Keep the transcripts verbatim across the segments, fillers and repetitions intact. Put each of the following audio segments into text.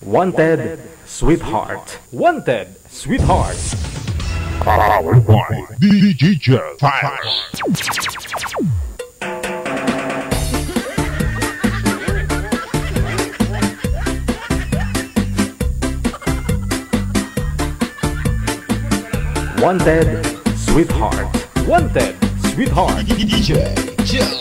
Wanted Sweetheart. Wanted Sweetheart. Powered by D J Jill. Wanted Sweetheart. Wanted Sweetheart. D J Jill.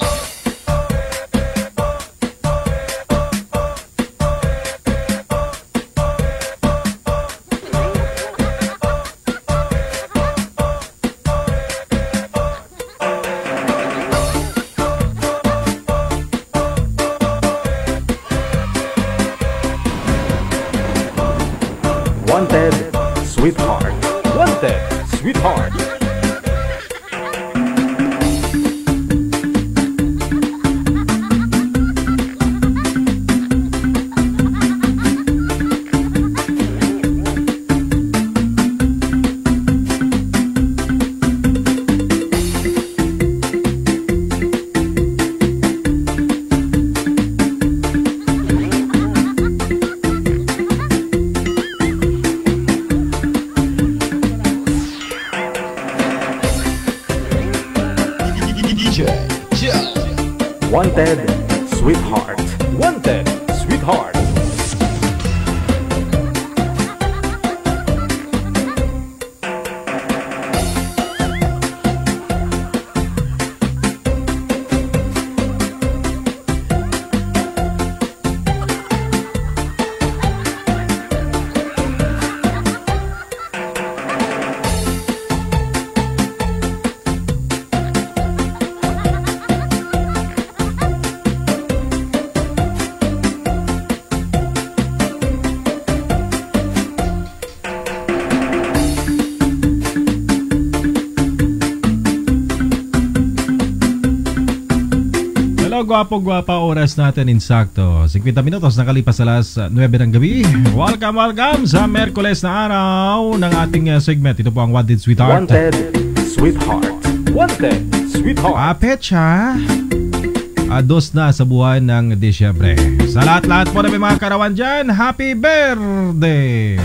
Guwapo-guwapa, oras natin insakto fifty minutos nakalipas sa alas nuwebe ng gabi. Welcome, welcome sa Merkules na araw ng ating segment. Ito po ang Wanted Sweetheart. Wanted Sweetheart. Wanted Sweetheart. Apetsa ados na sa buwan ng Disyembre. Sa lahat-lahat po na may mga karawan dyan, happy birthday!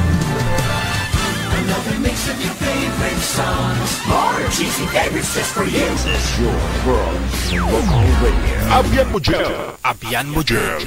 Another mix of your favorite songs, more cheesy favorites just for you. It's your world. Abyan Mojel. Abyan Mojel.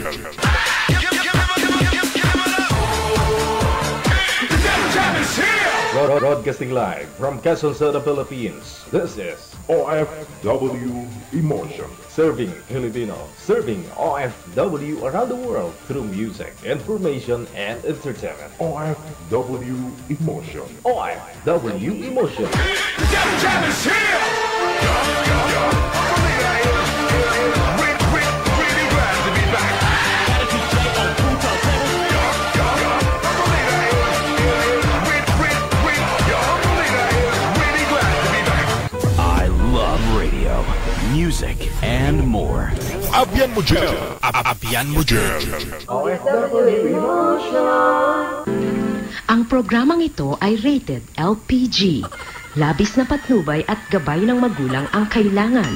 Broadcasting live from Quezon City, Philippines. This is O F W Emotion. Serving Filipino. Serving O F W around the world through music, information, and entertainment. O F W Emotion. O F W Emotion. Music and more. Abyan Mojel. Abyan Mojel. Ang programang ito ay rated L P G. Labis na patnubay at gabay ng magulang ang kailangan.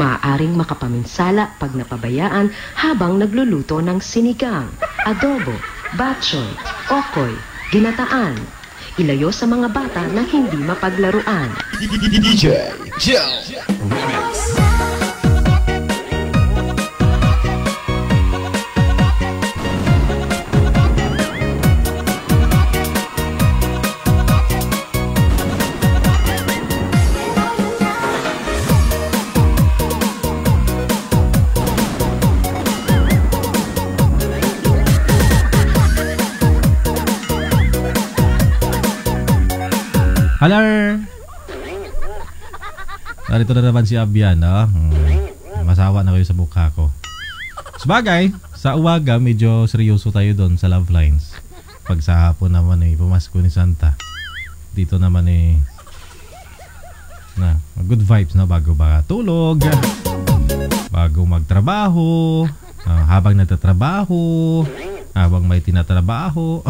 Maaaring makapaminsala pag napabayaan habang nagluluto ng sinigang, adobo, batchoy, okoy, ginataan. Ilayo sa mga bata na hindi mapaglaruan. D J Jill Remix. Hello! Narito na naman si Abyan, no? Hmm. Masawa na kayo sa mukha ko. Sabagay, sa uwaga, medyo seryoso tayo doon sa love lines. Pag sa hapon naman eh, pumasko ni Santa. Dito naman eh, na, good vibes na bago ba tulog, bago magtrabaho, uh, habang natatrabaho, habang may tinatrabaho.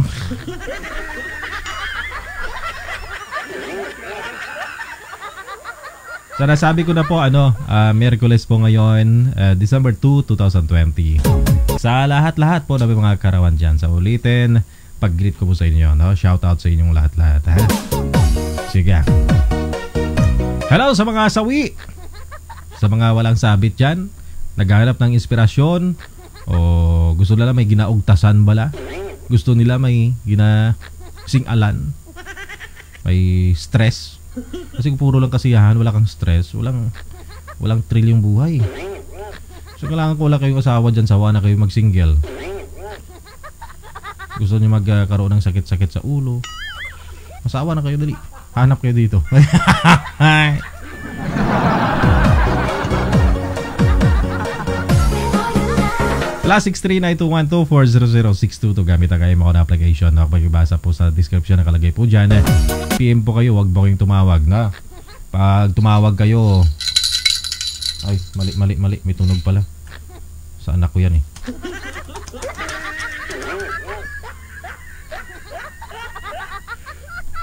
So nasabi ko na po ano, uh, Miyerkules po ngayon, uh, December two, twenty twenty. Sa lahat-lahat po na may mga karawan dyan, sa ulitin, pag-greet ko po sa inyo, no? Shout out sa inyong lahat-lahat, ha? Sige. Hello sa mga sawi, sa mga walang sabit dyan, naghahanap ng inspirasyon, o gusto nila may ginaugtasan bala, gusto nila may ginasingalan, may stress. Kasi kung puro lang kasiyahan, wala kang stress, walang walang thrill yung buhay. So kailangan ko wala kayong asawa dyan, sawa na kayo mag-single. Gusto niyo magkaroon ng sakit-sakit sa ulo, masawa na kayo, dali. Hanap kayo dito. Plus six three nine two one two four zero zero six two two. Gamit ang I M O na application. Pagbasa po sa description, nakalagay po dyan. P M po kayo, wag po kayong tumawag na. Pag tumawag kayo, ay, mali, mali, mali, may tunog pala. Sa anak ko yan eh.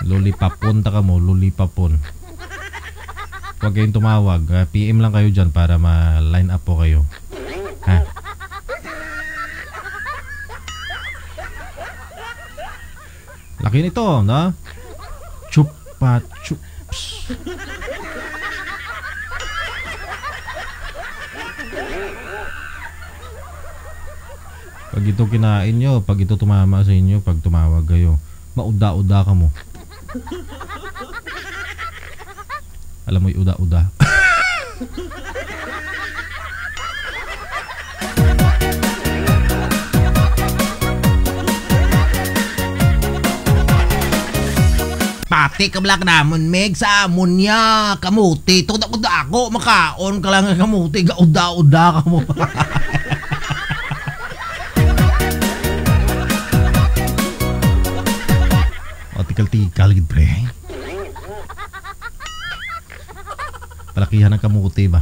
Lolipapon, taka mo, lolipapon. Wag kayong tumawag, P M lang kayo dyan para ma-line up po kayo, ha? Laki nito, no? Chupa chups. Pag ito kinain nyo, pag ito tumama sa inyo, pag tumawag kayo, mauda-uda ka mo. Alam mo yung uda-uda. Pati kablak naman, Meg, sa amon niya, kamuti. Tuda-uda ako, makaon ka lang ng kamuti. Gauda-uda ka mo. O, tikal-tikal, pre. Palakihan ng kamuti ba?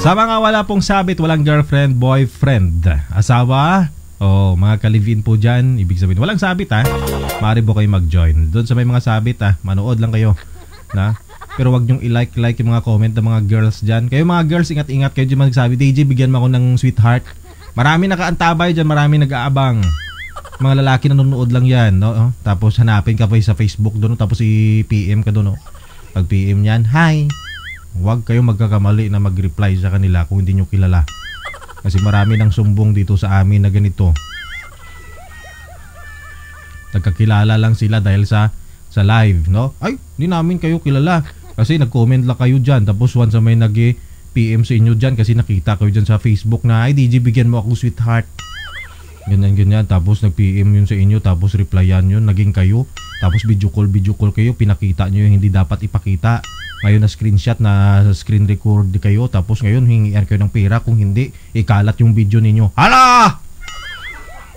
Sa mga wala pong sabit, walang girlfriend, boyfriend, asawa, o oh, mga ka-live-in po dyan, ibig sabihin, walang sabit, ha? Maaari po kayo mag-join. Doon sa may mga sabit, ha? Manood lang kayo, na? Pero wag nyong i-like-like yung mga comment ng mga girls dyan. Kayo mga girls, ingat-ingat kayo dyan magsabi, D J, bigyan mo ako ng sweetheart. Marami nakaantabay dyan, marami nag-aabang. Mga lalaki na nanonood lang yan, no? Oh, tapos hanapin ka pa sa Facebook doon, tapos i-P M ka doon, no? Pag P M yan, hi! Huwag kayong magkakamali na mag-reply sa kanila kung hindi nyo kilala. Kasi marami ng sumbong dito sa amin na ganito. Nagkakilala lang sila dahil sa sa live, no? Ay, hindi namin kayo kilala. Kasi nag-comment lang kayo dyan. Tapos once may nag-P M sa inyo dyan, kasi nakita kayo dyan sa Facebook na, ay, D J, bigyan mo ako sweetheart. Ganyan, ganyan. Tapos nag-P M yun sa inyo. Tapos replyan yun. Naging kayo. Tapos video call, video call kayo. Pinakita nyo yung hindi dapat ipakita. Ngayon na screenshot, na screen record kayo, tapos ngayon hingian kayo ng pera, kung hindi ikalat yung video ninyo. Hala!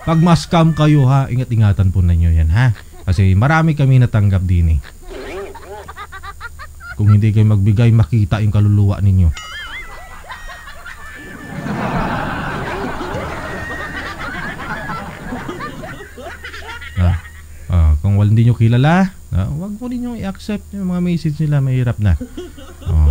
Pag mascam kayo, ha, ingat-ingatan po ninyo yan, ha? Kasi marami kami natanggap din eh. Kung hindi kayo magbigay, makita yung kaluluwa ninyo. Ah, ah, kung wala hindi nyo kilala, Uh, wag po ninyong i-accept yung mga message nila, mahirap na. Oh.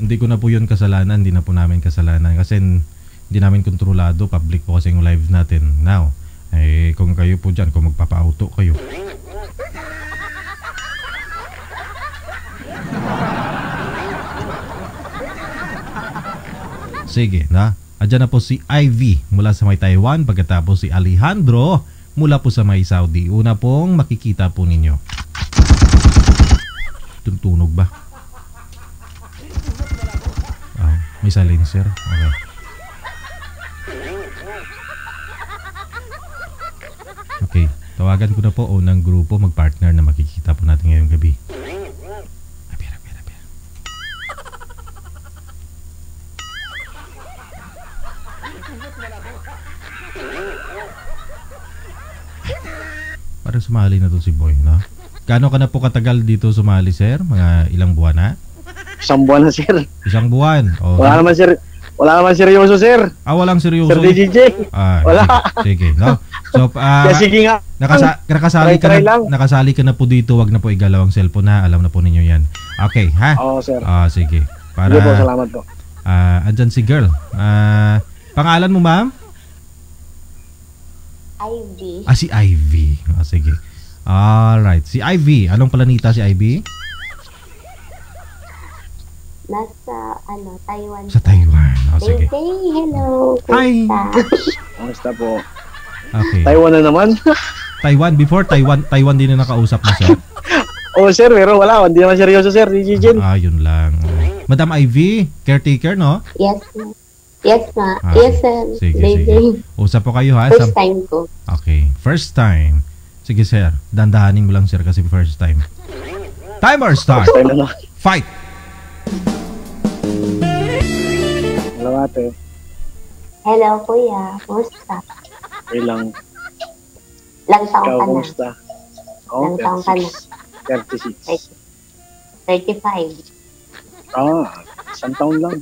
Hindi ko na po yun kasalanan, hindi na po namin kasalanan kasi hindi namin kontrolado, public po kasi yung live natin. Now, eh, kung kayo po dyan, kung magpapa-auto kayo. Sige, na? Adyan na po si Ivy mula sa may Taiwan, pagkatapos si Alejandro mula po sa may Saudi. Una pong makikita po ninyo. Tunog ba? Ah, may silencer. Okay. Okay, tawagan ko na po unang grupo, magpartner na makikita po natin ngayong gabi. Parang sumali na to si Boy, no? Kano ka na po katagal dito sumali, sir? Mga ilang buwan na? Isang buwan na, sir. Isang buwan? Oh. Wala naman, sir. Wala naman seryoso, sir. Ah, walang seryoso. Sir D J J. Ah, wala. Sige, sige, no? So, uh, sige nga. Nakasa nakasali, try, ka try na, nakasali ka na po dito. Wag na po igalaw ang cellphone na. Alam na po ninyo yan. Okay, ha? Oo, sir. Oh, sige. Para, sige po, salamat po. Uh, andyan si girl. Uh, pangalan mo, ma'am? Ivy. Ah, si Ivy. Oh, sige. Alright. Si Ivy. Anong planeta si Ivy? Nasa, ano, Taiwan. Sa Taiwan. Oh, sige. Hey, hey, hello. Hi. Kamusta po? Okay. Taiwan na naman. Taiwan before Taiwan, Taiwan din na nakausap mo, sir. Oh, sir, pero wala, hindi naman seryoso, sir. D J Jill. Ah, yun lang. Okay. Madam Ivy, caretaker, no? Yes. Yes, ma. Ah, yes, sir. Sige, D J. Sige. Usap po kayo, ha? First Sa... time ko. Okay, first time. Sige, sir. Dandahanin mo lang, sir, kasi first time. Timer start. First time na. Fight. Hello, ate. Hello, kuya. Kumusta? Ilang lang taong ka na? Kumusta? Lang taong ka na? thirty-six. thirty-five. Ah, isang taon lang.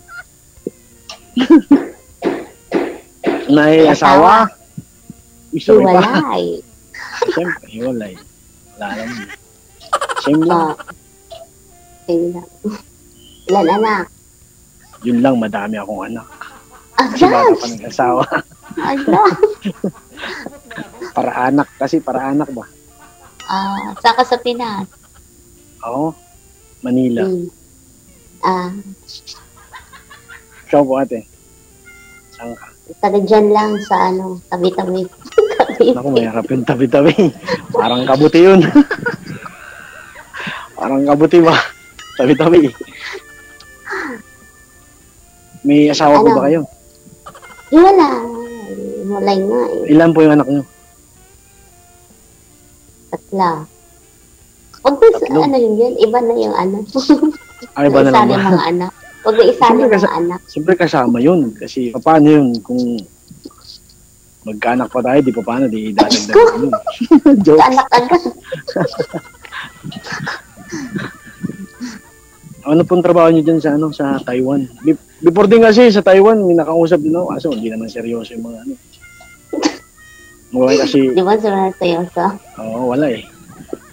May asawa? Hiwalay. Siyempre, hiwalay. Wala lang. Same lang. Same lang. Ilan anak? Yun lang, madami akong anak. Kasi baka pa ng asawa. Para anak kasi, para anak ba? Ah, uh, saka sa Pinas. Oo, Manila. Ah. Mm. Uh, Ikaw po, ate? Saan ka? Taga dyan lang sa ano, tabi-tabi. Naku, mayarap yung tabi-tabi. Parang kabuti yun. Parang kabuti ba? Tabi-tabi. May asawa ano? Po ba kayo? Wala. Wala nga eh. Ilan po yung anak nyo? Tatla. Huwag na sa ano yun yun. Iba na yung anak. Ay, iba na naman. Mga anak. Huwag na isali mga anak. Siyempre kasama yun. Kasi paano yun? Kung magkaanak pa tayo, di pa paano. Di idadagdag yun. Jokes. Anak agad. Ano pong trabaho nyo dyan sa, ano, sa Taiwan? Before din kasi sa Taiwan, may nakausap din ako. Kaso hindi naman seryoso yung mga ano. Wala kasi... Di ba sa seryoso? Oo, wala eh.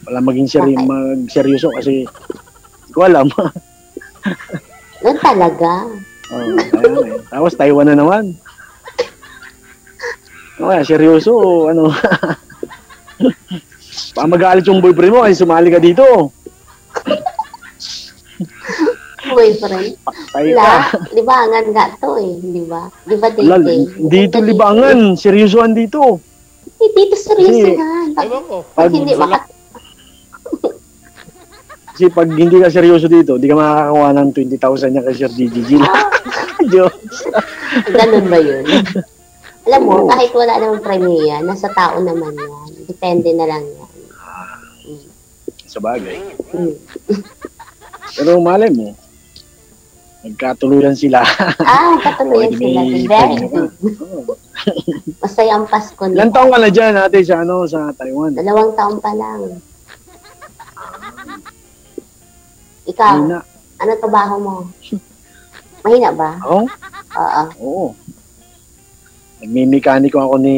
Wala maging seri okay. Mag-seryoso kasi hindi ko alam. Ano talaga? Oo, ayan eh. Tapos Taiwan na naman. Okay, seryoso o ano? Baka mag-aalit yung boyfriend mo kasi sumali ka dito. Boyfriend. La, libangan nga to eh, di ba? Di ba dating? Dito libangan, seryosohan dito. Eh, dito seryosohan. Pag, pag hindi maka... Kasi pag hindi ka seryoso dito, di ka makakakuha ng twenty thousand niya kay Sir D J G. Jokes. Ganun ba yun? Alam mo, kahit wala ng premia, nasa tao naman yan. Depende na lang yan. Sa bagay. Pero malay mo, nagkatuluyan sila. Ah, nagkatuluyan sila. Very good. Masaya ang Pasko na. Ilang taong ka na dyan, ate, sa, ano, sa Taiwan? Dalawang taong pa lang. Ikaw, mahina. Ano trabaho mo? Mahina ba? Ako? Oo. Oo. Nagmi-mekaniko ako ni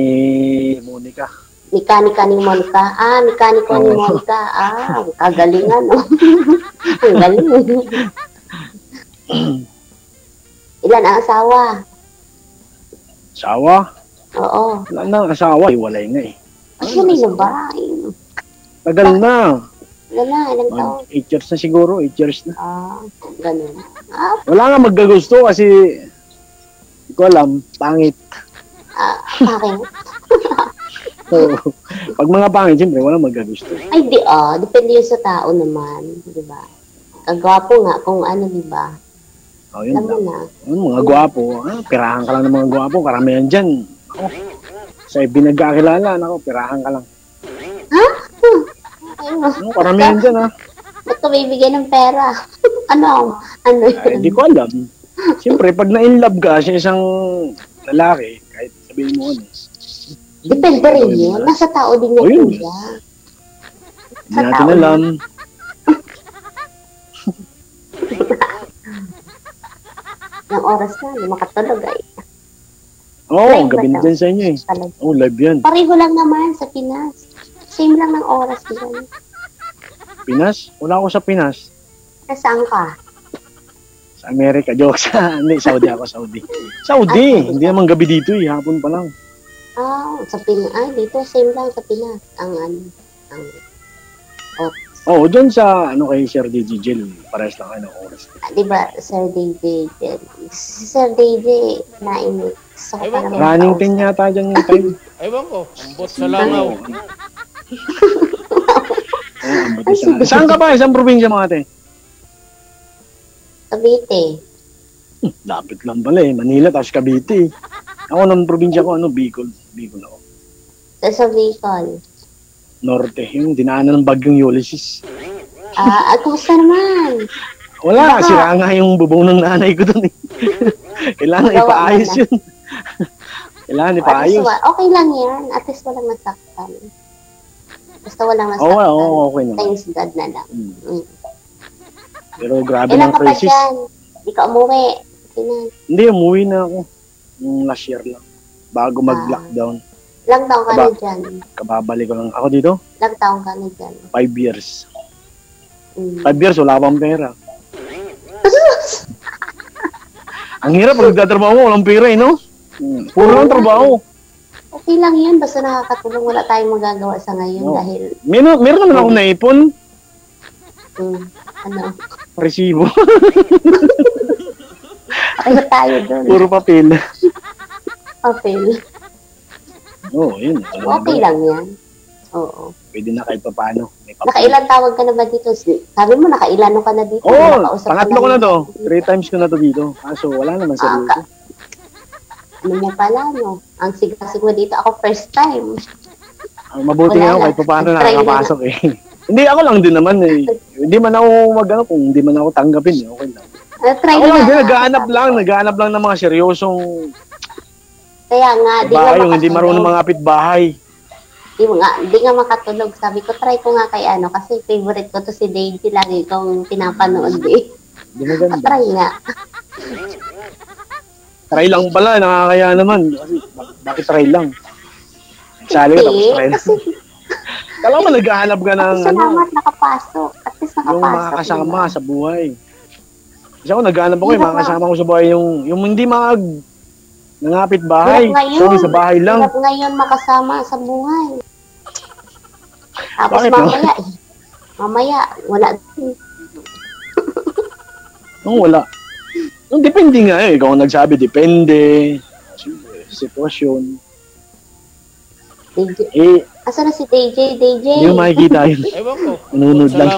Monica. Mekanika ni Monica. Ah, mekanika oh. Ni Monica. Ah, kagalingan. Ang galing. Ilan ang asawa? Asawa? Oo. Ilan na asawa? Iwalay nga eh. Actually, na ba? Tagal na. Tagal na, ilang taon? Eight years na siguro, eight years na. Ah, ganun. Ah. Wala nga magkagusto kasi hindi ko alam, pangit. Ah, pangit? So, pag mga pangit, siyempre, walang magkagusto. Ay, di o. Oh, depende yun sa tao naman, di ba? Kagwapo nga kung ano, di ba? Oh, yun alam na. Ano, mga gwapo. Ah, pirahan ka lang ng mga gwapo. Karamihan dyan. Ako. Sa ibinagkakilala, ako, pirahan ka lang. Ha? Huh? Ano, karamihan dyan, ha? Ba't ka bibigyan ng pera? Ano? Ano yun? Ay, di ko alam. Siyempre, pag na-inlove ka sa isang lalaki, kahit sabihin mo ano, depende rin yun. Nasa tao din yung kuya. Hindi natin alam. Nang oras na, lumakatulog ay. Oo, oh, gabi na dyan sa inyo eh. Oo, oh, live yan. Pareho lang naman sa Pinas. Same lang ng oras dyan. Pinas? Wala ako sa Pinas. Saan ka? Sa Amerika. Joke. Hindi, Saudi ako, Saudi. Saudi! Hindi naman gabi dito eh. Hapon pa lang. Oh, sa Pinas. Ah, dito same lang sa Pinas. Ang ano. Ang... Oh. Oo, oh, dyan sa, ano kay Sir D J Jill, parehas lang kayo ng oras. Ah, diba, Sir D J Jill? Sir D J, nainit. So, running ten yata dyan yung time. Ewan ko, ambot sa langaw. Saan ka pa? Isang probinsya mga ate? Cavite. Lapit lang pala eh, Manila, tapos Cavite. Ako, ng probinsya ko, ano, Bicol. Bicol ako. Sa Bicol? Norte, yung dinaanan ng bagyong Ulysses. Ah, at kumusta naman? Wala, sira nga yung bubong ng nanay ko dun eh. Kailangan Gawa ipaayos yun. Kailangan oh, ipaayos. Okay lang yan, at least walang masaktan. Basta walang masaktan. Oo, oh, oh, okay naman. Thanks God na lang. Hmm. Mm. Pero grabe ng crisis. Hindi ka umuwi. Hindi, umuwi na ako. Yung last year lang. Bago mag-lockdown. Ilang taong ka na dyan? Kababalik ko lang. Ako dito? Ilang taong ka na dyan? Five years. Mm. Five years, wala pang pera. Ang hirap, pag nagtatrabaho mo, walang pera eh, no? Mm. Puro lang trabaho. Okay lang yan, basta nakakatulong. Wala tayong magagawa sa ngayon no. Dahil... Meron, meron naman ako naipon. Mm. Ano? Resibo. Ano tayo doon? Puro papel. Papel. Oo, oh, yun. Okay lang yan. Oo. Pwede na kahit paano. Nakailan tawag ka na ba dito? Sabi mo, nakailano ka na dito? Oo, oh, pangatlo ko na to. Three times ko na to dito. Kaso, wala naman sa dito. Ah, ano niya pala, no? Ang sigasig mo dito, ako first time. Ah, mabuti nga ako kahit paano nakakapasok eh. Hindi, ako lang din naman eh. Hindi man ako mag-ano, kung hindi man ako tanggapin eh. Okay lang. Uh, try ako lang, nag-aanap lang. Nag-aanap lang ng mga seryosong... Kaya nga, di nga makatulog. Hindi marunong mga kapitbahay. Di nga, di nga makatulog. Sabi ko, try ko nga kay ano, kasi favorite ko to si Daisy. Lagi kong pinapanood eh. Di na ganda. Try nga. Try lang pala, nakakaya naman. Kasi, bakit try lang? Sali ko, tapos try lang. Kala mo, naghahanap ka ng... Salamat, nakapasok. At least nakapasok. Yung makakasama sa buhay. Kasi ako, naghahanap ako eh, makakasama ko sa buhay. Yung, yung hindi mag... Nangapit bahay. Sorry, sa bahay lang. Hirap ngayon makasama sa buhay. Tapos bakit, mamaya no? eh. Mamaya, wala. Nung wala. Nung depende nga eh. Ikaw ang nagsabi, depende. Sitwasyon. Eh, asa na si D J? D J? Hindi mo makikita yun. Ewan ko. Nunod lang.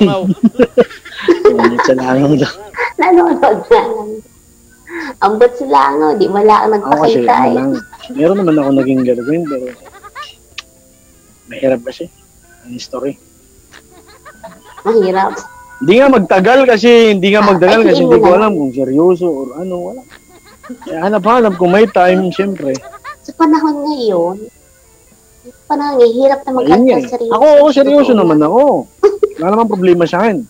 Nunod sa langaw lang. Nunod sa langaw. Ambot sila nga, di wala ang nagpakita eh. Meron naman ako naging girlfriend, pero mahirap kasi ang story. Mahirap? Hindi nga magtagal kasi, hindi nga magtagal ah, kasi hindi ko alam kung seryoso or ano, wala. Hanap-hanap kung may time, siyempre. Sa panahon ngayon, panahon ngayon, hirap na magkakaseryoso. Ako, ako seryoso naman ako. Wala namang problema sa akin.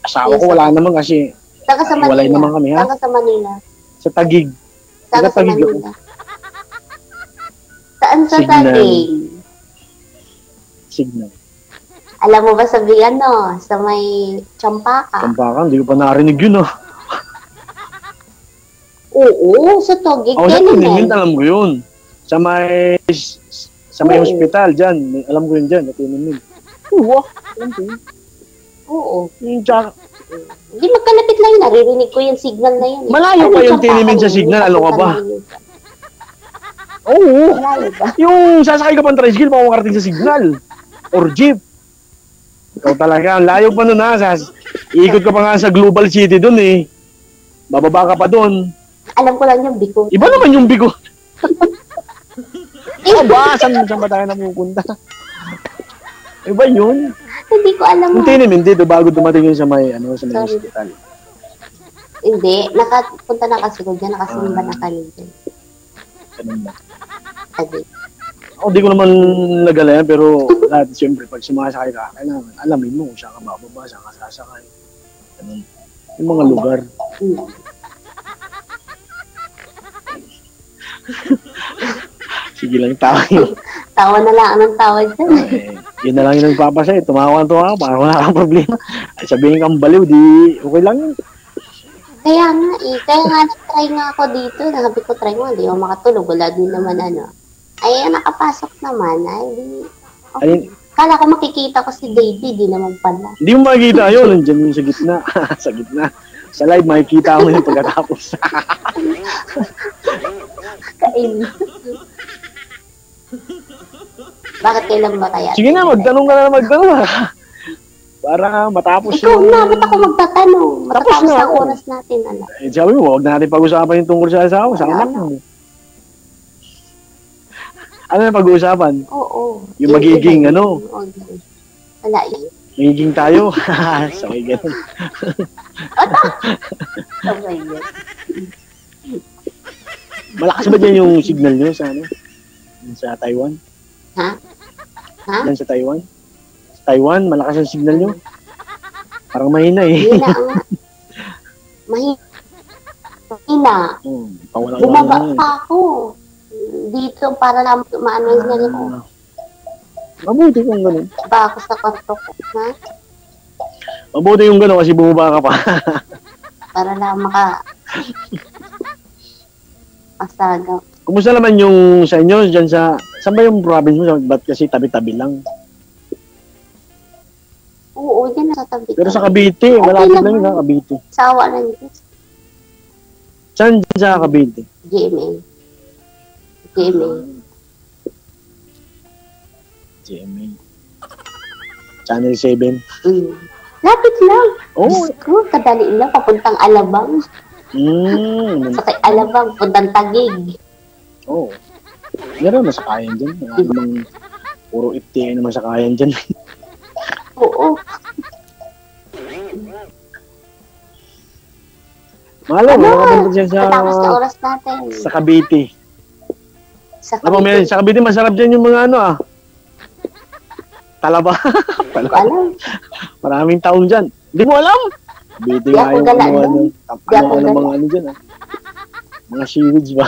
Asawa ko wala naman kasi Taka sa Manila. Walay naman kami, ha? Taka sa Manila. Sa Tagig. Taka sa Manila. Saan sa Tagig? Signal. Alam mo ba sabihan, no? Sa may Champaka. Champaka? Hindi ko pa narinig yun, ha? Oo, sa Tagig. Oo, sa Tagig, alam ko yun. Sa may... Sa may hospital, dyan. Alam ko yun dyan. Natinigin. Oo, alam ko yun. Oo. Yung Champaka. Hindi, magkalapit lang yun. Naririnig ko yung signal na yun. Eh. Malayo pa yung tinimin sa signal. Ano ka ba? Oo. Malayo ba? Yung sasakay ka pang tricycle, makakarating sa signal. Or jeep. Ikaw talaga. Layo pa nun ha. Sas iikot ka pa nga sa Global City dun eh. Bababa ka pa dun. Alam ko lang yung Bicol. Iba naman yung Bicol. Iba ba? Saan ba tayo namupunta? Iba yun. Hindi ko alam mo. Hindi, hindi. Bago dumating yun sa may, ano, sa may hospital. Hindi. Nakapunta na kasi ko dyan. Nakasimba na kami dyan. Ganun ba? Sabi. Ako, di ko naman nagalaya, pero lahat, siyempre, pag sumasakay ka, kailangan, alamin mo kung saan ka bababa, saan ka sasakay. Ganun. Yung mga lugar. Sige lang, tawa yun. Tawa na lang ng tawa dyan. Okay. Yun na lang yung nagpapasay. Tumawa na tumawa. Parang wala kang problema. Ay, sabihin kang baliw, di okay lang yun. Kaya nga eh. Kaya nga try nga ako dito. Sabi ko try mo. Hindi ako makatulog. Wala din naman ano. Ay, nakapasok naman. Ay, di. Okay. Alin? Kala ko makikita ko si Davey. Di naman pala. Hindi mo makikita yun. Nandiyan yung sa gitna. Sa gitna. Sa live, makikita mo yung pagkatapos. Kain. Bakit kailan ba kaya? Sige na, magtanong ka na magtanong ka. Para matapos ikaw yung... Ikaw na, ba't ako magtatanong? Matapos na ang oras natin, anak. Eh, sabi mo, huwag natin pag-usapan yung tungkol sa asawa. Sa anak mo. Ano yung pag-uusapan? Oo. Yung magiging, ano? Wala yun. Magiging tayo. Sabay ganun. Otak! Sabay ganun. Malakas ba dyan yung signal nyo sa ano? Sa Taiwan? Ha? Ha? Yan sa Taiwan? Sa Taiwan, malakas ang signal nyo? Parang mahina eh. Mahina nga. Mahina. Mahina. Hmm, bumaba na, pa eh. Ako. Dito para lang ma-announce na rin ko. Mabuti kung gano'n. Baba ako sa kontok. Ha? Mabuti yung gano'n kasi bumaba ka pa. Para lang maka... Masagaw. Kumusta naman yung sa inyo diyan sa saan ba yung province mo? Ba't kasi tabi-tabi lang? Oo, diyan na sa tabi. Pero sa Cavite, okay, malapit lang yun, Cavite. Sawa lang yun. Saan dyan sa Cavite? G M A. G M A. G M A. Channel seven. Mm. Lapit lang. Oh, ko kadali lang papuntang Alabang. Mm. Sa kay Alabang, puntang Tagig. Oo. Oh. Meron, masakayan dyan. Maraming puro F T I na masakayan dyan. Oo. Mahalo, ano? Makakapunta dyan sa... Matapos na oras natin. Sa Cavite. Sa Cavite. Ano, may, sa Cavite, masarap dyan yung mga ano ah. Talaba. Talaba. Alam. Maraming taong dyan. Hindi mo alam. Cavite nga yung mga ano. Ano ka ng mga ano dyan ah. Mga seaweeds ba?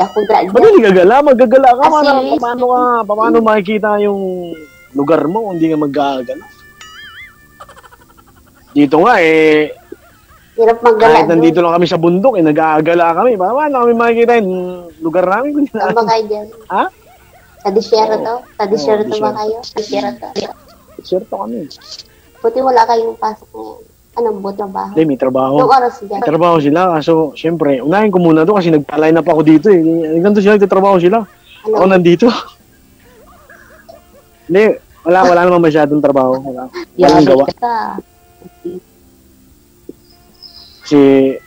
Ba't hindi gagala? Magagala ka. Paano, paano ka? Paano makikita yung lugar mo kung hindi nga magagala? Dito nga eh. Hirap maggala. Kahit nandito lang kami sa bundok eh, nag-aagala kami. Paano kami makikita yung lugar namin? Saan ba kayo dyan? Ha? Sa disyerto? Sa disyerto ba kayo? Sa disyerto. Disyerto kami. Buti wala kayong pasok ngayon. Anong buot na bahay? Hindi, may trabaho. Yung oras dyan? May trabaho sila. Kaso, siyempre, unahin ko muna ito kasi nagpa-line up ako dito eh. Nandito sila, nagtatrabaho sila. Ano? Ako nandito. Hindi, wala, wala naman masyadong trabaho. Wala. Walang gawa. Kasi,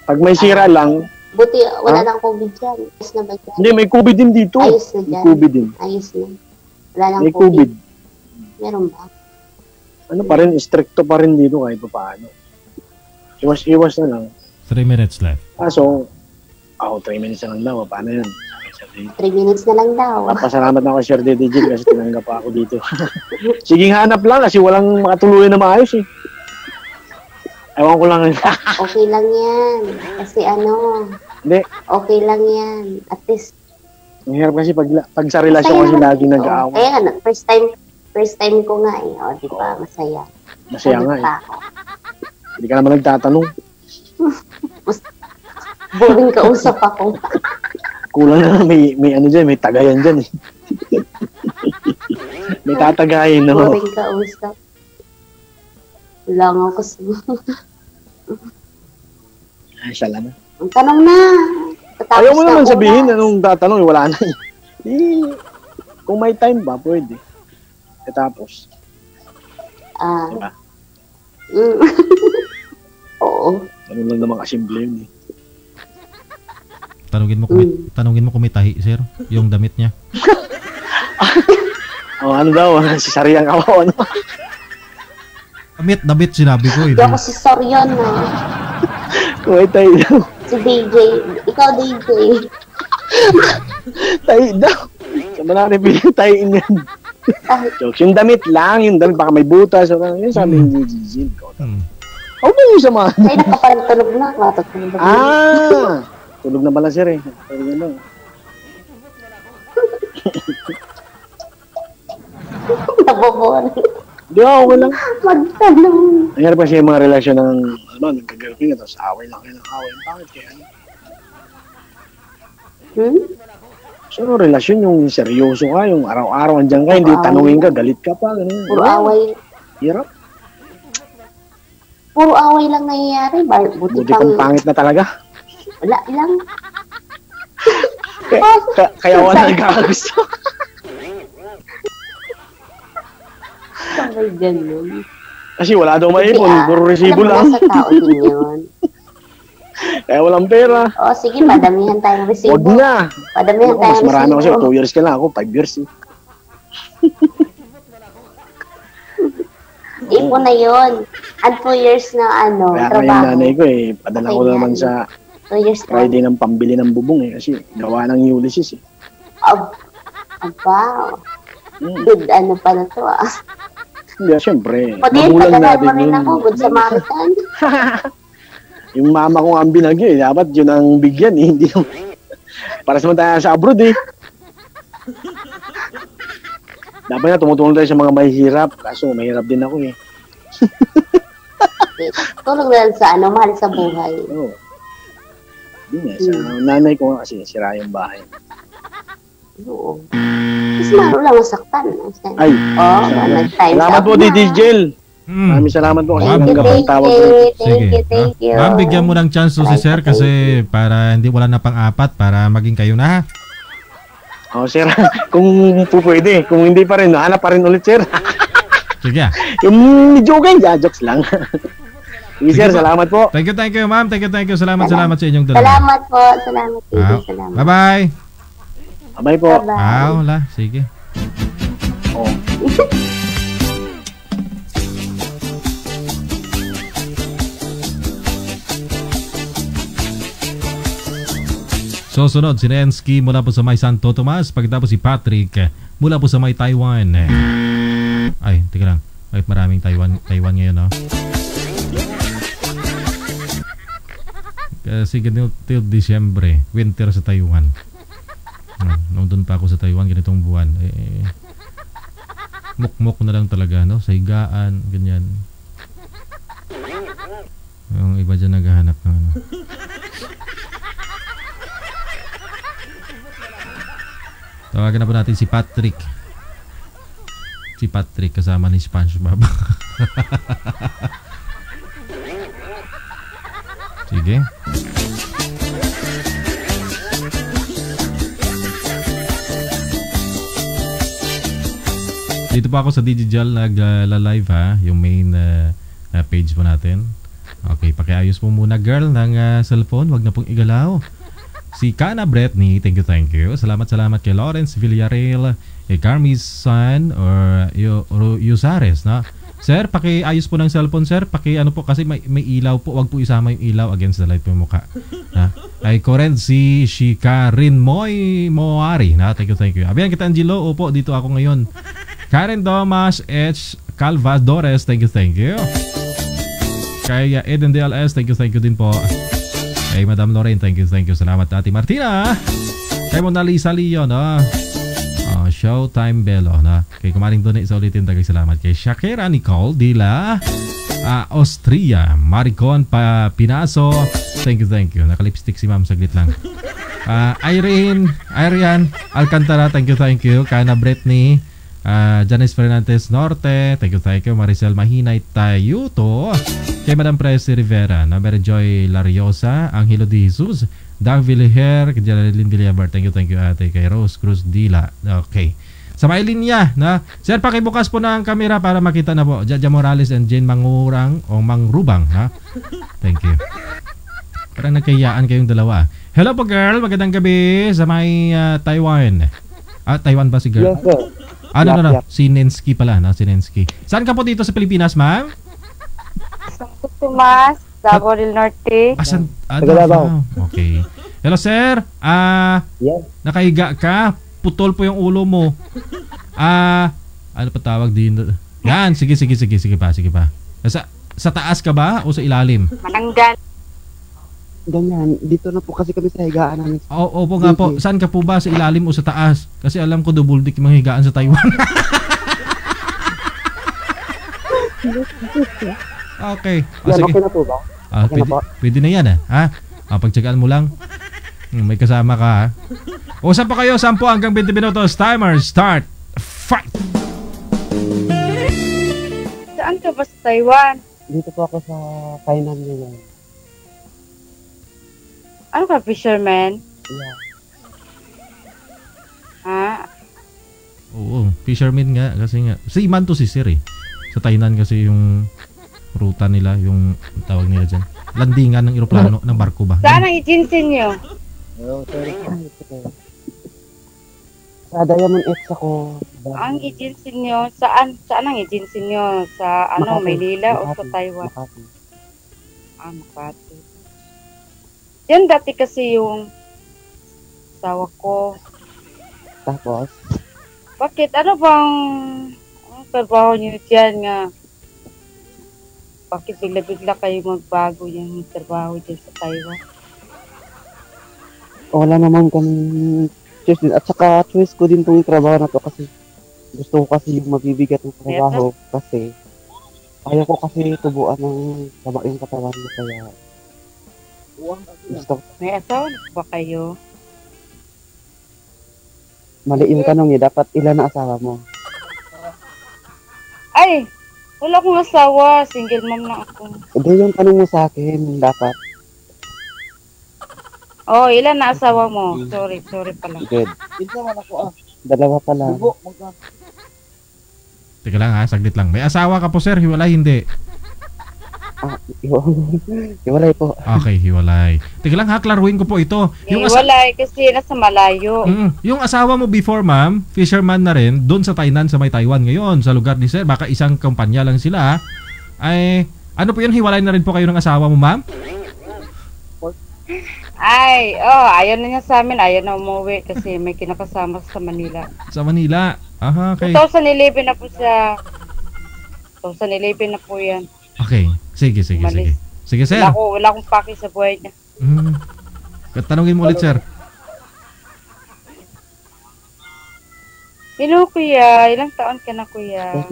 pag may sira lang... Buti, wala ha? Nang COVID dyan. Ayos na ba dyan? Hindi, may COVID din dito. Ayos na dyan. May COVID din. Ayos na. Wala nang may COVID. COVID. Meron ba? Ano pa rin, stricto pa rin dito kahit pa paano. Iwas-iwas na lang. three minutes left. Kaso, ako oh, three minutes na lang daw. Paano yun? three minutes na lang daw. Pasalamat na ako, Sir D J Jill, kasi tinanggap ako dito. Sige, hanap lang kasi walang makatuloy na maayos eh. Ewan ko lang. Okay lang yan. Kasi ano, hindi. Okay lang yan. At least. Ang hirap kasi pag, pag sa relasyon kasi lagi nag-aaway. Kaya ano, first time, first time ko nga eh. O, di ba? Masaya. Masaya nga eh. Hindi ka naman nagtatanong. Boring kausap ako. Kulang na may, may ano dyan, may tagayan dyan eh. May tatagayin, no? Boring kausap. Wala nga ako sa... Ay, siya lang na. Ang tanong na. Ayaw mo naman sabihin anong tatanong. Wala na eh. Eh, kung may time ba, pwede. Katapos. Ah. Diba? Mm. Oo. Ganun lang naman kasimple yun eh. Tanungin mo kung may, mm. tanungin mo kung may tahi, sir. Yung damit niya. Oh, ano daw? Si Sarian ka ba? Ano? Damit, damit sinabi ko. Hindi ako si Sarian na. Kung may tahi daw. Si D J. Ikaw D J. Tahi daw. Saan ba natin pinatahiin yan? Jokes. Yung damit lang, yung damit, baka may butas. Yung sabi yung G G G. Ako ba yung sama? Ay, nakaparang tulog na. Ah! Tulog na pala sir eh. Tulog na. Nabobohan. Di ako, okay lang. Magtanong. Nangyari pa siya yung mga relasyon ng, ano, nagka-girlfriend, tapos away lang kayo ng away. Bakit kaya? Hmm? So, relasyon yung seryoso ka, yung araw-araw andyan ka, hindi tanungin ka, galit ka pa. Ganun. Puro away. Hirap. Puro away lang nangyayari. Buti kang pangit na talaga. Wala lang. Kaya, ka, kaya wala nagkakagusto. Sangay dyan nun. Kasi wala daw maipon, puro resibo lang. Alam mo na sa tao din yun. Kaya walang pera. O sige, padamihan tayong resibo. Huwag na. Padamihan tayong resibo. Mas marami kasi, two years ka na ako, five years eh. Ipon na yun. At two years na ano, trabaho. Kaya kayong nanay ko eh, padala ko naman sa Friday ng pambili ng bubong eh, kasi gawa ng Ulysses eh. Aba, good ano pa na to ah. Yeah, siyempre. Magulang natin yun. Good Samaritan. Yung mama ko ang binagyo eh. Dapat yun ang bigyan eh. Hindi naman. Para sa mga sa abroad eh. Dapat na tumutulong tayo sa mga mahihirap. Kaso mahirap din ako eh. Tulong na sa ano, mahal sa buhay. Oo. Hindi nga. Sa nanay ko kasi sira yung bahay. Oo. Kasi maro lang masaktan. Ay. Oo. Salamat po, D J Jill. Maraming salamat po kasi nanggapang tawag ko. Thank you, thank you. Ma'am, bigyan mo ng chance to si sir kasi para hindi wala na pang-apat para maging kayo na ha. Oo, sir. Kung pupwede. Kung hindi pa rin, hanap pa rin ulit, sir. Sige ah. Yung joking, jokes lang. Sige, sir. Salamat po. Thank you, thank you, ma'am. Thank you, thank you. Salamat, salamat sa inyong dalawa. Salamat po. Salamat, salamat. Bye-bye. Abay po. Bye-bye. Ah, wala. Sige. Oo. Oh. So, sunod, si Nensky mula po sa may Santo Tomas, pagkatapos si Patrick mula po sa may Taiwan. Ay, tika lang. Bakit maraming Taiwan, Taiwan ngayon, no? Kasi ganito till Disyembre, winter sa Taiwan. Nandun pa ako sa Taiwan ganitong buwan eh, mukmok na lang talaga no? Sa higaan, ganyan. Yung iba dyan naghahanap ng ano. Tawagan na po natin si Patrick. Si Patrick kasama ni SpongeBob. Sige. Dito pa ako sa D J Gell nag-live uh, ha, yung main uh, uh, page po natin. Okay, pakiayos po muna girl ng uh, cellphone, wag na pong igalaw. Si Kana Bretney, thank you, thank you. Salamat, salamat kay Lawrence Villarreal, kay Carmis San, or Yusares, no? Sir, pakiayos po ng cellphone, sir. Paki ano po, kasi may, may ilaw po. Wag po isama yung ilaw against the light po yung mukha. Ha? Ay, Koren, si Shikarin Moy Moari, na? Thank you, thank you. Abyan kita, Angelo. Opo, dito ako ngayon. Karen Domas H. Calvadores, thank you, thank you. Kay Eden D L S, thank you, thank you din po. Kay Madam Lorraine, thank you, thank you. Salamat, Ate Martina. Kay Mona Lisa Leon, no? Oh, Showtime Bello, no? Kay Kumaring Donate sa ulitin, tagay salamat. Kay Shakira Nicole Dila, uh, Austria, Maricon pa Pinaso, thank you, thank you. Nakalipstick si ma'am, saglit lang. Uh, Irene, Arian Alcantara, thank you, thank you. Kana Bretney, Uh, Janice Fernandez Norte, thank you, thank you. Maricel Mahinay tayo to. Kay Madam Presi Rivera, Namer Joy Lariosa, Angelo de Jesus, Dag Villiher, Jalalin Diliabar, thank you, thank you ate. Kay Rose Cruz Dila, okay. Sa may linya na, sir, pakibukas po na ang kamera para makita na po Jaja Morales and Jane Mangurang o Mangrubang, ha? Thank you. Parang nagkayaan kayong dalawa. Hello po girl, magandang gabi sa may uh, Taiwan. Ah, Taiwan ba si girl? Yes, sir. Ano ah, yep, na, yep. Si Nensky pala, no? Si Nensky. Saan ka po dito sa Pilipinas, ma'am? Santo Tomas, Davao del Norte. Ah, san, ah, Davao. Okay. Hello, sir. Ah, yes. Nakahiga ka. Putol po yung ulo mo. Ah, ano pa tawag din? Yan, sige, sige, sige, sige pa, sige pa. Sa, sa taas ka ba o sa ilalim? Mananggal. ganyan. Dito na po kasi kami sa higaan namin. Oo, opo nga po. Saan ka po ba? Sa ilalim o sa taas? Kasi alam ko dubuldik yung mga higaan sa Taiwan. Okay. Oh, sige. Okay na po ba? Ah, okay pwede, na po. Pwede na yan, ah. Ha? Ah, pagtsagaan mo lang. Hmm, may kasama ka, ha? O, saan pa kayo? ten hanggang twenty minutos. Timer, start. Fight! Saan ka ba sa Taiwan? Dito po ako sa Tainan ngayon. Ano ka, fisherman? Yeah. Ha? Oo, fisherman nga. Kasi nga, si Iman to si Sir, eh. Sa Tainan kasi yung ruta nila, yung tawag nila dyan. Landingan ng eroplano, ng barko ba? Saan ang agency niyo? Sa Diamond X ako. Ang agency niyo, saan? Saan ang agency niyo? Sa ano, Makati, Maynila Makati, o sa Taiwan? Makati. Ah, Makati. Yan dati kasi yung sawa ko. Tapos? Bakit? Ano bang trabaho niyo dyan nga? Bakit bigla-bigla kayo magbago yung trabaho dyan sa Taiwan? Wala naman kami. At saka choice ko din itong trabaho na to kasi gusto ko kasi yung mabibigat ng trabaho kasi ayaw ko kasi tubuan ng taba yung katawan mo kaya gusto ko. May asawa ba kayo? Mali yung tanong niya. Dapat ilan na asawa mo? Ay! Wala akong asawa. Single mom na ako. Hindi yung tanong mo sa akin. Dapat. Oh, ilan na asawa mo? Sorry, sorry pala. Good. Isa wala ko ah. Dalawa pala. Teka lang ha, saglit lang. May asawa ka po sir? Hiwalay hindi? Ah, hiwalay po. Okay, hiwalay. Teka lang ha, klaruin ko po ito. Yung hiwalay kasi nasa malayo. Mm, yung asawa mo before ma'am, fisherman na rin, doon sa Tainan sa may Taiwan ngayon, sa lugar ni sir. Baka isang kumpanya lang sila. Ay, ano po yun? Hiwalay na rin po kayo ng asawa mo ma'am? Ay, oh, ayaw na niya sa amin. Ayaw na umuwi kasi may kinakasama sa Manila. Sa Manila? Aha, okay. twenty eleven na po siya. twenty eleven na po yan. Okay, sige, sige, Malis. sige. Sige, sir. Wala, ko, wala akong paki sa buhay niya. Mm. Tanungin mo ulit, sir. Hello, kuya. Ilang taon ka na, kuya?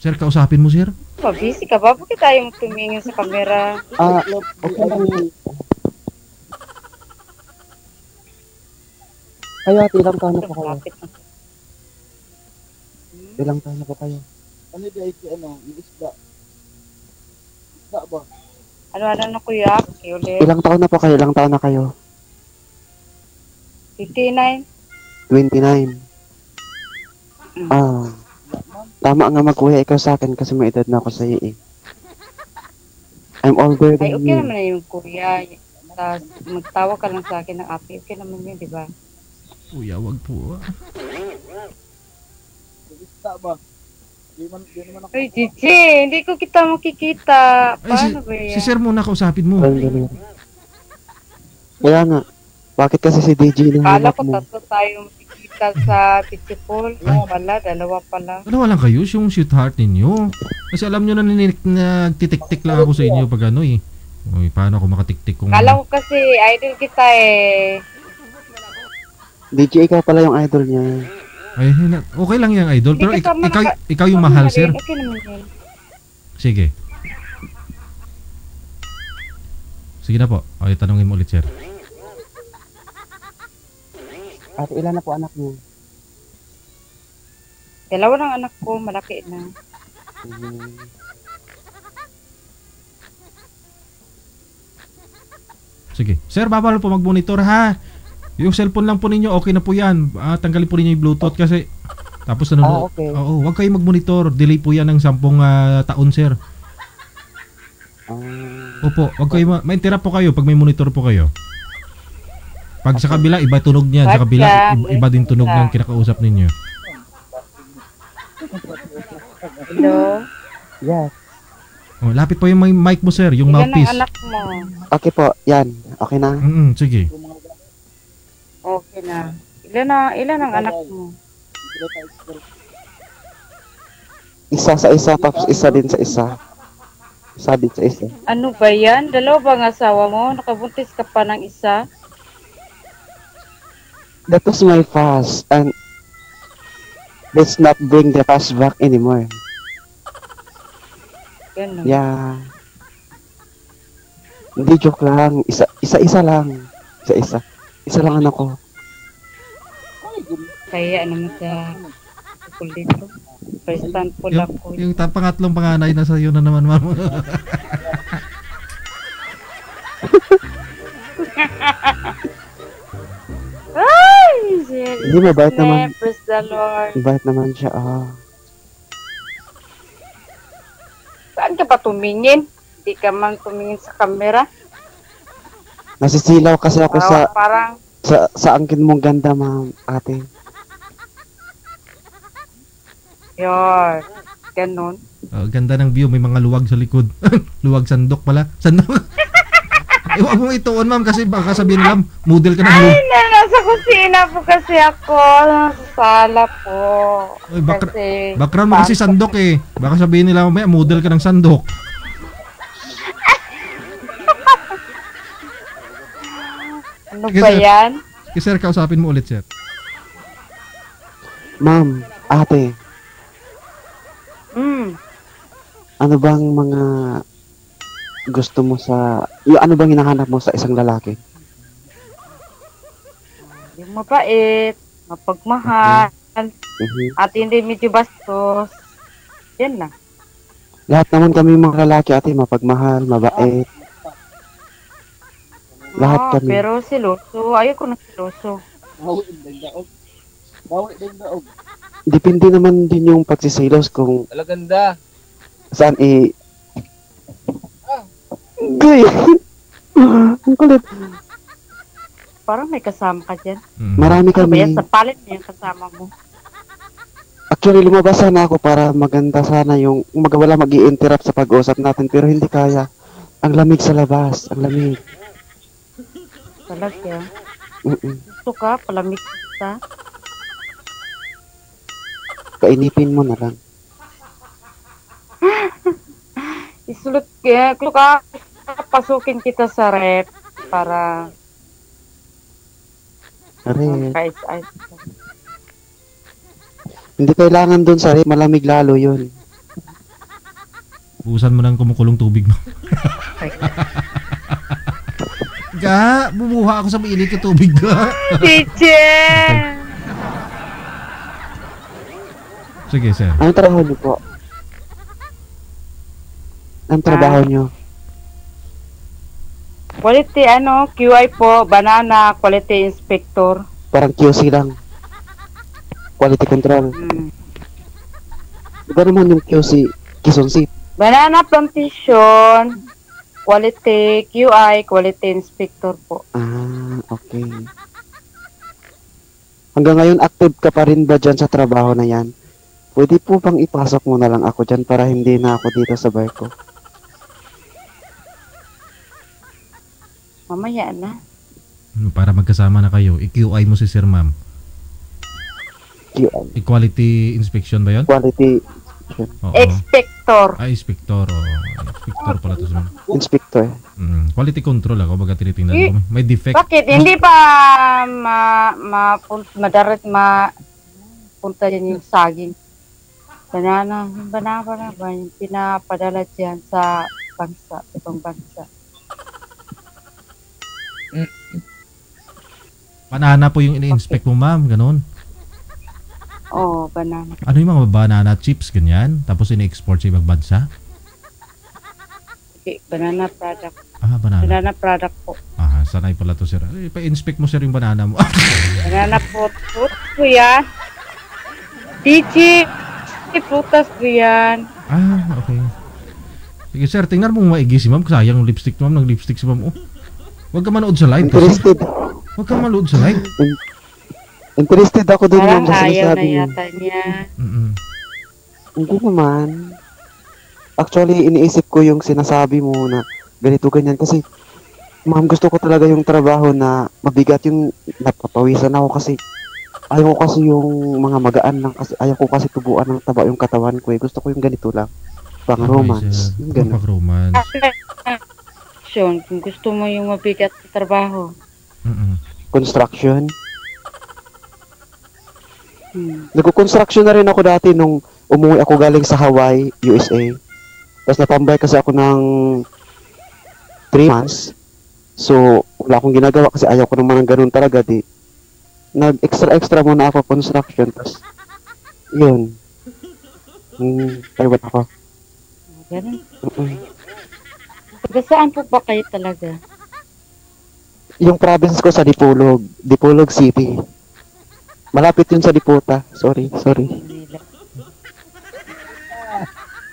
Sir, kausapin mo, sir. Mabisi ka ba? Bakit tayo tumingin sa camera? Ah, okay lang yun. Kayo ati, ilang taon na po kayo? Ilang taon na po kayo? Ano ba ito? Ano? Isda? Isda ba? Ano-ano na kuya? Ilang taon na po kayo? Ilang taon na kayo? twenty-nine. twenty-nine? Ah. Tama nga magkuya ikaw sa akin kasi may edad na ako sa iyo eh. I'm older than you. Ay, okay naman na yung kuya. Tapos magtawa ka lang sa akin ng api. Okay naman yun, di ba? Kuya, wag po ah. Ay, Gigi, hindi ko kita makikita. Paano ba yan? Si sir muna kausapin mo. Kaya nga. Bakit kasi si D J na hanap mo? Kala ko tatlo tayong sa Pitipol, oh, pala, dalawa pala. Dalawa lang kayo, yung sweetheart ninyo. Kasi alam nyo na nagtitik-tik lang ako sa inyo pag ano eh. Uy, paano ako makatik-tik kung... Kala ko kasi idol kita eh. D J, ikaw pala yung idol niya. Ay, okay lang yung idol, pero ikaw, ikaw, ikaw yung mahal, sir. Okay naman yun. Sige. Sige na po. Ay, tanongin mo ulit, sir. At ilan na po anak mo? Dalawa ng anak ko, malaki na. Mm. Sige. Sir, babawal po mag-monitor ha. Yung cellphone lang po ninyo, okay na po yan. Ah, tanggalin po ninyo yung Bluetooth kasi. Tapos ano, ah, okay. Oo, huwag kayo mag-monitor. Delay po yan ng sampung uh, taon, sir. Um, Opo, huwag kayo ma- maintera po kayo pag may monitor po kayo. Pag sa kabila, iba tunog niya. Sa kabila, iba din tunog ng kinakausap ninyo. Hello? Yes. Oh, lapit po yung mic mo, sir. Yung yan mouthpiece. Yan ang anak mo. Okay po. Yan. Okay na? Mm-hmm. Sige. Okay na. Ilan, na, ilan ang anak mo? Isa sa isa, tapos isa din sa isa. sabit sa isa. Ano ba yan? Dalawa bang asawa mo? Nakabuntis ka pa ng isa? That was my past and let's not bring the past back anymore. Ganun. Yeah. Hindi, joke lang. Isa, isa, isa lang. Isa, isa. Isa lang anak ko. Kaya ano mo sa school dito? First time po lang ko. Yung pangatlong panganay na sa'yo na naman, mama. Ay! Hindi, mabait naman. Praise the Lord. Mabait naman siya, ah. Saan ka ba tumingin? Hindi ka man tumingin sa camera. Nasisilaw kasi ako parang, sa parang sa, sa angkin mong ganda, ma'am, ate. Yun, ganun. Oh, ganda ng view, may mga luwag sa likod. Luwag sandok pala. Sandok. Iwag mo ituon, ma'am, kasi baka sabihin, ma'am, model ka na. Ay, na, nasa kusina po kasi ako. Nasa sala po. Oy, bakra kasi, background mo kasi sandok eh. Baka sabihin nila, may model ka ng sandok. Ano ba yan? Kasi sir, kausapin mo ulit, sir. Ma'am, ate. Mm. Ano bang mga gusto mo sa... Yung ano bang hinahanap mo sa isang lalaki? Yung mabait, mapagmahal, mm-hmm. at hindi medyo bastos. Yan na. Lahat naman kami mga lalaki, ate, mapagmahal, mabait. Oh. Lahat oh, kami. Pero siloso. Ayoko na siloso. Depende naman din yung pagsisilos kung... Alaganda. Saan i... Ah. Gay! Ang kulit. Parang may kasama ka dyan. Hmm. Marami kami. Ano ba yan? Sa palit na yung kasama mo. Actually, lumabas sana ako para maganda sana yung... Magawala mag-i-interrupt sa pag-uusap natin pero hindi kaya. Ang lamig sa labas. Ang lamig. Talaga? Mm-mm. Gusto ka? Palamig ka? Kainipin mo na lang. Isulot ka. Klo ka. Pasukin kita sa rep para... Rep? Um, Hindi kailangan dun sa rep. Malamig lalo yun. Buusan mo nang kumukulong tubig mo. Ga, bumuha ako sa mainit na tubig ka. Teacher! Sige, sir. Anong trabaho niyo po? Anong trabaho niyo? Quality, ano, Q I po. Banana, quality inspector. Parang Q C lang. Quality control. Hmm. Iba naman yung Q C, Quezon City. Banana plantation. Quality, Q I, quality inspector po. Ah, okay. Hanggang ngayon, active ka pa rin ba dyan sa trabaho na yan? Pwede po bang ipasok mo na lang ako dyan para hindi na ako dito sa barko? Mamaya na. Para magkasama na kayo, i-Q I mo si Sir Ma'am. Q I. Quality inspection ba yun? Quality oh, inspector. Ah, inspector, oo. Inspector pala to sa mga. Inspector. Mm, quality control ako baga tinitingnan ko. May defect. Bakit hindi pa ma ma madarat ma punta din yung saging? Banana, banana, banana ba yung pinapadala diyan sa bansa, itong bansa. Banana po yung ini-inspect okay. mo, ma'am, ganun. Oh, banana. Ano yung mga banana chips ganyan? Tapos ini-export sa ibang bansa? Banana product. Ah, banana. Banana product po. Ah, sanay pala to, sir. Ay, pa-inspect mo, sir, yung banana mo. Banana po. Fruit po yan. Tichi. Prutas po yan. Ah, okay. Sige, sir, tingnan mo maigi si ma'am. Sayang yung lipstick, ma'am. Nag-lipstick si ma'am. Oh. Huwag ka manood sa live. Interested. Huwag ka manood sa live. Interested ako doon, ma'am. Parang ayaw na yata niya. Mm-mm. Hindi naman. Actually, iniisip ko yung sinasabi mo na ganito ganyan kasi ma'am, gusto ko talaga yung trabaho na mabigat yung napapawisan ako kasi ayaw ko kasi yung mga magaan lang kasi ayaw ko kasi tubuan ng taba yung katawan ko eh. Gusto ko yung ganito lang. pang romance. Yung ganun. Pang romance. Construction. Kung gusto mo yung mabigat sa trabaho. Mm-mm. Construction. Hmm. Nagko-construction na rin ako dati nung umuwi ako galing sa Hawaii, U S A. Tapos natambay kasi ako ng three months. So, wala akong ginagawa kasi ayaw ko naman ng ganun talaga, di. Nag-extra-extra muna ako construction. Tapos, yun. Hmm, taiwan ako. Ganun? Uh-uh. Taga saan po ba kayo talaga? Yung province ko sa Dipolog. Dipolog City. Malapit yun sa Dipota. Sorry, sorry.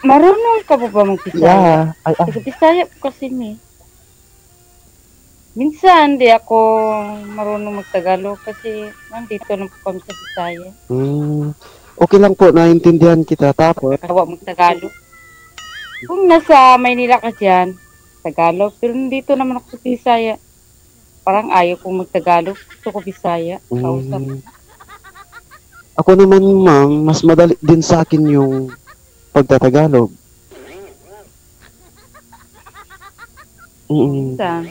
Marunong ka ba ba mag-Bisaya? Yeah. Ay, ah. Bisaya po kasi ni. Minsan, di ako marunong mag-Tagalog kasi nandito lang po kami sa Bisaya. Hmm. Okay lang po, naintindihan kita. Tapos? Tawa mag-Tagalog. Kung nasa Maynila ka dyan, Tagalog. Pero nandito naman ako sa Bisaya. Parang ayaw kong mag-Tagalog. Gusto ko Bisaya. Kausap. Mm. Ako naman, ma'am, mas madali din sa akin yung pagtatagalog. Mm. Sa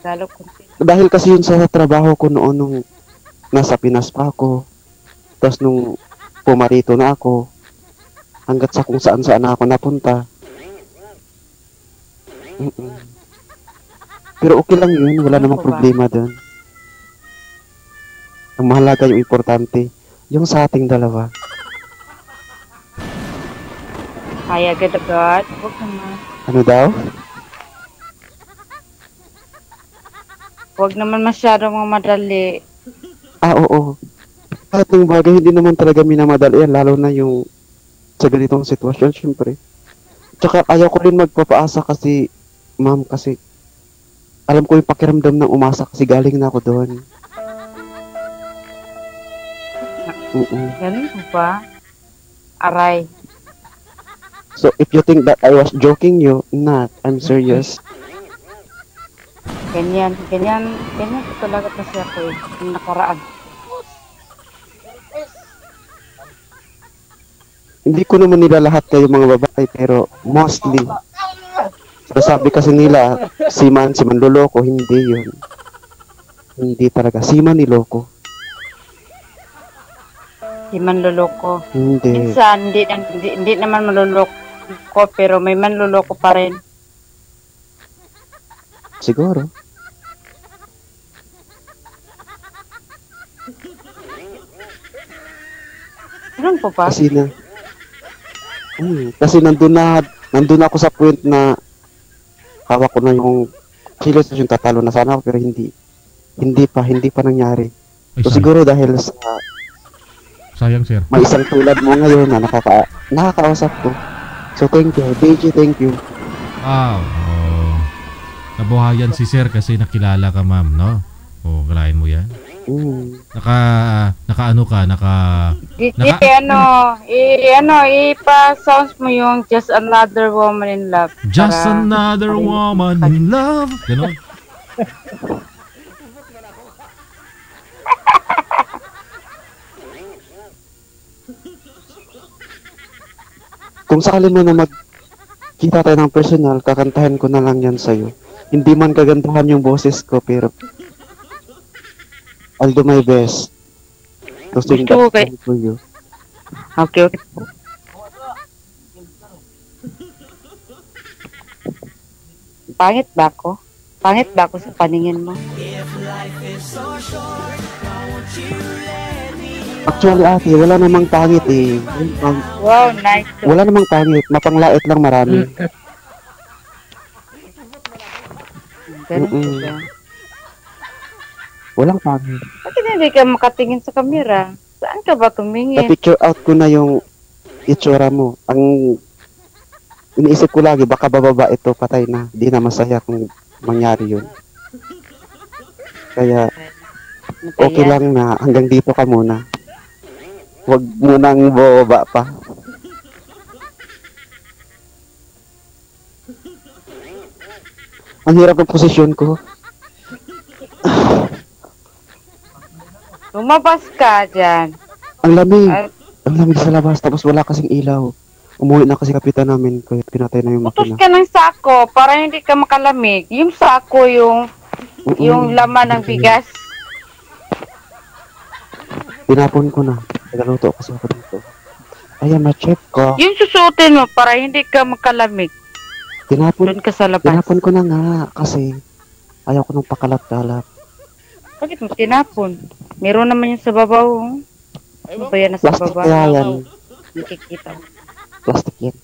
Tagalog ko. Dahil kasi yun sa trabaho ko noon nung nasa Pinas pa ako. Tapos nung pumarito na ako, hanggat sa kung saan-saan na ako napunta. Mm-mm. Pero okay lang yun, wala namang problema doon. Ang mahalaga yung importante, yung sa ating dalawa. Kaya kita God, huwag naman. Ano daw? Huwag naman masyadong mamadali. Ah, oo. At yung bagay, hindi naman talaga minamadali yan, lalo na yung sa ganitong sitwasyon, syempre. Tsaka ayaw ko rin magpapaasa kasi ma'am, kasi alam ko yung pakiramdam ng umasa kasi galing na ako doon. Uh-uh. Galing ko ba? Aray. So if you think that I was joking you, not. I'm serious. Ganyan, ganyan, ganyan ko talaga kasi ako yung nakaraan. Hindi ko naman nila lahat kayo mga babae, pero mostly. Sabi kasi nila, si man, si man loloko, hindi yun. Hindi talaga, si man niloko. Si man loloko. Hindi. Minsan, hindi, hindi, hindi naman maloloko, pero may man loloko pa rin. Siguro. Ganun po ba? Kasi na, um, kasi nandun na, nandun ako sa point na hawak ko na yung kilos, yung tatalo na sana ako, pero hindi. Hindi pa, hindi pa nangyari. Ay, so, siguro dahil sa... Sayang, sir. May isang tulad mo ngayon na nakaka nakakausap ko. So, thank you. D J, thank you. Wow. Oh. Nabuhayan si sir kasi nakilala ka, ma'am, no? O, oh, kalahin mo yan. Mm. Naka, naka ano ka, naka... I, naka i, ano, i, ano, ipa-sounds mo yung Just Another Woman in Love. Just para, Another para, Woman para. in Love. Ganon. Kung sakali mo na magkita tayo ng personal, kakantahin ko na lang yan sa'yo. Hindi man kagandahan yung boses ko, pero... I'll do my best to sing that song for you. Okay, okay. Pangit ba ako? Pangit ba ako sa paningin mo? Actually, ate, wala namang pangit eh. Wow, nice. Wala namang pangit. Mapanglait lang marami. Ganun siya. Walang pangit. Bakit hindi ka makatingin sa kamera? Saan ka ba tumingin? Na-picture out ko na yung itsura mo. Ang iniisip ko lagi, baka bababa ito, patay na. Di na masaya kung mangyari yun. Kaya, okay lang na hanggang dito ka muna. Huwag munang bababa pa. Ang hirap ng posisyon ko. Lumabas ka dyan. Ang lamig. Ar Ang lamig sa labas. Tapos wala kasing ilaw. umuwi na kasi kapitan namin kaya pinatay na yung makina. Utos ka ng sako para hindi ka makalamig. Yung sako yung uh -uh. yung laman ng bigas. Pinapon ko na. Nagaluto kasi ako dito. Ayan, ma-check ko. Yung susutin mo para hindi ka makalamig. Tinapon, ka sa labas. Tinapon ko na nga kasi ayaw ko nung pakalat-kalat. Bakit mo tinapon? Meron naman yung sa babaw. Ano ba yan nasa babaw? Plastic yan. Nakikita. Plastic yan.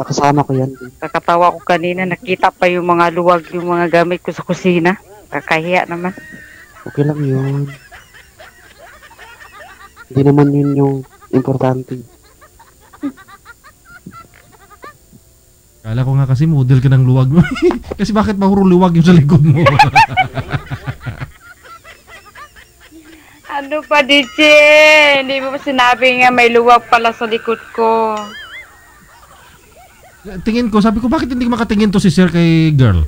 Nakasama ko yan. Kakatawa ko kanina. Nakita pa yung mga luwag, yung mga gamit ko sa kusina. Kakahiya naman. Okay lang yun. Hindi naman yun yung importante. Kala ko nga kasi model ka ng luwag mo. Kasi bakit mahurong luwag yung sa likod mo? Ano pa, D J? Hindi mo sinabi nga may luwag pala sa likod ko. Tingin ko, sabi ko, bakit hindi makatingin to si sir kay girl?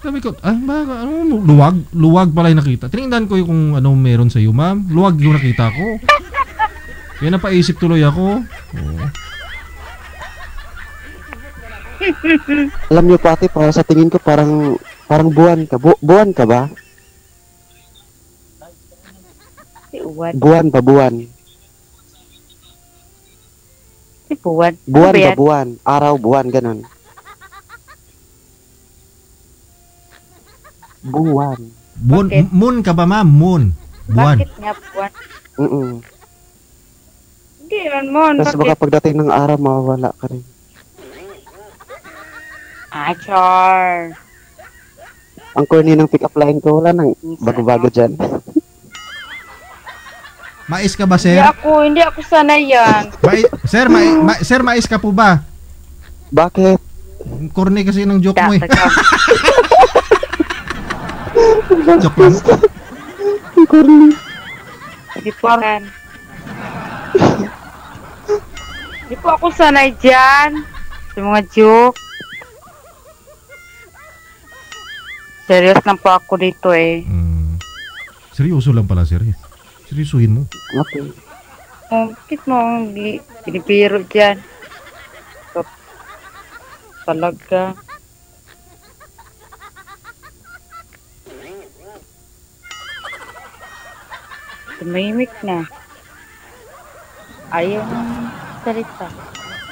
Sabi ko, ah, baka, ano, luwag? Luwag pala yung nakita. Tinignan ko yung kung ano meron sa iyo, ma'am. Luwag yung nakita ko. Yan, napaisip tuloy ako. Oo. Alam niyo pati, para sa tingin ko parang parang buwan ka. Bu buwan ka ba? Buwan ba buwan? Si buwan. Buwan ba buwan? Araw buwan ganun. Buwan. Moon, moon ka ba, ma'am? Moon. Buwan. Bakit nga buwan? Mm. -mm. Hindi naman moon. Kasi baka pagdating ng araw mawawala ka rin. Ah, char. Ang corny ng pick-up line ko, wala nang bago-bago dyan. Mais ka ba, sir? Hindi ako, hindi ako sanay yan. Mai sir, mai ma sir, mais ka po ba? Bakit? Corny kasi ng joke mo eh. Joke lang. Corny. Hindi po ako. Hindi po ako sanay dyan. Sa mga joke. Serious lang po ako dito eh. Hmm. Seryoso lang pala, sir. Seryosuhin mo. Okay. Oh, bakit mo hindi pinipiro dyan? So, talaga. Tumimik na. Ayaw ng salita.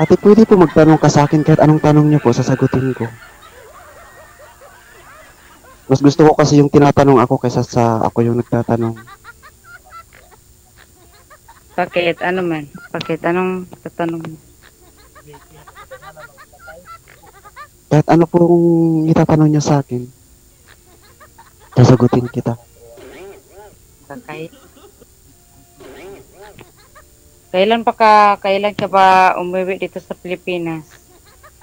Ate, pwede po magtanong ka sa akin kahit anong tanong niyo po, sasagutin ko. Mas gusto ko kasi yung tinatanong ako kaysa sa ako yung nagtatanong. Bakit? Ano man? Bakit? Anong tatanong mo? Kahit ano pong itatanong niya sa akin, sasagutin kita. Bakit? Kailan pa ka, kailan ka ba umuwi dito sa Pilipinas?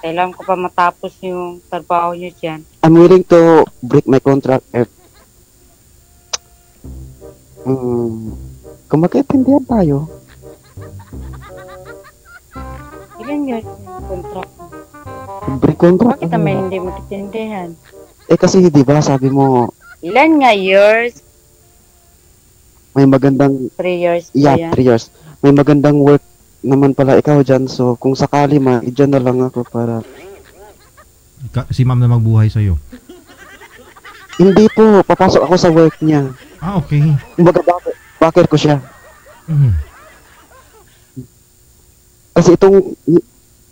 Kailan ko pa matapos yung trabaho nyo dyan? I'm willing to break my contract if... Um, kung magkaintindihan tayo. Ilan yun yung contract? Break contract? Bakit naman hindi magkaintindihan? Eh kasi di ba sabi mo... Ilan nga years? May magandang... Three years ba yan? Yeah, three years. May magandang work naman pala ikaw dyan, so kung sakali ma, dyan na lang ako para Ka si ma'am na magbuhay sa'yo. Hindi po, papasok ako sa work niya. Ah, okay. Kumbaga, backer ko siya. Mm-hmm. Kasi itong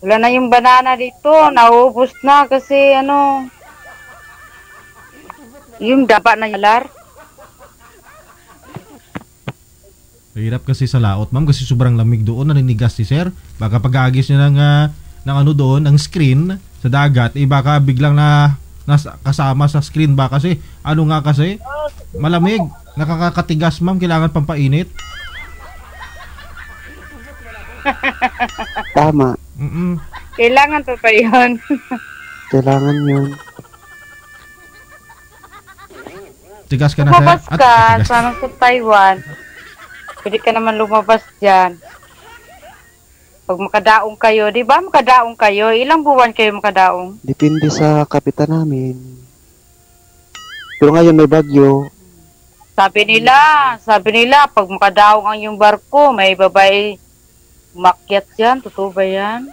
wala na yung banana dito, naubos na kasi ano yung dapat na yalar. Hirap kasi sa laot, ma'am, kasi sobrang lamig doon, naninigas si sir. Baka pag-aagis niya ng, uh, ng ano doon, ng screen sa dagat, eh baka biglang na nasa, kasama sa screen ba kasi. Ano nga kasi, malamig, nakakatigas, ma'am, kailangan pampainit. Tama. Mm-mm. Kailangan pa pa yun. Kailangan yun. Tigas ka na, lumabas sir. Lumabas ka, sanang sa Taiwan. Pwede ka naman lumabas dyan. Pag makadaong kayo, di ba makadaong kayo? Ilang buwan kayo makadaong? Depende sa kapitan namin. Pero ngayon may bagyo. Sabi nila, sabi nila, pag makadaong ang yung barko, may babae Umakyat yan, totoo ba yan?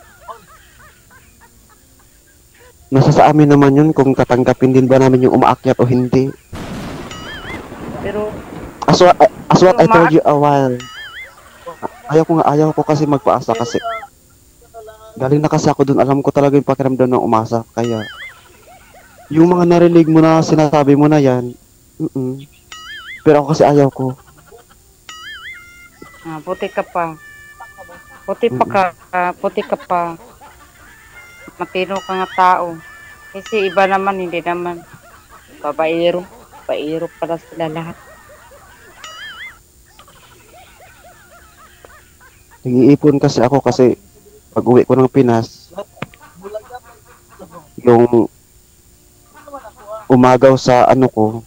Nasa sa amin naman yun kung tatanggapin din ba namin yung umaakyat o hindi. Pero as what, as what I told you a while, ayaw ko nga, ayaw ko kasi magpaasa kasi galing na kasi ako dun, alam ko talaga yung pakiramdam ng umasa. Kaya yung mga narinig mo na sinasabi mo na yan, mm -mm. Pero ako kasi ayaw ko. Ah, puti ka pa. Puti pa ka, uh, puti ka pa. Matino ka nga tao. Kasi iba naman, hindi naman. Babaero, babaero pala sila lahat. Nag-iipon kasi ako kasi pag uwi ko ng Pinas, yung umagaw sa ano ko,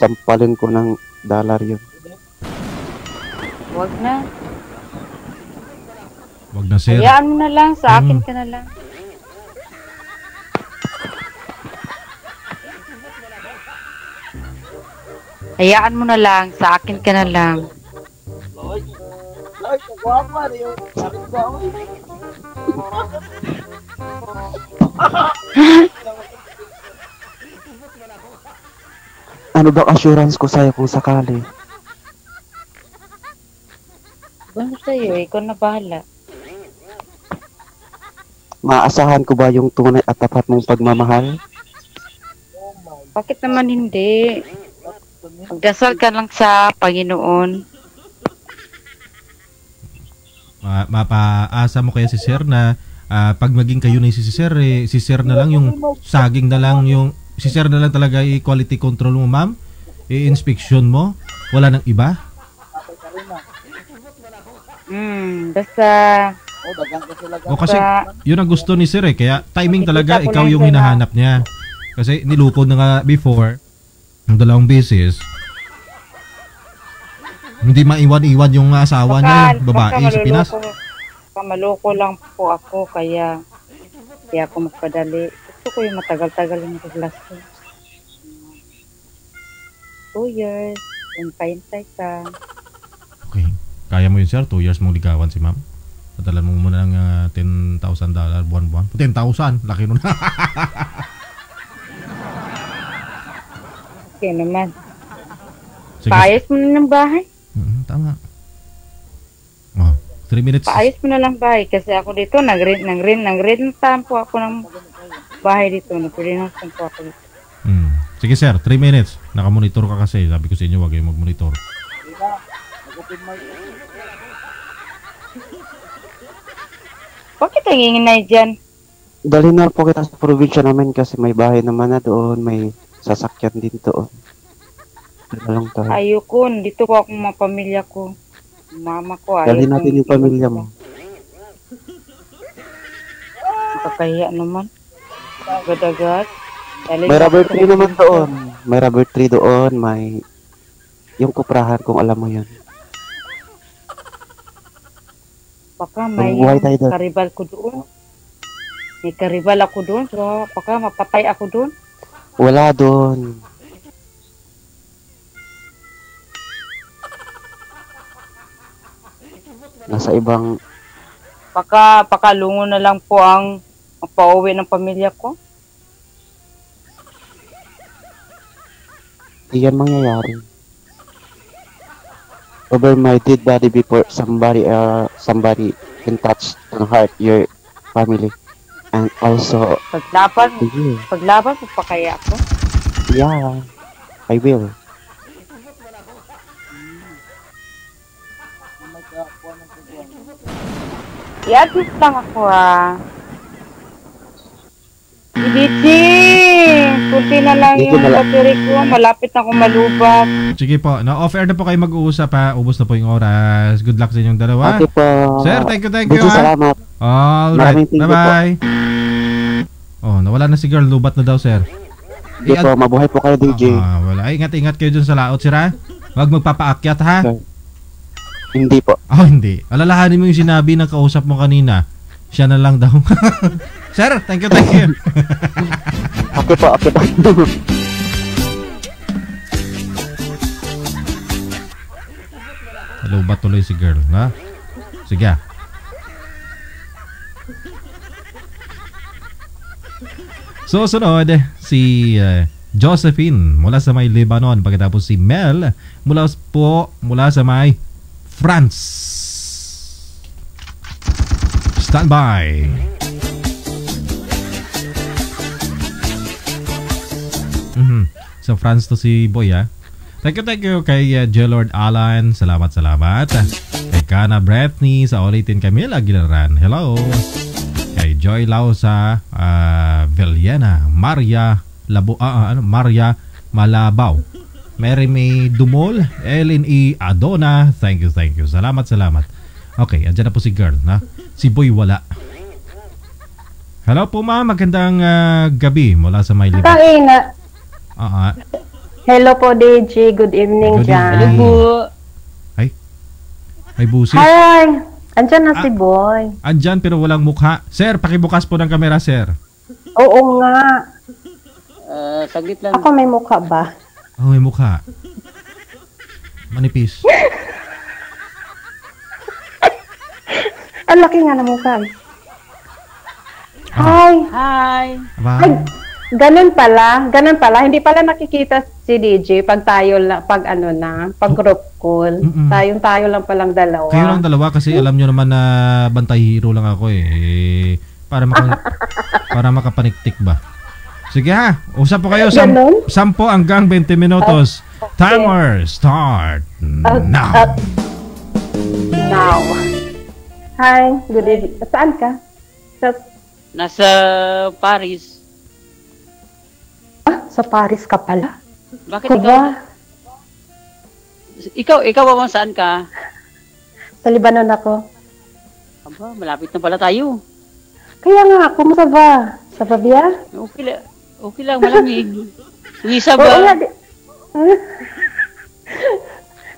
tampalin ko ng dollar yun. Wag na. Wag na, sir. Hayaan mo na lang, sa akin ka na lang. Hayaan mo na lang, sa akin ka na lang. Ano daw assurance ko sa'yo kung sakali? Ano sa'yo? Ikaw na bahala. Maasahan ko ba yung tunay at tapat mong pagmamahal? Bakit naman hindi? Magdasal ka lang sa Panginoon. Ma mapaasa mo kaya si Sir na uh, pag maging kayo na si Sir, eh, si Sir na lang yung saging na lang yung si Sir na lang talaga i-quality control mo, ma'am, i-inspection mo, wala nang iba? Hmm, basta o kasi yun ang gusto ni Sir eh, kaya timing talaga ikaw yung hinahanap niya. Kasi nilukod na nga before ng dalawang beses. Hindi maiwan-iwan yung asawa baka, niya, yung babae sa Pinas. Baka maloko lang po ako, kaya kaya ako magpadali. Gusto ko yung matagal-tagal yung maglasyon. Two years, yung paintay ka. Okay. Kaya mo yun, sir? Two years mong ligawan si ma'am? Patalan mo muna ng uh, ten thousand dollars buwan-buwan. ten thousand! Laki nun. Okay naman. Paayos mo na ng bahay? Mm, tama. Oh, three minutes. Paayos mo na lang bahay kasi ako dito nag-rent nag-rent nag-rent ng tampo ako ng bahay dito, nag-rent ng tampo ako dito. Hmm. Sige sir, three minutes. Naka-monitor ka kasi, sabi ko sa inyo wag kayong mag-monitor. Bakit ang hinginay dyan? Dalhin na po kita sa probinsya namin kasi may bahay naman na doon, may sasakyan din doon. Ayoko, dito ko akong mga pamilya ko. Mama ko, ayaw. Dali natin yung pamilya mo. Nakakaya naman. Agad-agad. May rubber tree naman doon. May rubber tree doon. May yung kuprahan kung alam mo yun. Baka may karibal ko doon. May karibal ako doon. So, baka mapatay ako doon. Wala doon. Nasa ibang Paka, pakalungo na lang po ang pauwi ng pamilya ko. Iyan mangyayari. Over my dead body before somebody uh, somebody can touch and hurt your family. And also Paglaban yeah. Paglaban po pa kaya ako? Yeah, I will. I-admit lang ako ha. Didi! Kunti na lang yung battery ko. Malapit na akong malubat. Sige po. Na-off-air na po kayo mag-uusap ha. Ubos na po yung oras. Good luck sa inyong dalawa. Okay po. Sir, thank you, thank you. Didi, salamat. Alright. Bye-bye. Oh, nawala na si girl. Lubat na daw, sir. Dito po. Mabuhay po kayo, D J. Ah, wala. Ingat-ingat kayo dun sa laot, sir ha. Huwag magpapaakyat ha. Hindi po. Oh, hindi. Alalahanin mo yung sinabi ng kausap mo kanina. Siya na lang daw. Sir, thank you, thank you. Okay po, okay po. Lubat tuloy si girl, ha? Sige. So, sunod, si uh, Josephine mula sa may Lebanon. Pagkatapos si Mel mula po mula sa may France. Standby. Mm-hmm. So, France to si Boy, ha? Thank you, thank you kay uh, Jelord Alan. Salamat, salamat. Kay Kana Bretney sa Olitin Camila Aguilaran. Hello. Kay Joy Lau sa uh, Villena. Maria Labo, uh, ano? Maria Malabaw. Mary May Dumol. Ellen E. Adona. Thank you, thank you. Salamat, salamat. Okay, andyan na po si girl, na? Si Boy wala. Hello po, ma'am. Magandang uh, gabi mula sa may liba. Kaina. Ah, ah. Hello po, D J. Good evening, Good evening. Hello. Ay. Ay, busis. Hi. Andyan na ah, si Boy. Andyan pero walang mukha. Sir, pakibukas po ng kamera, sir. Oo nga. Uh, saglit lang. Ako may mukha ba? Oh, may mukha. Manipis. Ang laki nga na mukha. Hi. Hi. Hi. Ganun pala, ganun pala. Hindi pala nakikita si D J pag tayo lang, pag ano na, pag group call. Mm-mm. Tayong tayo lang palang dalawa. Kayo lang dalawa kasi alam nyo naman na bantay hero lang ako eh. Para, maka, para makapaniktik ba? Sige ha, usap po kayo. Sam, sampo hanggang twenty minutos. Okay. Timer start now. Uh, uh, now. Hi, good evening. Saan ka? Sa... Nasa Paris. Ah, sa Paris ka pala? Bakit Kuba? ikaw? Ikaw, ikaw ba saan ka? Sa Libanon ako. Aba, malapit na pala tayo. Kaya nga, kumusta ba? Sa Pabia? Okay lang, okay lang, malamig. Wisa ba? Oo, di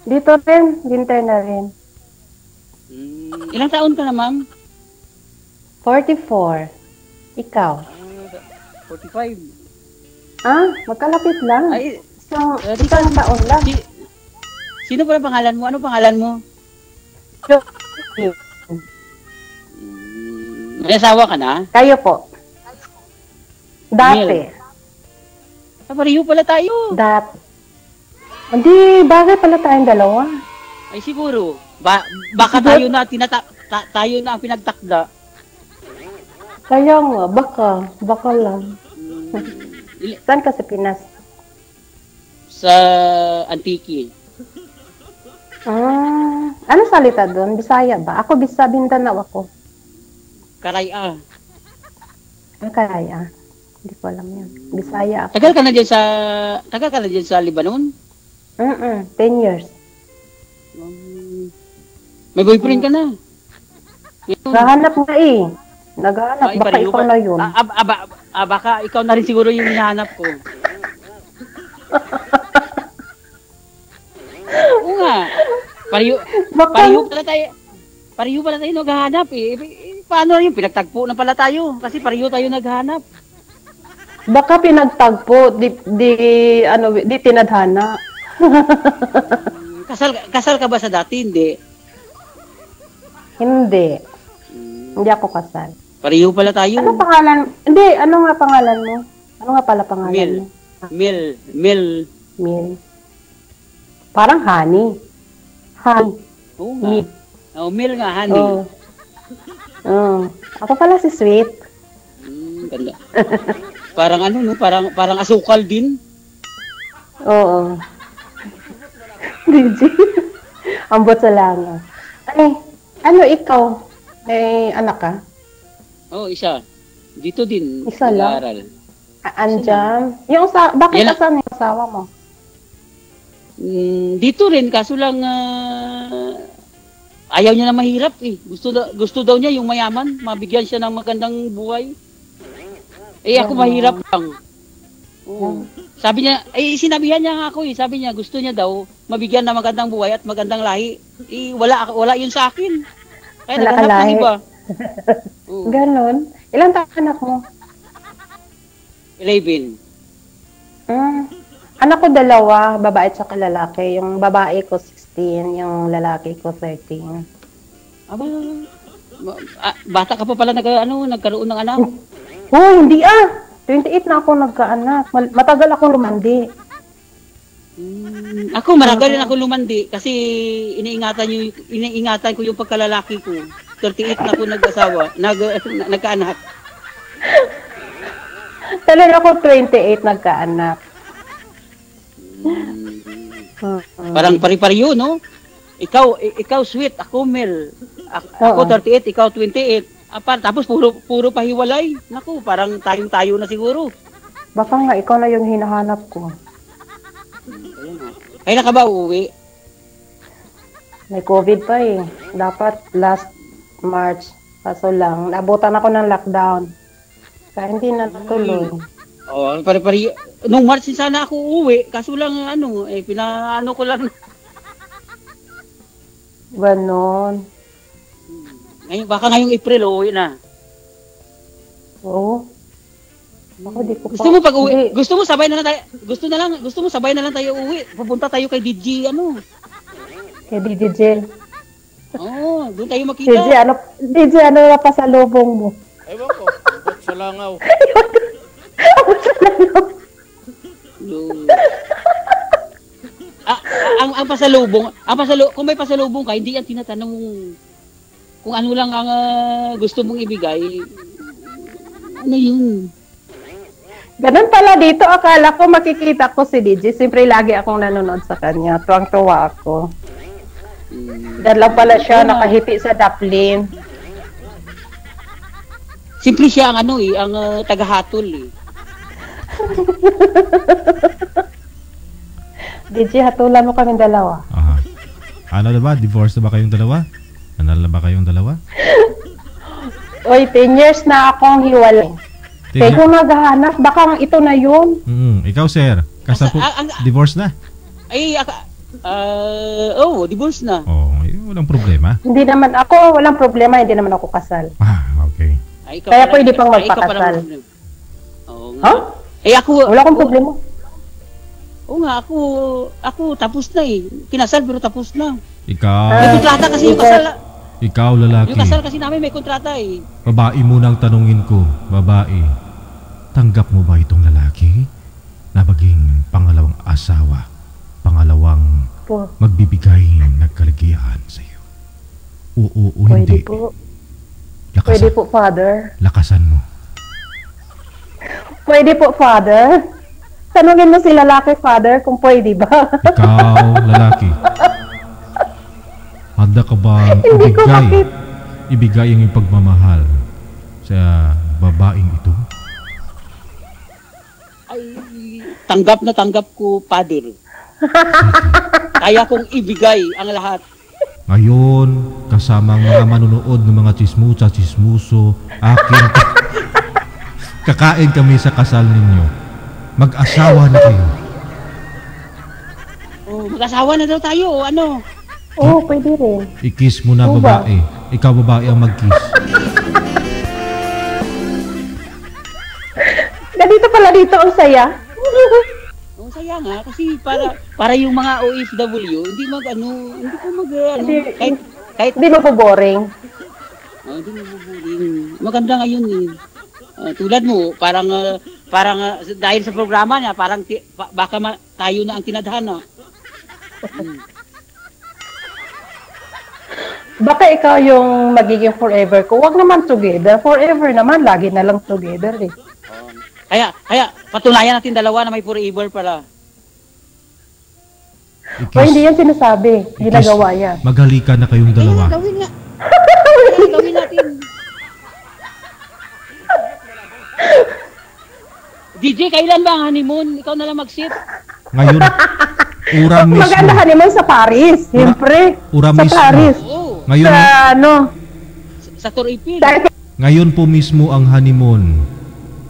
dito rin, winter na rin. Hmm, ilang taon ka na, ma'am? forty-four. Ikaw? forty-five. Ah, magkalapit lang. Ay, so, uh, isang taon lang. Si, sino pala pangalan mo? Ano pangalan mo? May asawa ka na? Kayo po. Dati. Kapariyo pala tayo. Dati. Hindi, bagay pala tayong dalawa. Ay, siguro. Ba baka tayo na, tinata ta tayo na ang pinagtakda. Kaya nga, baka. Baka lang. Saan ka sa Pinas? Sa Antique. Ah, ano salita doon? Bisaya ba? Ako bisa Bintanaw ako. Karaya. Ah, Karaya. Hindi ko alam yan. Bisaya ako. Tagal ka na dyan sa, tagal ka na dyan sa Libanon? Uh-uh, ten years. Um, may boyfriend ka na? Naghahanap na eh. Naghahanap. Ay, baka ikaw na yun. Ah, aba, aba. Ah, baka ikaw na rin siguro yung hinahanap ko. Oo nga. Pariyo, pariyo pala tayo. Pariyo pala tayo naghahanap eh. Paano rin yung pinagtagpo na pala tayo? Kasi pariyo tayo naghahanap. Baka pinagtagpo, di, di, ano, di tinadhana. kasal, kasal ka ba sa dati? Hindi. Hindi. Hindi ako kasal. Pariyo pala tayo. Ano pangalan? Hindi, ano nga pangalan mo? Ano nga pala pangalan Mil. mo? Mil. Mil. Mil. Parang honey. Honey. Oo nga. Mil. Oh, Mil nga, honey. Oo. Oh. Oh. Ako pala si Sweet. Hmm, ganda. Parang ano, no? Parang, parang asukal din. Oo. D J. Ambot sa lango. Ay, ano ikaw? May anak ka? Oh, isa. Dito din. Isa lang? Andiyan. Yung sa bakit asan yung asawa mo? Mm, dito rin, kaso lang uh, ayaw niya na mahirap eh. Gusto, gusto daw niya yung mayaman. Mabigyan siya ng magandang buhay. Eh ako mahirap lang. Oh. Sabi niya, eh sinabihan niya nga ako eh. Sabi niya, gusto niya daw mabigyan ng magandang buhay at magandang lahi. Eh wala, wala yun sa akin. Kaya naghanap ng iba. Ganon. Ilang taon anak mo? eleven. Mm. Anak ko dalawa, babae at saka lalaki. Yung babae ko sixteen, yung lalaki ko thirteen. Aba, bata ka pa pala nag, ano, nagkaroon ng anak? Oh, hindi ah! twenty-eight na ako nagkaanak. Matagal akong lumandi. Hmm, ako, matagal din ako lumandi kasi iniingatan, yung, iniingatan ko yung pagkalalaki ko. thirty-eight na ako nag-asawa, nag, nagkaanak. Talaga ako twenty-eight nagkaanak. Hmm. Uh -huh. Parang pari-pariyo, no? Ikaw, ikaw sweet, ako Mel. Ako uh -huh. thirty-eight, ikaw twenty-eight. Apa, tapos puro, puro pahiwalay. Naku, parang tayong-tayo na siguro. Baka nga, ikaw na yung hinahanap ko. Kailan ka ba uuwi? May COVID pa eh. Dapat last March. Kaso lang, nabutan ako ng lockdown. Kaya hindi na natuloy. Oh, pare-pare. Nung March sana ako uuwi. Kaso lang, ano, eh, pinaano ko lang. Ganon. Ngayon, baka ngayong April, uuwi na. Oo. Ako, di ko gusto pa. Mo pag uwi, di. Gusto mo sabay na lang tayo, gusto na lang, gusto mo sabay na lang tayo uwi. Pupunta tayo kay D J, ano? Kay D J Jill. Oo, oh, doon tayo makita. D J, ano, D J, ano na pa sa lubong mo? Ewan ko, abot sa langaw. Abot sa langaw. Ah, ang, ang pasalubong, ang pasalubong, kung may pasalubong ka, hindi yan tinatanong kung ano lang ang uh, gusto mong ibigay, ano yun? Ganun pala dito, akala ko makikita ko si D J. Siyempre, lagi akong nanonood sa kanya. Tuwang-tuwa ako. Hmm. Dalaw pala siya, ano, nakahiti sa duplin. Siyempre siya ang ano eh, ang uh, tagahatol eh. D J, hatulan mo kami dalawa. Aha. Ano na ba? Divorce na ba kayong dalawa? Nanala ba kayong dalawa? Oy, ten years na akong hiwalay. Kaya kung naghahanap, baka ito na yun. Mm, ikaw, sir, kasal po, divorce na? Ay, uh, oh, divorce na. Oh, eh, walang problema. Hindi naman ako, walang problema, hindi naman ako kasal. Ah, okay. Ay, kaya pwede pang magpakasal. Ay, oh, huh? Ay, ako, wala akong problema. Oo nga, ako, ako tapos na eh. Kinasal pero tapos na. Ikaw. May kontrata kasi yung kasal. Ikaw, lalaki. Yung kasal kasi namin may kontrata eh. Babae munang tanungin ko. Babae, tanggap mo ba itong lalaki na maging pangalawang asawa? Pangalawang po. Magbibigay ng kaligayahan sa iyo? Oo o hindi. Pwede po. Lakasan. Pwede po, Father. Lakasan mo. Pwede po, Father. Tanungin mo si lalaki, Father, kung pwede ba? Ikaw, lalaki. Handa ka ba ibigay, ibigay ang iyong pagmamahal sa babaeng ito? Ay, tanggap na tanggap ko, Father. Kaya kong ibigay ang lahat. Ngayon, kasama mga manunood ng mga chismusa, chismuso, akin, kakain kami sa kasal ninyo. Mag-asawa na kayo. Oh, mag-asawa na daw tayo, ano? Oo, oh, pwede rin. I-kiss mo na, babae. Ikaw, babae, ang mag-kiss. Ganito pala dito, ang saya. Ang saya nga, kasi para para yung mga O F W, hindi mag-ano, hindi ko mag-ano. Kahit, kahit, hindi mo po boring. Oh, hindi mo po boring. Maganda ngayon eh. Uh, tulad mo, parang uh, parang uh, dahil sa programa niya, parang pa baka tayo na ang tinadhana. Hmm. Baka ikaw yung magiging forever ko. Wag naman together. Forever naman, lagi na lang together eh. Um, kaya, kaya, patunayan natin dalawa na may forever pala. O hindi yan sinasabi. Ginagawa yan. Maghalikan na kayong dalawa. Ay, gawin na. Ay, gawin natin. D J, kailan ba ang honeymoon? Ikaw na lang mag-ship. Ngayon, ura mismo. Maganda honeymoon sa Paris, siyempre. Ura, ura sa Paris. Oh. Ngayon, sa ano? Sa, sa Toripil. Ngayon po mismo ang honeymoon.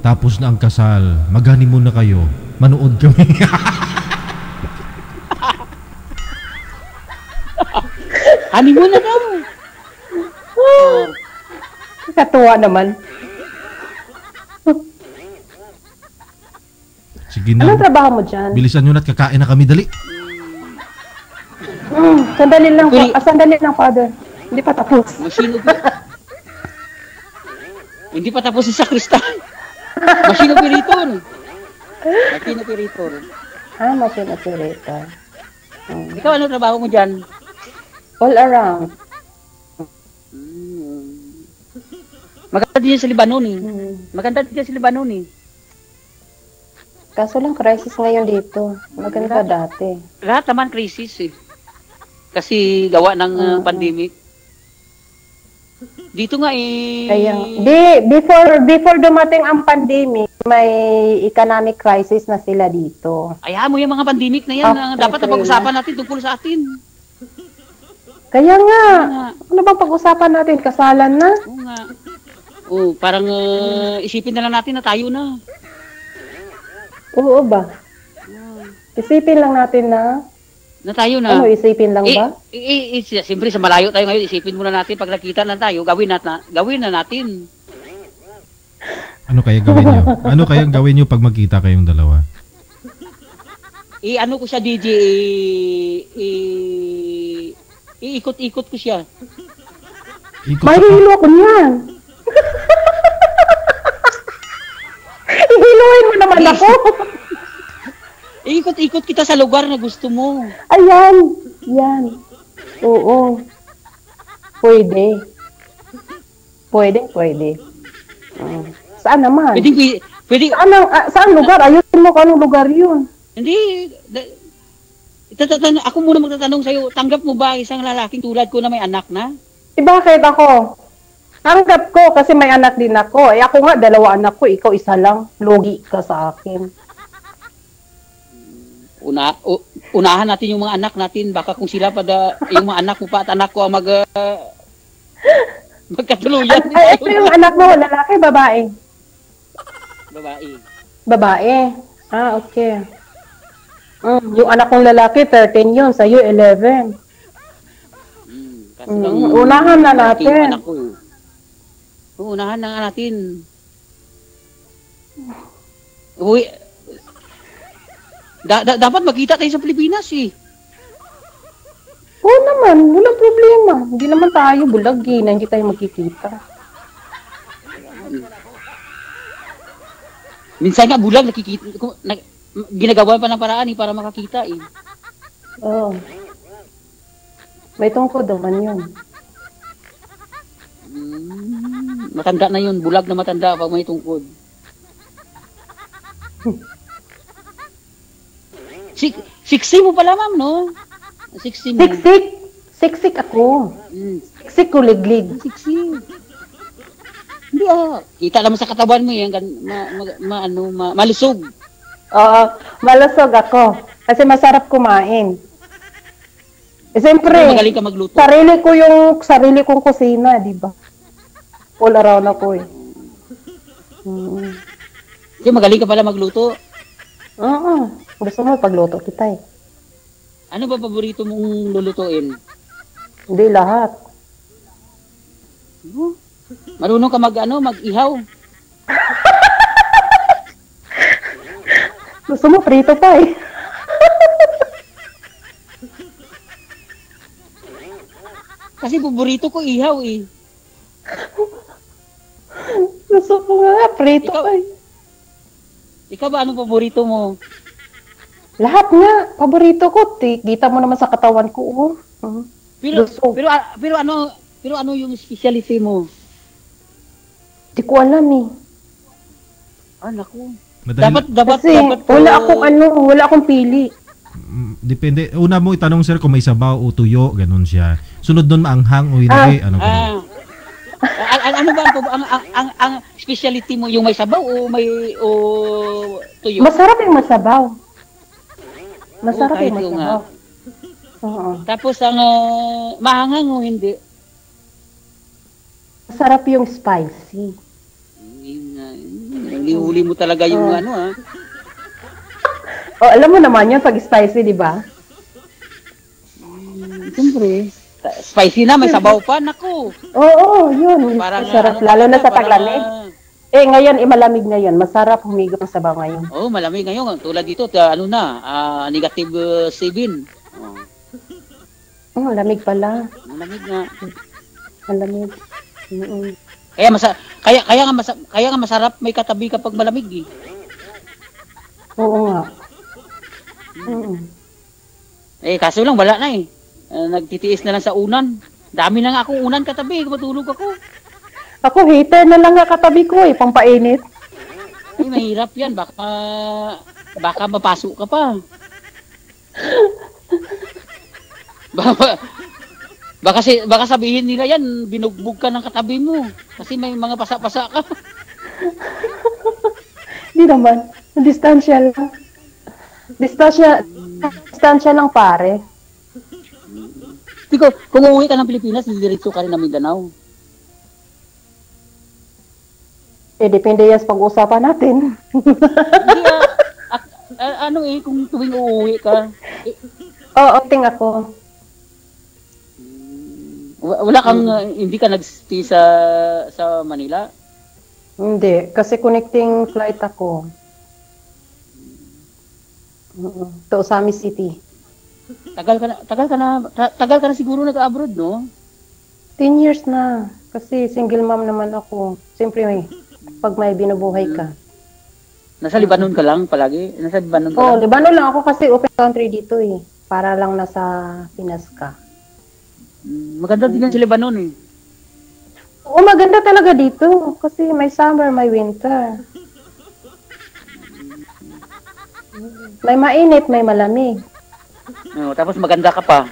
Tapos na ang kasal. Mag-honeymoon na kayo. Manood kami. Honeymoon na daw. Oh. Katuwa naman. Gina. Anong trabaho mo dyan? Bilisan nyo na't kakain na kami, dali. Mm, sandali lang, hey. ah, sandali lang, father. Hindi pa tapos. Masino ba? Hindi pa tapos sa kristal. Masino piriton. Masino piriton. Ah, masino piriton. Hmm. Ikaw, anong trabaho mo dyan? All around. Hmm. Maganda din sa Libanon eh. Hmm. Maganda din sa Libanon eh. Kaso lang crisis ngayon dito. Maganda lahat, dati. Lahat naman crisis eh. Kasi gawa ng uh, pandemic. Dito nga eh. Kaya, di, before, before dumating ang pandemic, may economic crisis na sila dito. Ayahan mo yung mga pandemic na yan. After dapat na pag-usapan natin tungkol sa atin. Kaya nga. Kaya ano bang pag-usapan natin? Kasalan na? Oo nga. Oo, parang uh, isipin na lang natin na tayo na. Oo ba? Isipin lang natin na na tayo na. Ano, isipin lang I, ba? I, I, I, siyempre, sa malayo tayo ngayon, isipin muna natin, pag nakita na tayo, gawin, nat na, gawin na natin. Ano kaya gawin nyo? Ano kaya gawin nyo pag magkita kayong dalawa? I, ano ko siya, D J, iikot-ikot ko siya. Ikot may hilo ako niyan. Hiluin mo naman ako. Ikot-ikot kita sa lugar na gusto mo. Ayan. Yan. Oo. Pwede. Pwede, pwede. Uh, saan naman? Pwede, pwede. Saan, uh, saan lugar? Ayusin mo kung anong lugar yun. Hindi. Ako muna magtatanong sa'yo, tanggap mo ba isang lalaking tulad ko na may anak na? Eh bakit ako? Tanggap ko kasi may anak din ako. Eh ako nga, dalawa anak ko. Ikaw isa lang. Logi ka sa akin. Una, uh, unahan natin yung mga anak natin. Baka kung sila pa da, yung mga anak mo pa at anak ko ang mag, uh, magkatuluyan. Ay, ito yung anak mo, lalaki, babae? Babae. Babae. Ah, okay. Mm, yung anak kong lalaki, thirteen yun. Sa'yo, eleven. Mm, mm, unahan na natin. Anak ko. Unahan na natin. Uy, Da -da dapat magkita tayo sa Pilipinas eh. Oo naman, walang problema. Hindi naman tayo bulag eh, na hindi tayo magkikita. Minsan nga bulag, nakikita, na, ginagawa pa ng paraan eh, para makakita eh. Oo. Oh. May tungkod naman yun. Hmm, matanda na yun, bulag na matanda pag may tungkod. Siksik mo pala, ma'am, no? Siksik mo. Siksik? Siksik ako. Mm. Siksik ko liglig. Siksik. Hindi ah. Kita naman sa katawan mo yan. Ma, ma, ma, ano, ma, malusog. Oo. Malusog ako. Kasi masarap kumain. E, siyempre, magaling ka magluto. Sarili ko yung, sarili kong kusina, di ba? All around ako eh. Mm. Kasi magaling ka pala magluto. Oo. Gusto mo pagluto kita eh. Ano ba paborito mong lulutuin? Hindi lahat. Huh? Marunong ka mag ano, mag-ihaw. Gusto mo prito pa eh. Kasi paborito ko ihaw eh. Gusto mo nga prito ikaw, pa eh. Ikaw ba anong paborito mo? Lahat nga, paborito ko. Kita mo naman sa katawan ko. Oh. Uh -huh. Pero, pero, pero, ano, pero ano yung specialty mo? Di ko alam eh. Ah, naku. Dapat, dapat, kasi, dapat. Ko... Wala akong ano, wala akong pili. Depende. Una mo itanong sir kung may sabaw o tuyo, ganun siya. Sunod doon maanghang o hindi, ah. ano ko. Ah. Ano ba ang, ang, ang, ang specialty mo? Yung may sabaw o may o tuyo? Masarap yung masabaw. Masarap yung masabaw. Oo. Tapos ang uh, mahangang o hindi? Masarap yung spicy. Huli-huli mo talaga yung uh. ano ha. Oh, alam mo naman yun pag spicy, di ba? Um, Siyempre. Spicy na, may sabaw pa, naku. Oo, oh, oh, yun. Parang, masarap, ano, lalo na sa taglamig. Eh, ngayon, imalamig eh, ngayon. Masarap humiga sa sabaw ngayon. Oo, oh, malamig ngayon. Tulad dito, ano na, uh, negative uh, seven. Oh. Oh, lamig pala. Malamig nga. Malamig. Mm-hmm. Kaya, masa- kaya, kaya, nga masa- kaya nga masarap may katabi kapag malamig eh. Oo nga. Mm-hmm. Eh, kaso lang, wala na eh. Uh, nagtitiis na lang sa unan. Dami na nga akong unan katabi. Matulog ako. Ako, heater na lang nga katabi ko eh, pampainit. Ay, mahirap yan. Baka, baka mapasok ka pa. Baka, baka, baka sabihin nila yan, binugbog ka ng katabi mo. Kasi may mga pasa-pasa ka. Hindi naman. Distansya lang. Distansya, distansya lang pare. Because, kung uuwi ka ng Pilipinas, didiretso ka rin ng Mindanao. Eh, depende yan sa pag-uusapan natin. Hindi ah. A- ano eh, kung tuwing uuwi ka. Eh. Oo, ting ako. W- wala kang, hmm. hindi ka nag-stay sa, sa Manila? Hindi, kasi connecting flight ako. Uh-uh. To Osami City. Tagal ka na, tagal ka na, ta- tagal ka na siguro nag-abroad, no? Ten years na. Kasi single mom naman ako. Siyempre may... Pag may binubuhay ka. Nasa Lebanon ka lang palagi? Nasa Lebanon ka oh, lang? Oo, Lebanon lang ako kasi open country dito eh. Para lang nasa Pinas ka. Maganda din yan sa Lebanon eh. Oo, maganda talaga dito. Kasi may summer, may winter. May mainit, may malamig. Oh, tapos maganda ka pa.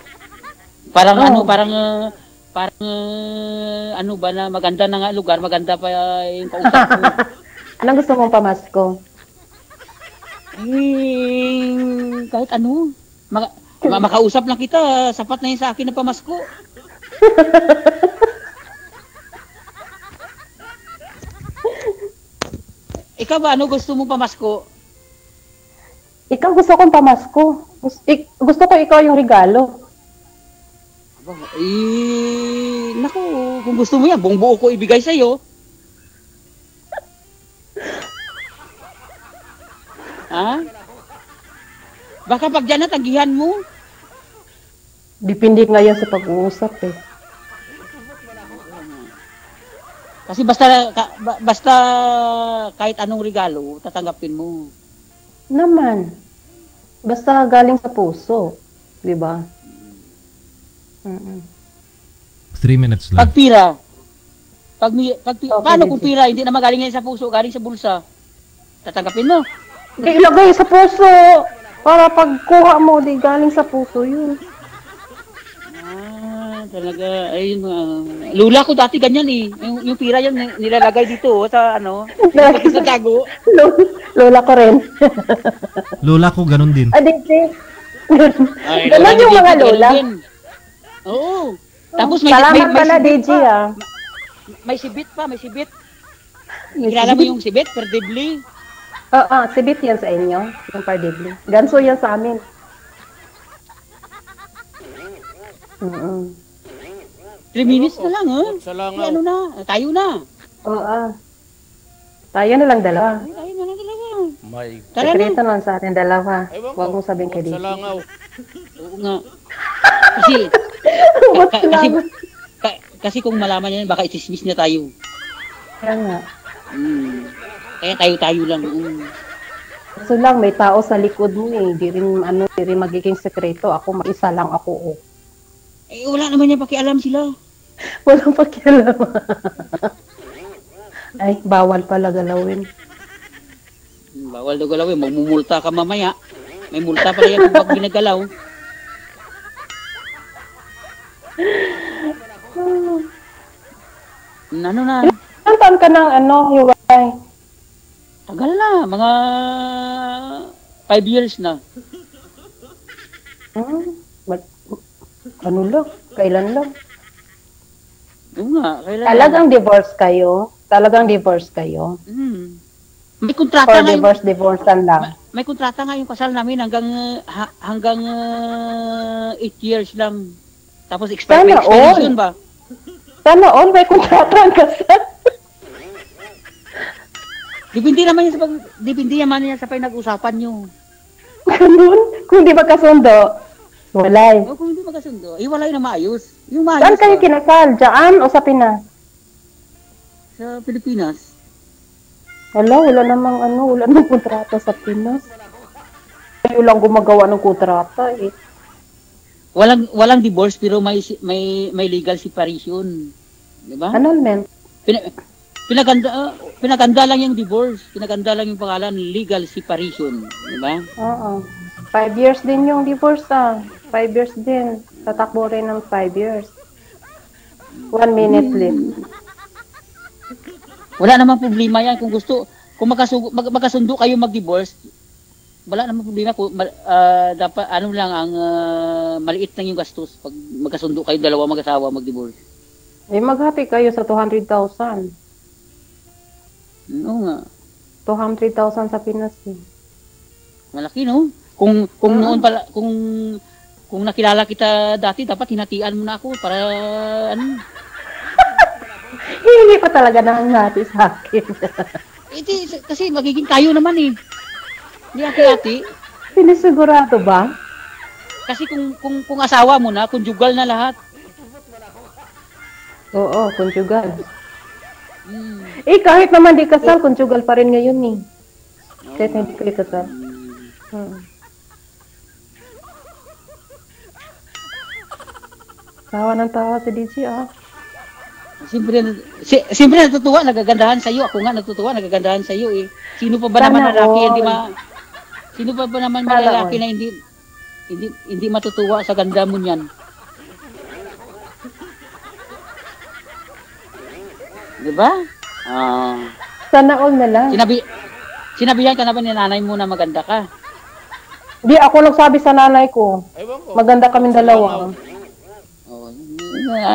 Parang oh. ano, parang... Uh, Parang, uh, ano ba na, maganda na nga lugar, maganda pa uh, yung kausap ko. Anong gusto mong pamasko? Eh, kahit ano. Maka, makausap lang kita, sapat na yun sa akin na pamasko. Ikaw ba, ano gusto mong pamasko? Ikaw gusto kong pamasko. Gusto, ik, gusto ko ikaw yung regalo. Eh, naku, kung gusto mo yan, buong buo ko ibigay sa'yo. Ha? Baka pag dyan na, tagihan mo. Dipindi ngayon sa pag-uusap eh. Kasi basta, ka, basta kahit anong regalo, tatanggapin mo. Naman. Basta galing sa puso, di ba? Mm-hmm. Three minutes lang. Pagpira. Pag, pag, okay, paano kung pira? Hindi naman galing sa puso, galing sa bulsa. Tatanggapin mo. Hindi ilagay sa puso. Para pagkuha mo, di galing sa puso yun. Ah, talaga. Ayun, uh, lula ko dati ganyan eh. Yung, yung pira yan nilalagay dito sa ano. Sa tago. Lula ko rin. Lula ko ganun din. Ah, dito. Ganun yung mga lola. Oo. Tapos may salamat may, pala, D J ah. May sibit pa, may sibit. Kilala mo yung sibit, perdibli? Oo, oh, oh, sibit yan sa inyo, yung perdibli. Ganso yan sa amin. Mm-mm. Three minutes na lang, oh. Eh, ano na, tayo na. Oo. Oh, oh. Tayo na lang dalawa. Ay, tayo na lang dalawa. My God. Sekreto lang sa atin dalawa. Huwag mong sabihin kay D J. Oo nga. Kasi... K- kasi, k- kasi kung malaman niya, baka itismis na tayo. Kaya nga. Mm. Kaya tayo-tayo lang. Mm. So lang, may tao sa likod mo eh. Di rin, ano, di rin magiging sekreto. Ako, isa lang ako. Oh. Eh, wala naman niya pakialam sila. Walang pakialam. Ay, bawal pala galawin. Bawal daw galawin. Magmumulta ka mamaya. May multa pala yan pag ginagalaw. Ano na? Ilang taon ka ng ano, hiwalay? Tagal na, mga five years na. Hmm? But, ano lang? Kailan lang? Oo nga, kailan Talagang lang. divorce kayo? Talagang divorce kayo? Hmm. May kontrata For divorce, yung, divorcean lang. May, may kontrata nga yung kasal namin hanggang ha, hanggang eight uh, years lang. Tapos expect may extension ba? Sana all may kontrata ang kasal. Dipindi naman yan sa pag dipindi naman yan sa pinag-usapan niyo. Ganun? Kung di magkasundo, walay. O kung hindi magkasundo, iwalay na maayos. Yung maayos. Saan kayo kinasal? Diyan o sa Pinas? Sa Pilipinas. Wala, wala namang ano, wala namang kontrata sa Pinas. Kayo lang gumagawa ng kontrata eh. Walang walang divorce pero may may may legal separation. Di ba? Annulment. Pina Pinaganda, uh, pinaganda lang yung divorce, pinaganda lang yung pangalan, legal separation, di ba? Oo. Five years din yung divorce, ah. Five years din. Tatakbo rin ng five years. One minute left. Wala namang problema yan. Kung gusto, kung magkasundo, mag, magkasundo kayo mag-divorce, wala namang problema. Kung, uh, dapat, ano lang, ang uh, maliit lang yung gastos pag magkasundo kayo, dalawa mag-asawa mag-divorce. Eh, mag-happy kayo sa two hundred thousand. Oo nga. two hundred thousand sa Pinas. Eh. Malaki, no? Kung kung uh -huh. noon pala kung kung nakilala kita dati, dapat hinatian mo na ako para ano. Hindi pa talaga nanghati sa akin. Iti, kasi magiging kayo naman eh. Hindi hati-hati. Sinisigurado ba? Kasi kung kung kung asawa mo na, conjugal na lahat. Oo, conjugal. Hmm. Eh, kahit naman di kasal, conjugal pa rin ngayon ni. Eh. Oh, kahit hindi kayo kasal. Hmm. Tawa ng tawa si D J, ah. Siyempre, si, siyempre natutuwa, nagagandahan sa'yo. Ako nga natutuwa, nagagandahan sa'yo, eh. Sino pa ba sana naman lalaki, hindi ma... Sino pa ba naman malalaki na hindi, hindi, hindi matutuwa sa ganda mo niyan? Diba? Uh, sana all na lang. Sinabi, sinabihan ka na ba ni nanay mo na maganda ka? Hindi, ako nagsabi sa nanay ko. Maganda kaming dalawa. Oh,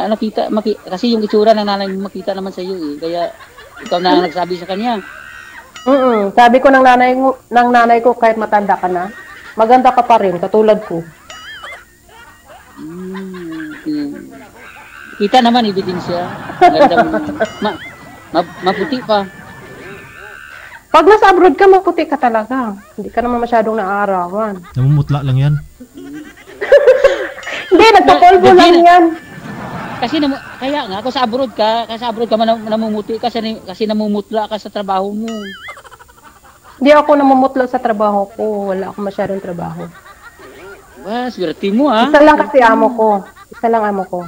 nakita, makita, kasi yung itsura ng nanay mo makita naman sa iyo eh. Kaya ikaw na nagsabi sa kanya. Mm-mm. Sabi ko ng nanay, ng nanay ko kahit matanda ka na, maganda ka pa rin, katulad ko. Mm-hmm. Kita naman ebidensya. Ma ma maputi pa. Pag nasa abroad ka, maputi ka talaga. Hindi ka naman masyadong naarawan. Namumutla lang yan. Hindi, nagtapolbo lang yan. Kasi, kaya nga, kung sa abroad ka, kasi sa abroad ka man namumuti ka, kasi, kasi namumutla ka sa trabaho mo. Hindi ako namumutla sa trabaho ko. Wala akong masyadong trabaho. Ba, swerte mo ha. Isa lang kasi amo ko. Isa lang amo ko.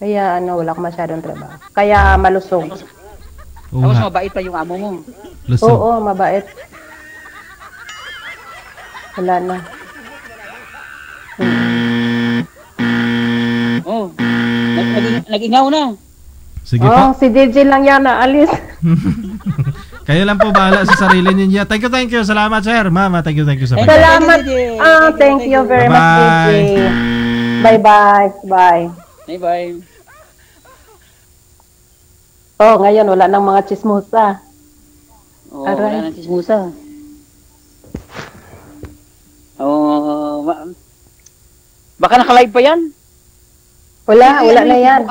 Kaya ano, wala akong masyadong trabaho. Kaya malusog. Oo, tapos nga. Mabait pa yung amo mo. Lusog. Oo, mabait. Wala na. Hmm. Oh, nag-ingaw na. Sige oh, pa. Si D J lang yan naalis. Kayo lang po bahala sa sarili niyo. Thank you, thank you. Salamat, sir. Mama, thank you, thank you. Sa salamat. Ah, oh, thank you very much, D J. Bye-bye. Bye. Bye-bye. Oh, ngayon wala nang mga chismosa. Oh, aray. Wala nang chismosa. Oh, baka naka-live pa yan? Wala, wala na yan.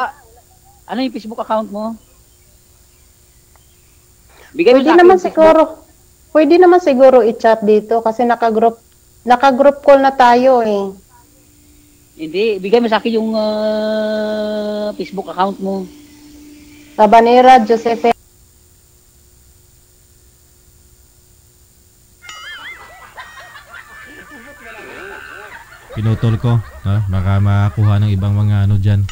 Ano yung Facebook account mo? Bigay pwede naman siguro, pwede naman siguro i-chat dito kasi naka-group, naka-group call na tayo eh. Hindi, bigay mo sa akin yung uh, Facebook account mo. Tabanera, Josephine. Pinutol ko. Ah, baka makakuha ng ibang mga ano dyan.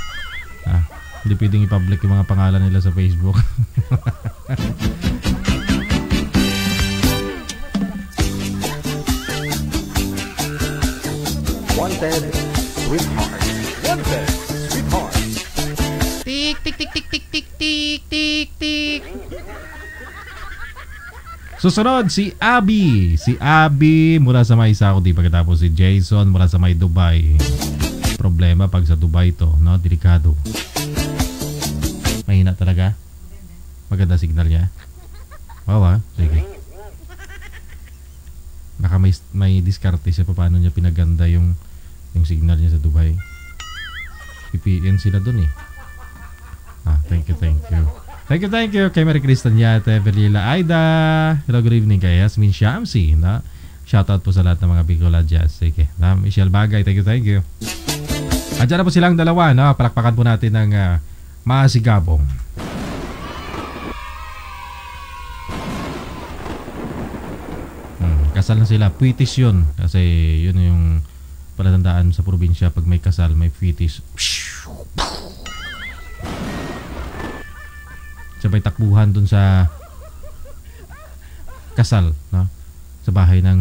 Ah, hindi pwedeng i-public yung mga pangalan nila sa Facebook. Wanted. Sweetheart, wanted, sweetheart. Tik, tik, tik, tik, tik, tik, tik, tik, tik. Susunod, si Abi. Si Abi, mula sa may Saudi. Pagkatapos si Jason, mula sa may Dubai. Problema pag sa Dubai to, no? Delikado. Mahina talaga. Maganda signal niya. Wow, ha? Sige. Naka may, may diskarte siya pa paano niya pinaganda yung yung signal niya sa Dubai. P P N sila dun eh. Ah, thank you, thank you. Thank you, thank you kay Mary Kristen Yate, Berlila Aida. Hello, good evening kay Yasmin Shamsi. Na? Shoutout po sa lahat ng mga Bicola dyan. Sige, na, Michelle Bagay, thank you, thank you. Andiyan na po silang dalawa, no? Palakpakan po natin ng uh, masigabong. Hmm, kasal na sila, puitis yun. Kasi yun yung palatandaan sa probinsya, pag may kasal, may puitis. Sabay takbuhan dun sa kasal, no? Sa bahay ng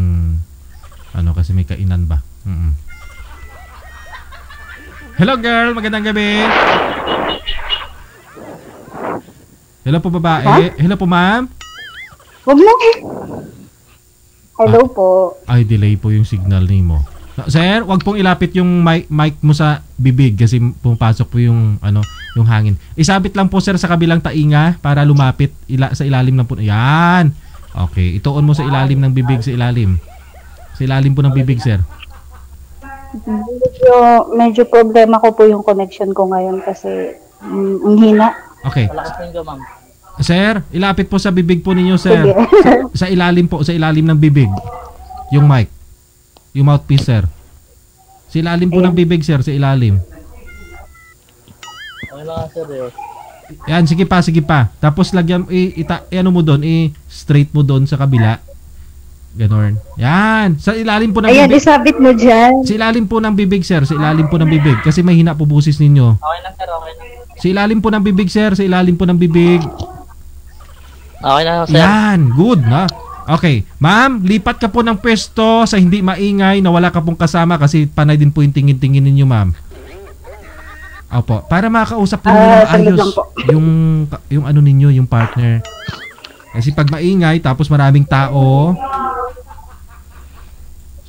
ano, kasi may kainan ba? Mm-mm. Hello girl, magandang gabi. Hello po babae. Huh? Hello po ma'am. Wag lang eh. Hello ah, po. Ay, delay po yung signal ni mo. Sir, wag pong ilapit yung mic, mic mo sa bibig kasi pumapasok po yung ano, yung hangin. Isabit lang po sir sa kabilang tainga para lumapit ila, sa ilalim ng puno. Yan. Okay, ituon mo sa ilalim ng bibig, sa ilalim. Sa ilalim po ng bibig sir. Medyo, medyo problema ko po yung connection ko ngayon kasi mm, ang hina. Okay. Sir, ilapit po sa bibig po ninyo sir. Sa, sa ilalim po, sa ilalim ng bibig. Yung mic. Yung mouthpiece sir. Sa ilalim po Ayan. ng bibig sir, sa ilalim. Okay lang sir. Yan, sige pa, sige pa. Tapos lagyan, i-ano mo doon, i-straight mo doon sa kabila. Ganon. Yan. Sa ilalim po ng Ayan, bibig. Ayan, isabit mo dyan. Sa ilalim po ng bibig, sir. Sa ilalim po ng bibig. Kasi may hina po busis ninyo. Okay lang, sir. Okay lang. Sa ilalim po ng bibig, sir. Sa ilalim po ng bibig. Okay lang, sir. Yan. Good, na. Okay. Ma'am, lipat ka po ng pwesto sa hindi maingay na wala ka pong kasama kasi panay din po yung tingin-tingin ninyo, ma'am. Opo. Para makausap po uh, ayos yung, yung ano ninyo, yung partner. Kasi pag maingay, tapos maraming tao...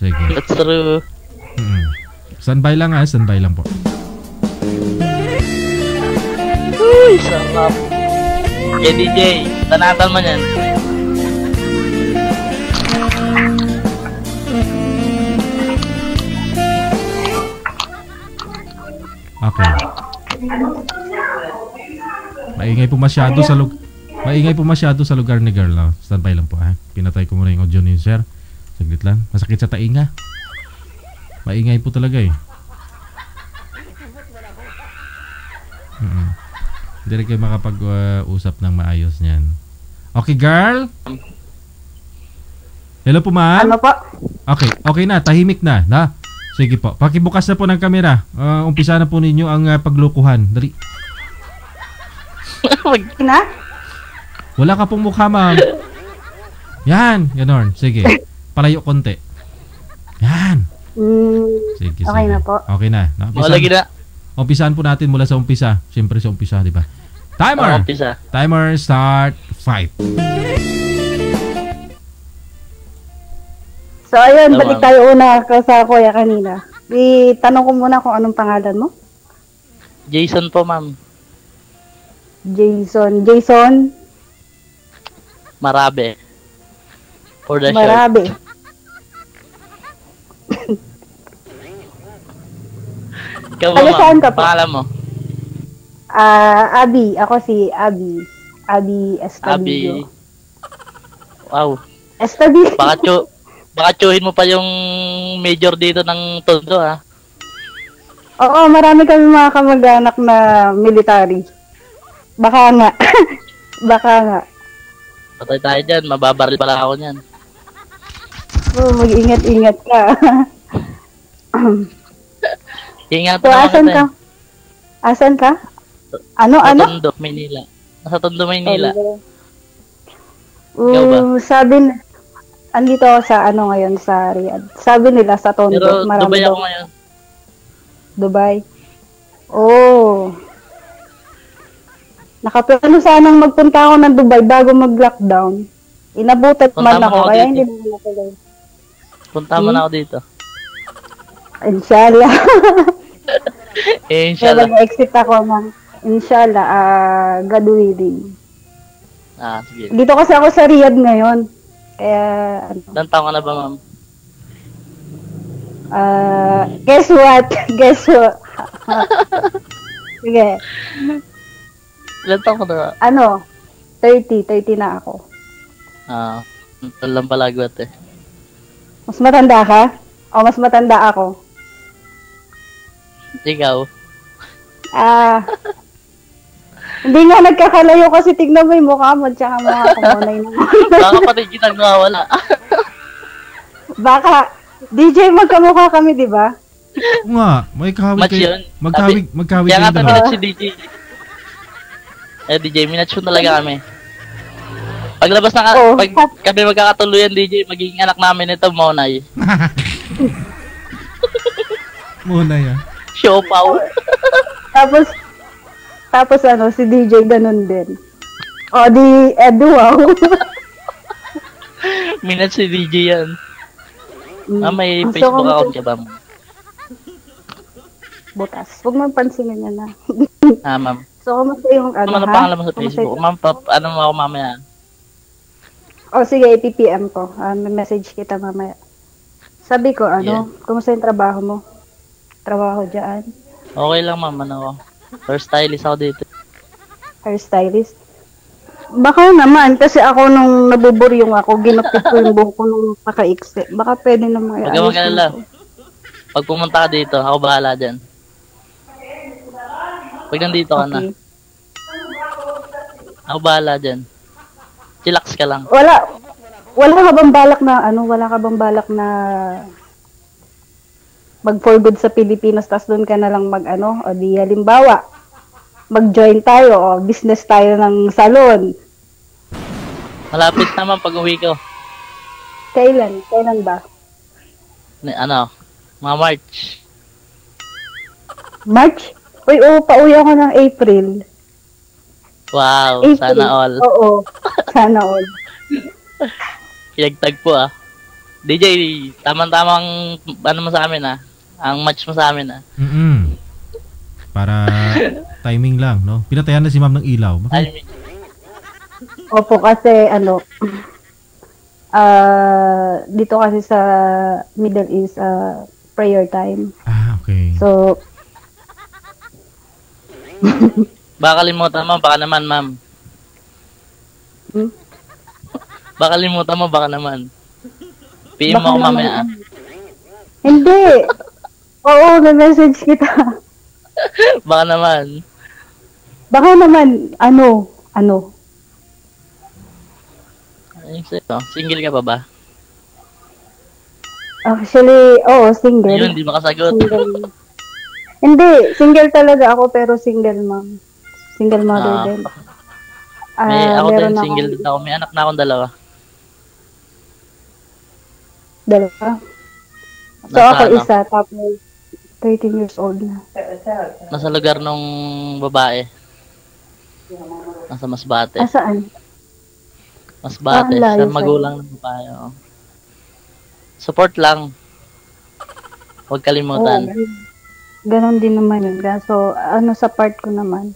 Sige. That's true. Mm-hmm. Standby lang ha, standby lang po. Uy, sarap. Hey D J, tanatan mo yan. Okay. Maingay po masyado sa lugar. Maingay po masyado sa lugar ni girl na. Standby lang po ha. Pinatay ko muna yung audio ni sir. Saglit lang. Masakit sa tainga. Maingay po talaga eh. Mm-mm. Hindi rin kayo makapag-usap uh, ng maayos niyan. Okay, girl? Hello po, ma'am? Ano po? Okay, okay na. Tahimik na. na. Sige po. Pakibukas na po ng camera. Uh, umpisa na po ninyo ang uh, paglukuhan. Dali. na? Wala ka pong mukha, ma'am. Yan. Ganon. Sige. Palayo konti. Yan. Sige, okay sige. na po. Okay na. na umpisan, umpisan po natin mula sa umpisa. Siyempre sa umpisa, di ba? Timer! Oh, umpisa. Timer start five. So, ayun. Balik tayo una sa kuya kanina. Itanong ko muna kung anong pangalan mo. Jason po, ma'am. Jason. Jason? Marabe. For the Marabe. Show. Ikaw ba, saan ka po? Pangalan mo? Ah, uh, Abi. Ako si Abi. Abi Estabillo. Abi. Wow. Estabillo. Baka, chu baka chuhin mo pa yung major dito ng Tondo, ha? Oo, marami kami mga kamag-anak na military. Baka nga. Baka nga. Patay tayo dyan. Mababaril pala ako nyan. Oo, oh, mag-ingat-ingat ka. Ingat so, asan ka? Asan ka? Ano, sa ano? Sa Tondo, Maynila. Sa Tondo, Maynila. Um, sabi, andito ako sa ano ngayon, sa Riyadh. Sabi nila sa Tondo. Pero marami Dubai ako ngayon. Dubai? Oh. Nakaplano sanang magpunta ako ng Dubai bago mag-lockdown. Inabutan man ako, ako kaya dito. Hindi naman ako lang. Punta hmm? man ako dito. Inshallah. Inshallah. Kaya nag-exit ako ng Inshallah, uh, graduating. Ah, sige. Dito kasi ako sa Riyadh ngayon. Kaya, ano. Ilang taon ka na ba, ma'am? Uh, guess what? Guess what? Sige. Ilan taong ka na? Ano? thirty. thirty na ako. Ah. Alam palagi ate. Mas matanda ka? O mas matanda ako? Ikaw? Ah. Hindi nga nagkakalayo kasi tignan mo yung mukha mo tsaka mukha ko munay na. Baka pati kita nawawala. Baka D J magkamukha kami, di ba? Nga, magkawig kayo. Magkawig, magkawig kayo. Kaya nga tanong si D J. Eh, D J, minatch talaga kami. Paglabas na ka, oh, pag kami magkakatuluyan, D J, magiging anak namin ito, Monay. Monay, ah. Siopaw. Tapos, tapos ano, si D J ganun din. O, di, edu, wow. Minatch si D J yan. Ah, may so, Facebook account ka ba mo? Butas. Huwag mong pansinin niya na. Ah, ma'am. So, kumusta yung ano, ano ha? Ano pangalan mo sa Facebook? Ma'am, ano mo ako mamaya? O, oh, sige, i-P P M ko. Uh, message kita mamaya. Sabi ko, ano, yeah. Kumusta yung trabaho mo? Trabaho dyan? Okay lang, ma'am. Ano, hairstylist ako dito. Hairstylist? Baka naman, kasi ako nung nabuburyong ako, ginapit ko yung buhok ko nung pakaikse. Baka pwede naman. Huwag mo kalala. Pag pumunta ka dito, ako bahala dyan. Pag nandito ka okay na. Ako bahala dyan. Chillax ka lang. Wala. Wala ka bang balak na, ano, wala ka bang balak na mag-for good sa Pilipinas, tas doon ka na lang mag, ano, o di halimbawa, mag-join tayo, o business tayo ng salon. Malapit naman pag uwi ko. Kailan? Kailan ba? Ano? Mga March. March? Uy, oo, pauwi ako ng April. Wow, April. Sana all. Oo, sana all. Pinagtagpo ah. D J, tamang-tamang ano mo sa amin ah. Ang match mo sa amin ah. Mm-hmm. Para timing lang, no? Pinatayan na si ma'am ng ilaw. Bakit? Opo, kasi ano... Uh, dito kasi sa Middle East, uh, prayer time. Ah, okay. So, baka limutan mo, baka naman, ma'am. Hmm? Baka limutan mo, baka naman. P M mo ako mamaya. Hindi. Oo, na-message kita. Baka naman. Baka naman, ano, ano. Single ka pa ba? Actually, oo, single. Ayun, hindi makasagot. Single. Hindi, single talaga ako pero single mom. Single mother uh, din. May uh, ako din, single din ako. May anak na akong dalawa. Dalawa? So nasa ako ano? Isa, tapos thirteen years old na. Nasa lugar nung babae. Nasa Masbate. Ah, saan? Mas bate, ah, sa magulang ng babae. Oh. Support lang. Huwag kalimutan. Oh, ganon din naman yun. So, ano sa part ko naman,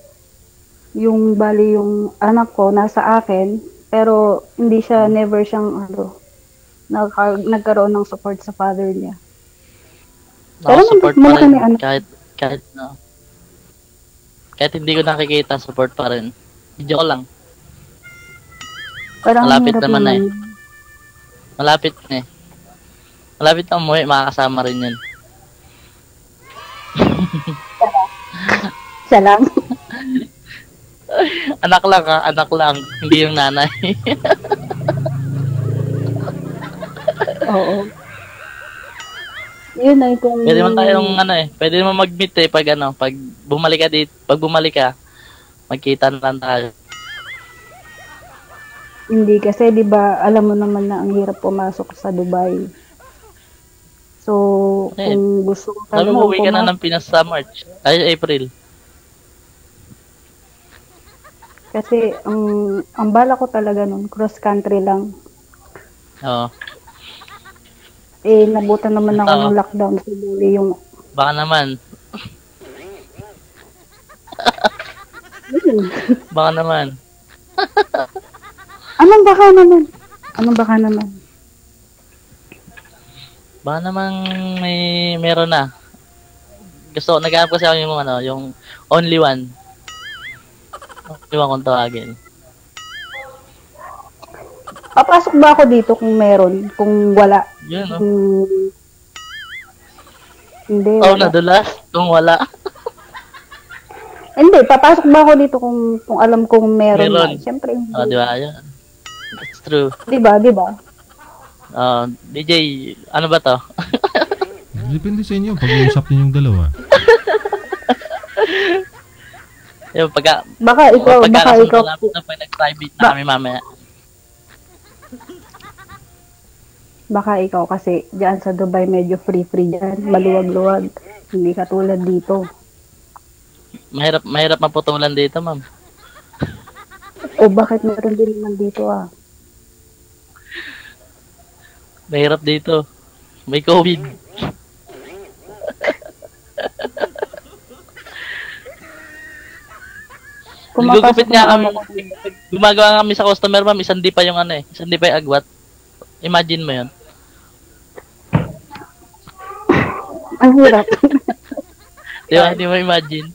yung bali yung anak ko nasa akin, pero hindi siya, never siyang, ano, nag nagkaroon ng support sa father niya. Pero support pa rin. Kami, kahit, kahit, no, kahit hindi ko nakikita, support pa rin. Hindi ko lang. Parang malapit naman na eh. Malapit na eh. Malapit na umuwi, makakasama rin yun. Salam. Anak lang ha, anak lang. Hindi yung nanay. Oo. Yun ay kung... Pwede man tayong ano eh. Pwede naman mag-meet eh pag ano. Pag bumalik ka dito. Pag bumalik ka, magkita na lang tayo. Hindi kasi, di ba, alam mo naman na ang hirap pumasok sa Dubai. So, eh, kung gusto ko talaga... Sabi mo, uwi ka na ng Pinas sa March. Ay, April. Kasi, um, ang bala ko talaga nun, cross-country lang. Oo. Eh, nabutan naman ako ng lockdown. Siguro yung... Baka naman. Baka naman. Anong baka naman? Anong baka naman? Baka namang may meron na. Gusto, nag-aap kasi ako yung ano, yung only one. Iwan kong tawagin. Papasok ba ako dito kung meron? Kung wala? Yeah, no? Hmm. Hindi. Oh, wala. Nadulas? Kung wala? Hindi, papasok ba ako dito kung, kung alam kong meron? Meron. Siyempre, hindi. Oh, di ba? Yeah. That's true. Di ba? Di ba? Uh, D J, ano ba to? Depende sa inyo. Pag-uusap niyo yung dalawa. Yung pagka baka ikaw pagka baka ikaw na pa nag-private na kami mamaya. Baka ikaw kasi diyan sa Dubai medyo free-free diyan, maluwag-luwag. Hindi katulad dito. Mahirap mahirap maputulan dito, ma'am. O bakit meron din naman dito ah? Mahirap dito. May COVID. Gugupit nga kami. Gumagawa kami sa customer, ma'am. Isang di pa yung ano eh. Isang di pa yung agwat. Imagine mo yun. Ang hirap. Di ba? Di mo imagine?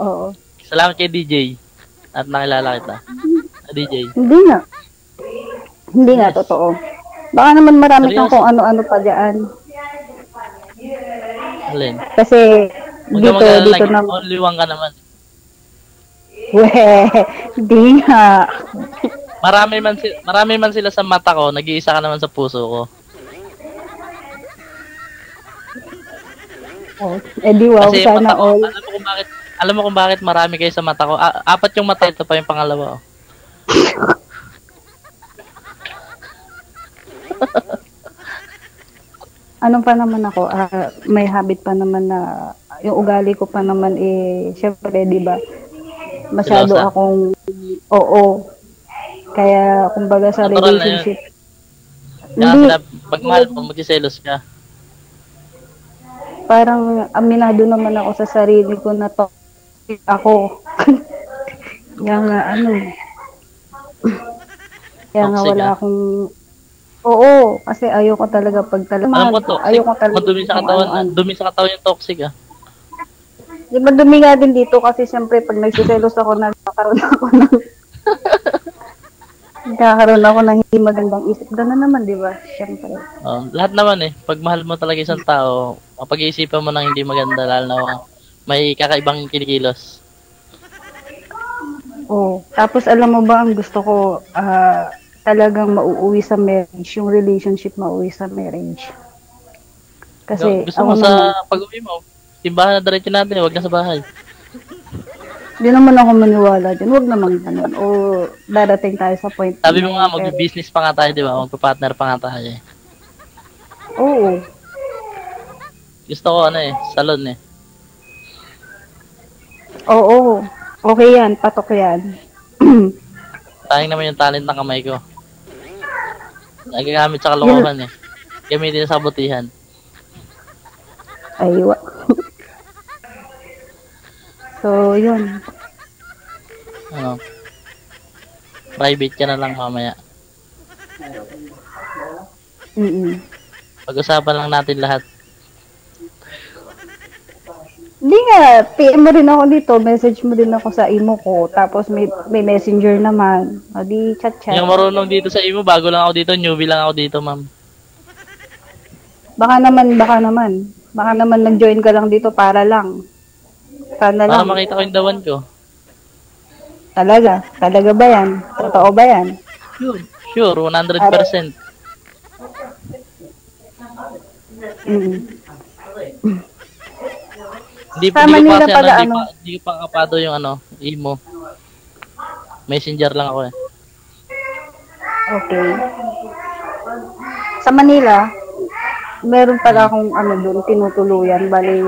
Oo. Salamat kay D J. At nakilala kita. D J. Hindi nga. Hindi yes. nga, totoo. Baka naman marami kang kung ano-ano pa dyan. Alin? Kasi dito, dito like, na. Only one ka naman. Weh, di nga. Marami man, si marami man sila sa mata ko, nag-iisa ka naman sa puso ko. Oh, eh di wow, kasi sana ko, all. Alam mo kung bakit, alam mo kung bakit marami kayo sa mata ko. A apat yung mata, ito pa yung pangalawa. Oh. Ano pa naman ako, uh, may habit pa naman na, yung ugali ko pa naman eh, syempre, di ba? Masyado Silosa. Akong oo. Kaya kumbaga sa natural relationship. Hindi pag mahal mo magseselos ka. Parang aminado naman ako sa sarili ko na to ako. Kaya nga ano. Kaya nga wala akong oo, kasi ayoko talaga pag talaga ayoko talaga. Madumi sa katawan, dumi sa katawan yung toxic ah. Di ba dumi nga din dito kasi siyempre pag nagsiselos ako nagkakaroon ako ng nagkakaroon ako ng hindi magandang isip. Doon na naman, di ba? Siyempre. Um, lahat naman eh. Pag mahal mo talaga isang tao, mapag-iisipan mo ng hindi maganda lalo na may kakaibang kinikilos. Oh, tapos alam mo ba ang gusto ko uh, talagang mauuwi sa marriage, yung relationship mauuwi sa marriage. Kasi gusto mo sa pag-uwi mo? Simbahan na diretso natin, huwag na sa bahay. Hindi naman ako maniwala dyan, huwag naman ganun. O darating tayo sa point. Sabi mo nga, mag-business pa nga tayo, di ba? Magpa-partner pa nga tayo eh. Oo. Gusto ko ano eh, salon eh. Oo, okay yan, patok yan. Tayang naman yung talent ng kamay ko. Nagagamit sa kalokohan eh. Gamitin sa kabutihan. Aywa. So, yun. Ano? Private ka na lang mamaya. Mm-mm. Pag-usapan lang natin lahat. Hindi nga. P M mo rin ako dito. Message mo din ako sa I M O ko. Tapos may, may messenger naman. O di chat-chat. Yung marunong dito sa I M O, bago lang ako dito. Newbie lang ako dito, ma'am. Baka naman, baka naman. Baka naman nag-join ka lang dito para lang. Sana para lang. Para makita ko yung dawan ko. Talaga? Talaga ba yan? Totoo ba yan? Sure. Sure. one hundred percent. Mm. Hindi pa kasi ano. Hindi pa kapado yung ano. Imo. Messenger lang ako eh. Okay. Sa Manila, meron pala akong ano doon, tinutuluyan. Bali,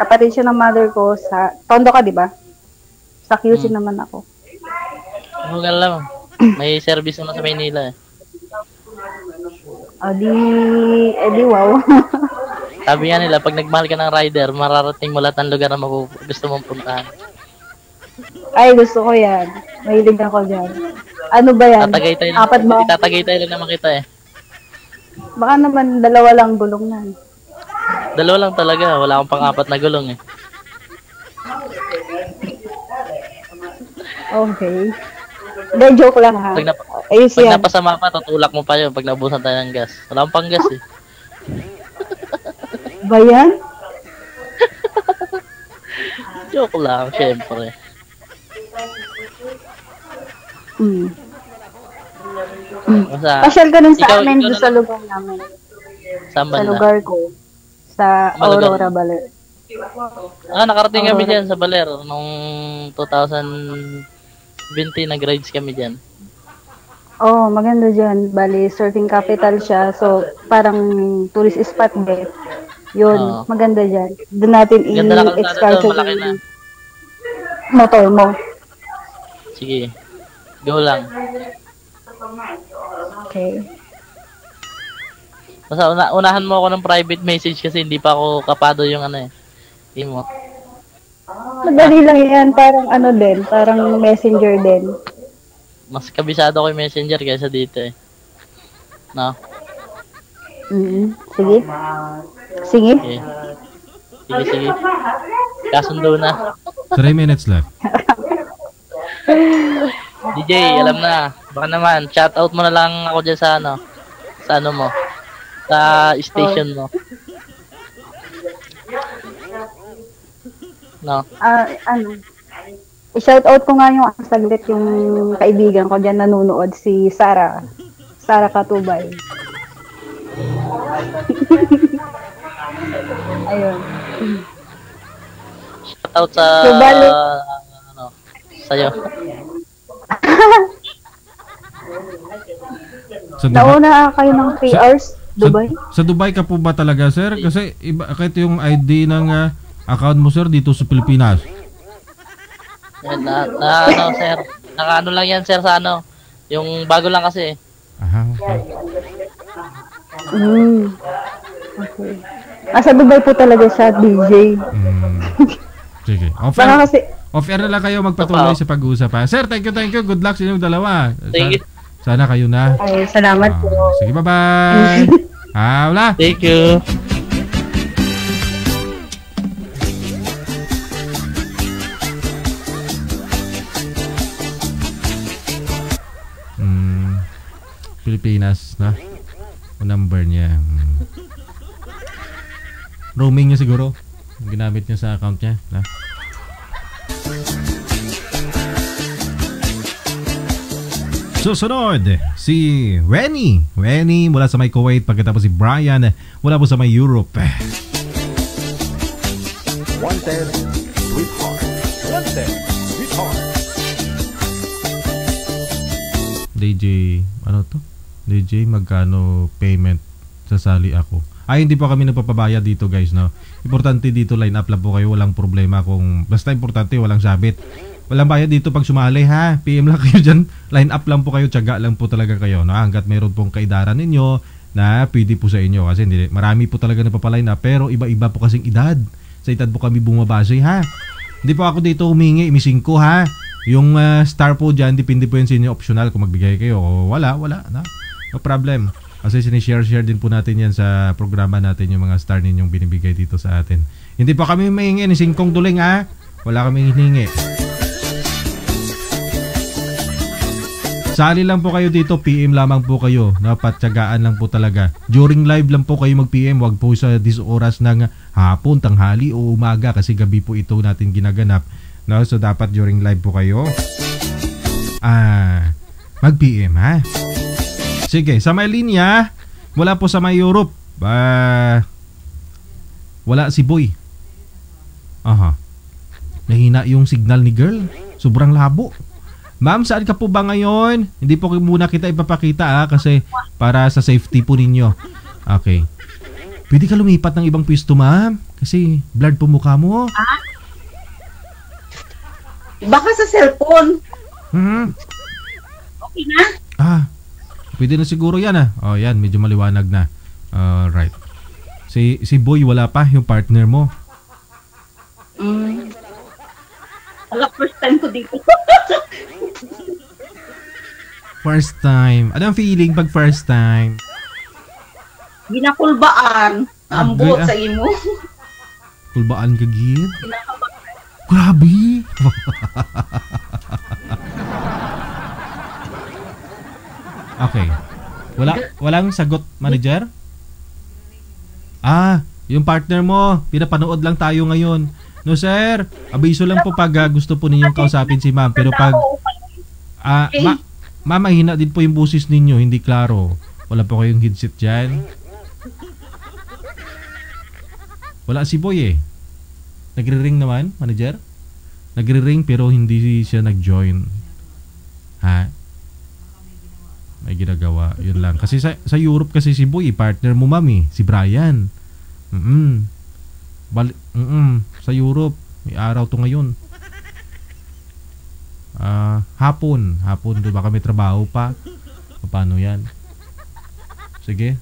kapatid siya ng mother ko sa, tondo ka, di ba? Sa Q C hmm. naman ako. Huwag alam. May service naman sa Maynila eh. Adi, edi wow. Sabi nga nila, pag nagmahal ka ng rider, mararating mo lahat ng lugar na gusto mong puntahan. Ay, gusto ko yan. Mahilig ako dyan. Ano ba yan? Tatagaytay lang. Apat ba? Tatagaytay lang naman kita eh. Baka naman dalawa lang gulong na. Dalawa lang talaga. Wala akong pang-apat na gulong eh. Okay. Hindi, joke lang ha. Pag, nap Ayos pag yan. napasama pa, tutulak mo pa yun pag naubusan tayo ng gas. Wala pang gas eh. Ba yan? Joke lang, syempre. Mm. Mm. Pasyal ka nun sa ikaw, amin doon sa lugar namin. Saan ba na? Sa lugar ko. Sa Aurora Baler. Ah, nakarating Aurora. kami dyan sa Baler. Noong twenty twenty, nag-rides kami dyan. Oh, maganda dyan. Bali, surfing capital siya. So, parang tourist spot din. Yun, oh. maganda dyan. Doon natin i-explore yung motor mo. Sige. Go lang. Okay. Basta una unahan mo ako ng private message kasi hindi pa ako kapado yung ano eh. Imo. Madali lang yan. Parang ano din. Parang messenger din. Mas kabisado ko yung messenger kaysa dito eh. No? Mm-hmm. Sige. Sige. Okay. Sige, sige. Kasundo na. Three minutes left. D J, alam na. Baka naman, shout out mo na lang ako dyan sa ano. Sa ano mo. Sa station mo. No? Ah, uh, ano. I-shout out ko nga yung saglit yung kaibigan ko dyan nanunood. Si Sarah. Sarah Katubay. Ayun. Shout out sa so, bali, uh, ano, sa'yo. Sa nauna kayo ng three hours, Dubai. Sa, sa Dubai ka po ba talaga, sir? Kasi iba kahit yung I D ng uh, account mo, sir, dito sa Pilipinas. Yan, na, na ano, sir. Nakaano lang yan, sir, sa ano. Yung bago lang kasi. Aha, okay. Mm. Okay. Ah, sa Dubai po talaga siya, D J. Mm. Sige. Off-air na, off na lang kayo, magpatuloy sa pag-uusap ha. Sir, thank you, thank you. Good luck sa inyong dalawa. Sana, sana kayo na. Ay, salamat ah, po. Sige, bye-bye. Ah, wala. Thank you. Mm, Pilipinas, na? O number niya. Roaming niya siguro. Ginamit niya sa account niya. Na? Susunod, si Renny. Renny mula sa may Kuwait. Pagkatapos si Brian mula po sa may Europe. One ten, sweet heart. One ten, sweet heart. D J, ano to? D J, magkano payment sasali ako? Ay, hindi pa kami nagpapabaya dito, guys, no? Importante dito, line up lang po kayo. Walang problema kung... Basta importante, walang sabit. Walang bayad dito pag sumali, ha? P M lang kayo dyan. Line up lang po kayo. Tiyaga lang po talaga kayo, no? Hanggat meron pong kaidaran ninyo na pwede po sa inyo. Kasi hindi, marami po talaga napapaline up. Pero iba-iba po kasing edad. Sa edad po kami bumabase, ha? Hindi po ako dito humingi. Imising ko, ha? Yung uh, star po dyan, depende po yun sa inyo. Optional kung magbigay kayo. O, wala, wala, no? No problem. Kasi sinishare-share din po natin yan sa programa natin yung mga star ninyong binibigay dito sa atin. Hindi pa kami mahingi ni Singkong Duling ha. Wala kami hiningi. Sali lang po kayo dito. P M lamang po kayo. Napatsagaan lang po talaga. During live lang po kayo mag-P M. Huwag po sa dis oras ng hapon, tanghali o umaga. Kasi gabi po ito natin ginaganap. No? So dapat during live po kayo. Ah, mag-P M ha. Sige, sa may linya, wala po sa may Europe. Uh, wala si Boy. Aha. Nahina yung signal ni girl. Sobrang labo. Ma'am, saan ka po ba ngayon? Hindi po muna kita ipapakita ah, kasi para sa safety po ninyo. Okay. Pwede ka lumipat ng ibang pwesto, ma'am. Kasi blurred po mukha mo. Ah? Baka sa cellphone. Hmm. Okay na? Ah. Pwede na siguro yan ah. Oh, yan. Medyo maliwanag na. Alright. Si, si Boy wala pa yung partner mo. Mm. Wala, first time ko dito. First time. Anong feeling pag first time? Ginakulbaan. Ang buot ah, sa imo. Kulbaan ka, Gid? Grabe. Okay. Wala, walang sagot, manager? Ah, yung partner mo, pinapanood lang tayo ngayon. No, sir. Abiso lang po pag gusto po ninyong kausapin si ma'am. Pero pag... Ah, ma ma'am, mahina din po yung busis ninyo. Hindi klaro. Wala po kayong headset dyan. Wala si Boy eh. Nagre-ring naman, manager? Nagre-ring pero hindi siya nag-join. Ha? May ginagawa. Yun lang. Kasi sa, sa Europe kasi si Boy, partner mo mami, si Brian. Mm-mm. Bal- mm-mm. Sa Europe, may araw to ngayon. Ah, uh, hapon. Hapon, diba kami trabaho pa? Paano yan? Sige.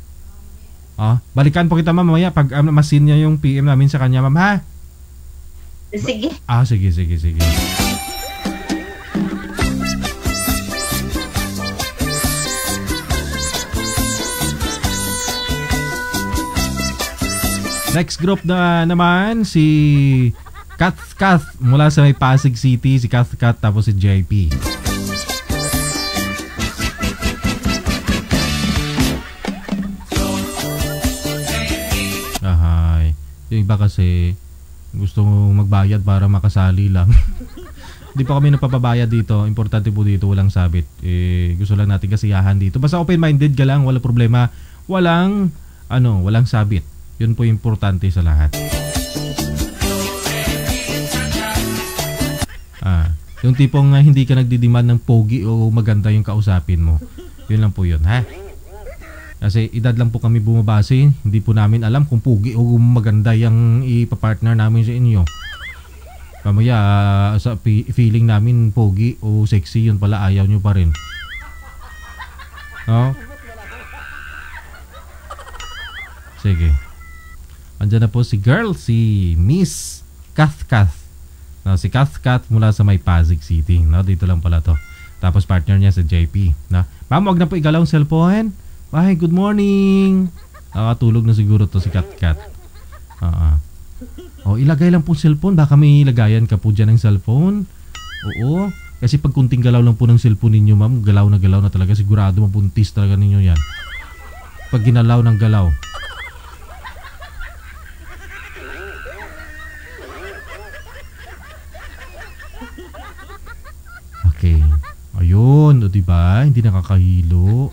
Ah, balikan po kita mamaya pag um, masin niya yung P M namin sa kanya, ma'am, ha? Sige. Ah, sige, sige, sige. Next group na naman, si Kath-Kath mula sa may Pasig City, si Kath-Kath tapos si J P. Ahay. Yung iba kasi... gusto magbayad para makasali lang. Hindi pa kami napapabayad dito. Importante po dito, walang sabit. Eh, gusto lang natin kasiyahan dito. Basta open-minded ka lang, walang problema. Walang, ano, walang sabit. Yun po importante sa lahat. Ah, yung tipong uh, hindi ka nagdidiman ng pogi o maganda yung kausapin mo. Yun lang po yun, ha? Kasi edad lang po kami bumabase, hindi po namin alam kung pugi o maganda yung ipapartner namin sa inyo. Mamaya uh, sa feeling namin pugi o sexy, yun pala ayaw nyo pa rin. No? Sige. Andiyan na po si girl, si Miss Kath-Kath. No, si Kath-Kath mula sa may Pasig City. No, dito lang pala to. Tapos partner niya si J P. No? Ma'am, wag na po igalaw ang cellphone. Ay, good morning. Nakatulog na siguro to si Kath-Kath. Uh-uh. O, ilagay lang po cellphone. Baka may ilagayan ka po dyan ng cellphone. Oo. Kasi pag kunting galaw lang po ng cellphone ninyo, ma'am, galaw na galaw na talaga. Sigurado mapuntis talaga ninyo yan. Pag ginalaw ng galaw. Okay. Ayun. O, diba? Hindi nakakahilo.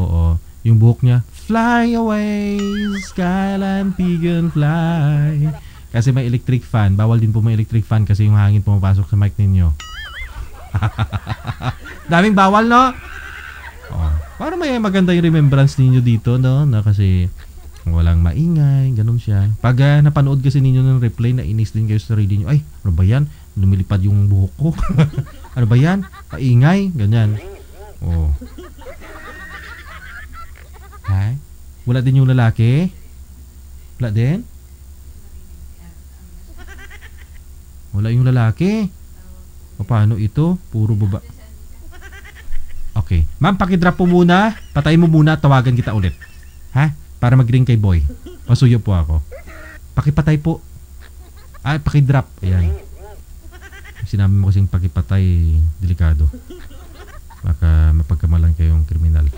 Oo. Yung buhok niya, fly away, skyline pigeon fly. Kasi may electric fan. Bawal din po may electric fan kasi yung hangin pumapasok sa mic ninyo. Daming bawal, no? Oo. Para may maganda yung remembrance ninyo dito, no? Na kasi walang maingay, ganun siya. Pag uh, napanood kasi ninyo ng replay, nainis din kayo sa sarili nyo. Ay, ano ba yan? Lumilipad yung buhok ko. Ano ba yan? Paingay, ganyan. Oo. Ha? Wala din yung lalaki? Wala din? Wala yung lalaki? O paano ito? Puro baba. Okay. Ma'am, pakidrop po muna. Patay mo muna. Tawagan kita ulit. Ha? Para mag-ring kay Boy. Masuyo po ako. Pakipatay po. Ah, pakidrop. Ayan. Sinabi mo kasing pakipatay. Delikado. Baka mapagkamalan kayong kriminal.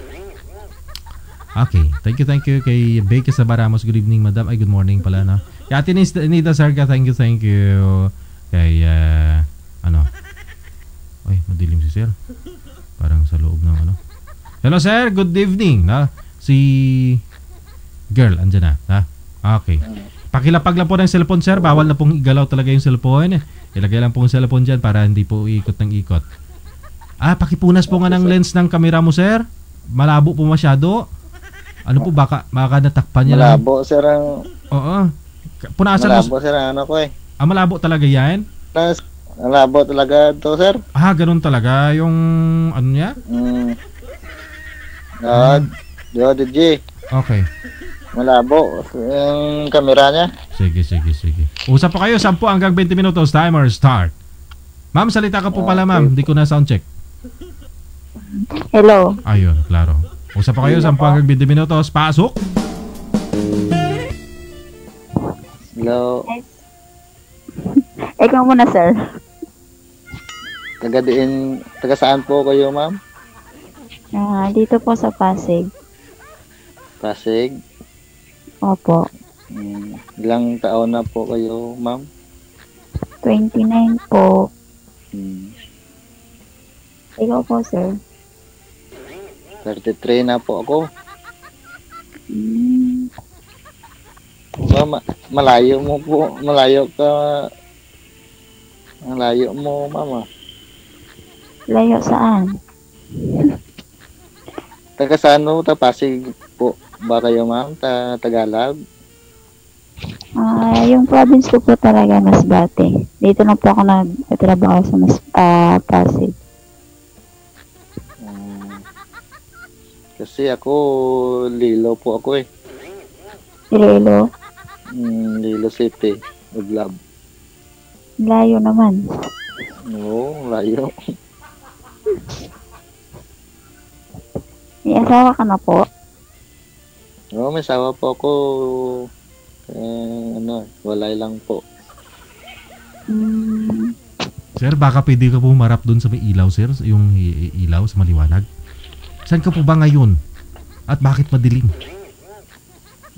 Okay, thank you, thank you kay Beke Sabaramos. Good evening, madam. Ay, good morning pala, no? Kay Ate Nita Sarga, thank you, thank you. Kay, uh, ano? Ay, madilim si sir. Parang sa loob ng ano. Hello, sir. Good evening, no? Si girl, andyan na, ha? Okay. Pakilapag lang po ng cellphone, sir. Bawal na pong igalaw talaga yung cellphone. Ilagay lang pong cellphone dyan para hindi po ikot ng ikot. Ah, pakipunas po nga ng lens ng kamera mo, sir. Malabo po masyado. Ano po, baka, baka natakpan niya lang. Malabo, sir, ang... Oo. Punasan malabo, mo... sir, ang ano ko eh. Ah, malabo talaga yan? Malabo talaga to, sir. Ah, ganun talaga yung... ano niya? Mm. Ah, yo, D J. Okay. Malabo yung kamera niya. Sige, sige, sige. Usap po kayo, ten hanggang twenty minutos. Timer, start. Ma'am, salita ka po okay. Pala, ma'am. Hindi ko na sound check. Hello. Ayun, klaro. Usap pa kayo, ten hanggang twenty minutos. Pasok! Hello? Ikaw muna, sir. Taga diin, taga saan po kayo, ma'am? Ah, dito po sa Pasig. Pasig? Opo. Hmm. Ilang taon na po kayo, ma'am? twenty-nine po. Hmm. Ikaw po, sir? thirty-three na po ako. Hmm. So, ma malayo mo po. Malayo ka. Malayo mo, mama. Layo saan? Taga saan mo? Pasig po ba kayo, ma'am? Ta Tagalog? Ah, uh, yung province ko po talaga, Masbate. Dito lang po ako nagtrabaho sa mas, uh, Pasig. Um, kasi ako, Lilo po ako eh. Lilo? Mm, Lilo City. Uglab. Layo naman. Oo, layo. May asawa ka na po? Oo, may asawa po ako. Eh, ano, walay lang po. Mm. Sir, baka pwede ka po humarap doon sa may ilaw, sir? Yung ilaw sa maliwanag? Saan ka po ba ngayon? At bakit madilim?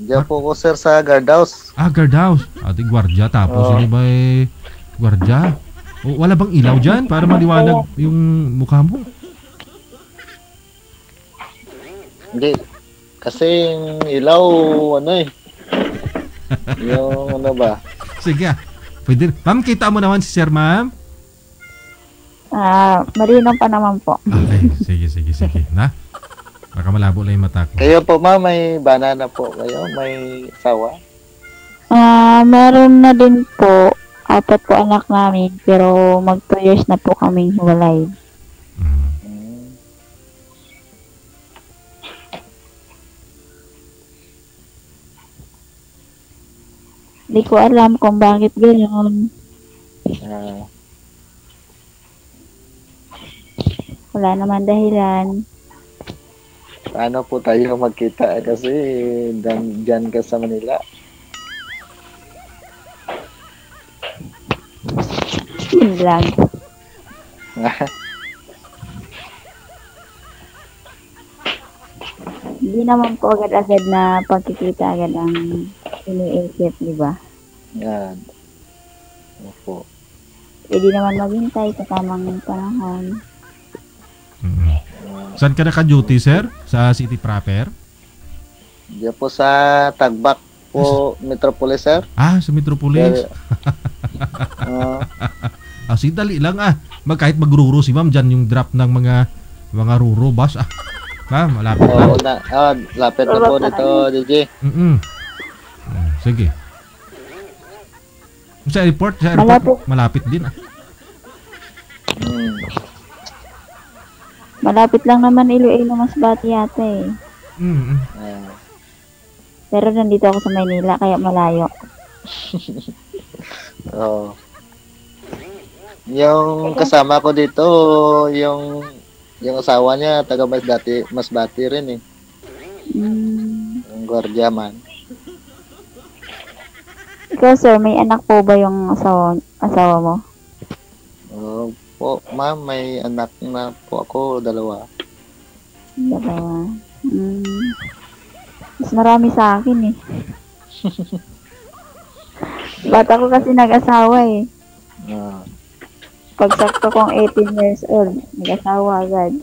Diyan po ko, sir, sa guardhouse. Ah, guardhouse. Ating guardia. Tapos, ano ba eh? Guardia? O, wala bang ilaw dyan para maliwanag yung mukha mo? Hindi. Kasi ilaw, ano eh. Yung ano ba? Sige. Pwede. Ma'am, kita mo naman si sir, ma'am. Ah, uh, marino pa naman po. Okay. Sige, sige, sige. Na? Baka malabo lang yung mata ko. Kayo po, ma'am, may banana po kayo? May sawa? Ah, uh, meron na din po. Apat po anak namin, pero mag two years na po kaming hiwalay. Mm. Hindi ko alam kung bakit gano'n. Uh, Wala naman dahilan. Paano po tayo magkita kasi dan, dyan ka sa Manila? Yun lang. Hindi naman po agad-agad na pagkikita agad ang iniisip, di ba? Yan. Opo. Pwede naman maghintay sa tamang panahon. Mm-hmm. Saan ka naka-duty, sir? Sa city proper? Diyan po sa Tagbak po, yes. Metropolis, sir. Ah, sa Metropolis? uh, ah, si dali lang ah. Mag, kahit magruro si ma'am, dyan yung drop ng mga mga ruro bus ah. Ma'am, malapit na. Oo, na, ah, lapit na po dito, D J. Mm-mm. Sige. Sa airport, sa airport, malapit, malapit din ah. Hmm. Malapit lang naman Iloilo, Masbate yata eh. Mm-mm. Uh. Pero nandito ako sa Maynila, kaya malayo. Oo. Oh. Yung kasama ko dito, yung yung asawa niya, taga Masbate, Masbate rin eh. Mm. Yung guardia man. Ikaw, sir, may anak po ba yung asawa, asawa mo? Oo, uh, po, ma'am, may anak na po ako, dalawa. Dalawa. Mm. Mas marami sa akin eh. Bata ko kasi nag-asawa eh. Uh. Pag sakto kong eighteen years old, nag-asawa agad.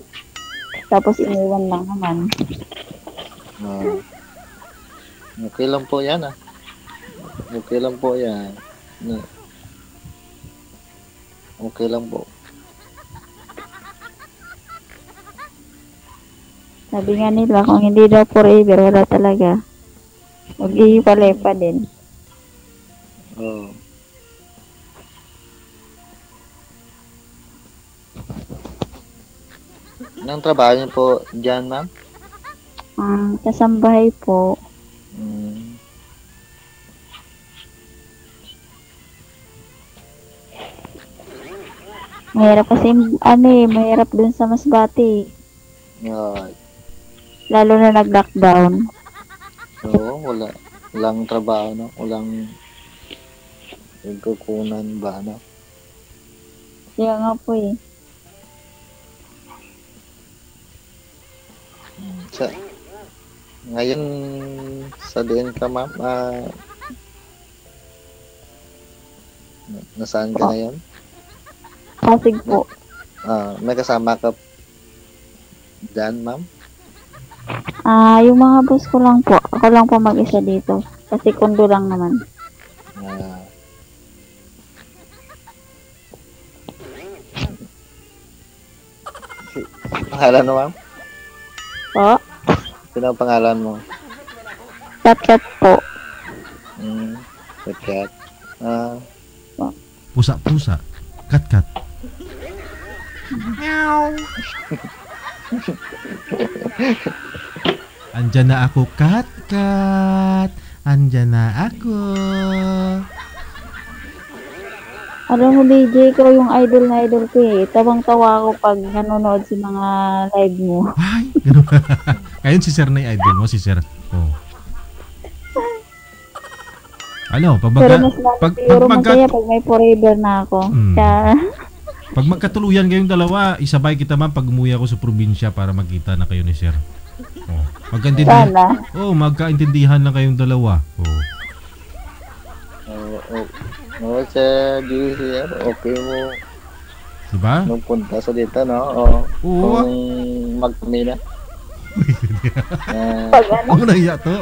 Tapos iniwan lang naman. Uh. Okay lang po yan ah. Okay lang po yan. Okay lang po. Sabi nga nila, kung hindi daw forever, wala talaga. Mag-ihipalepa din. Oo. Oh. Anong trabaho niyo po dyan, ma'am? Um, kasambahay po. Hmm. Mahirap kasi, ano eh, mahirap dun sa Masbate. Yeah. Lalo na nag-lockdown. Oo, so, wala. Walang trabaho, no? Walang nagkukunan ba, no? Kaya nga po eh. Sa ngayon sabihin ka ma'am, uh, nasaan ka ngayon? Pasig po. Uh, may kasama ka dyan ma'am? Ah, uh, yung mga boss ko lang po. Ako lang po mag-isa dito. Kasi kundo lang naman. Uh, pangalan mo ma'am? Po? Sino ang pangalan mo? Kath-Kath po. Hmm, Kath-Kath. Ah. Uh, Pusa-pusa. Kath-Kath. Meow. Andyan na ako, Kath-Kath. Andyan na ako. Alam mo, D J, ikaw yung idol na idol ko eh. Tawang-tawa ako pag nanonood sa mga live mo. Ay, ganun. Ngayon si Sir na yung idol mo, si Sir. Oh. Alam, pag magka... Pero mas pag, pag, magka... pag may forever na ako. Hmm. Kaya... Pag magkatuluyan kayong dalawa, isabay kita man pag umuwi ako sa probinsya para magkita na kayo ni Sir. Oh, magkaintindihan. Oh, magkaintindihan na kayong dalawa. Oh. Oh, oh. Oo, oh, siya, di siya, okay mo. Diba? Nung punta sa dito, no? Oo. Oo. Kung mag-pamila. uh, Ang nangya to.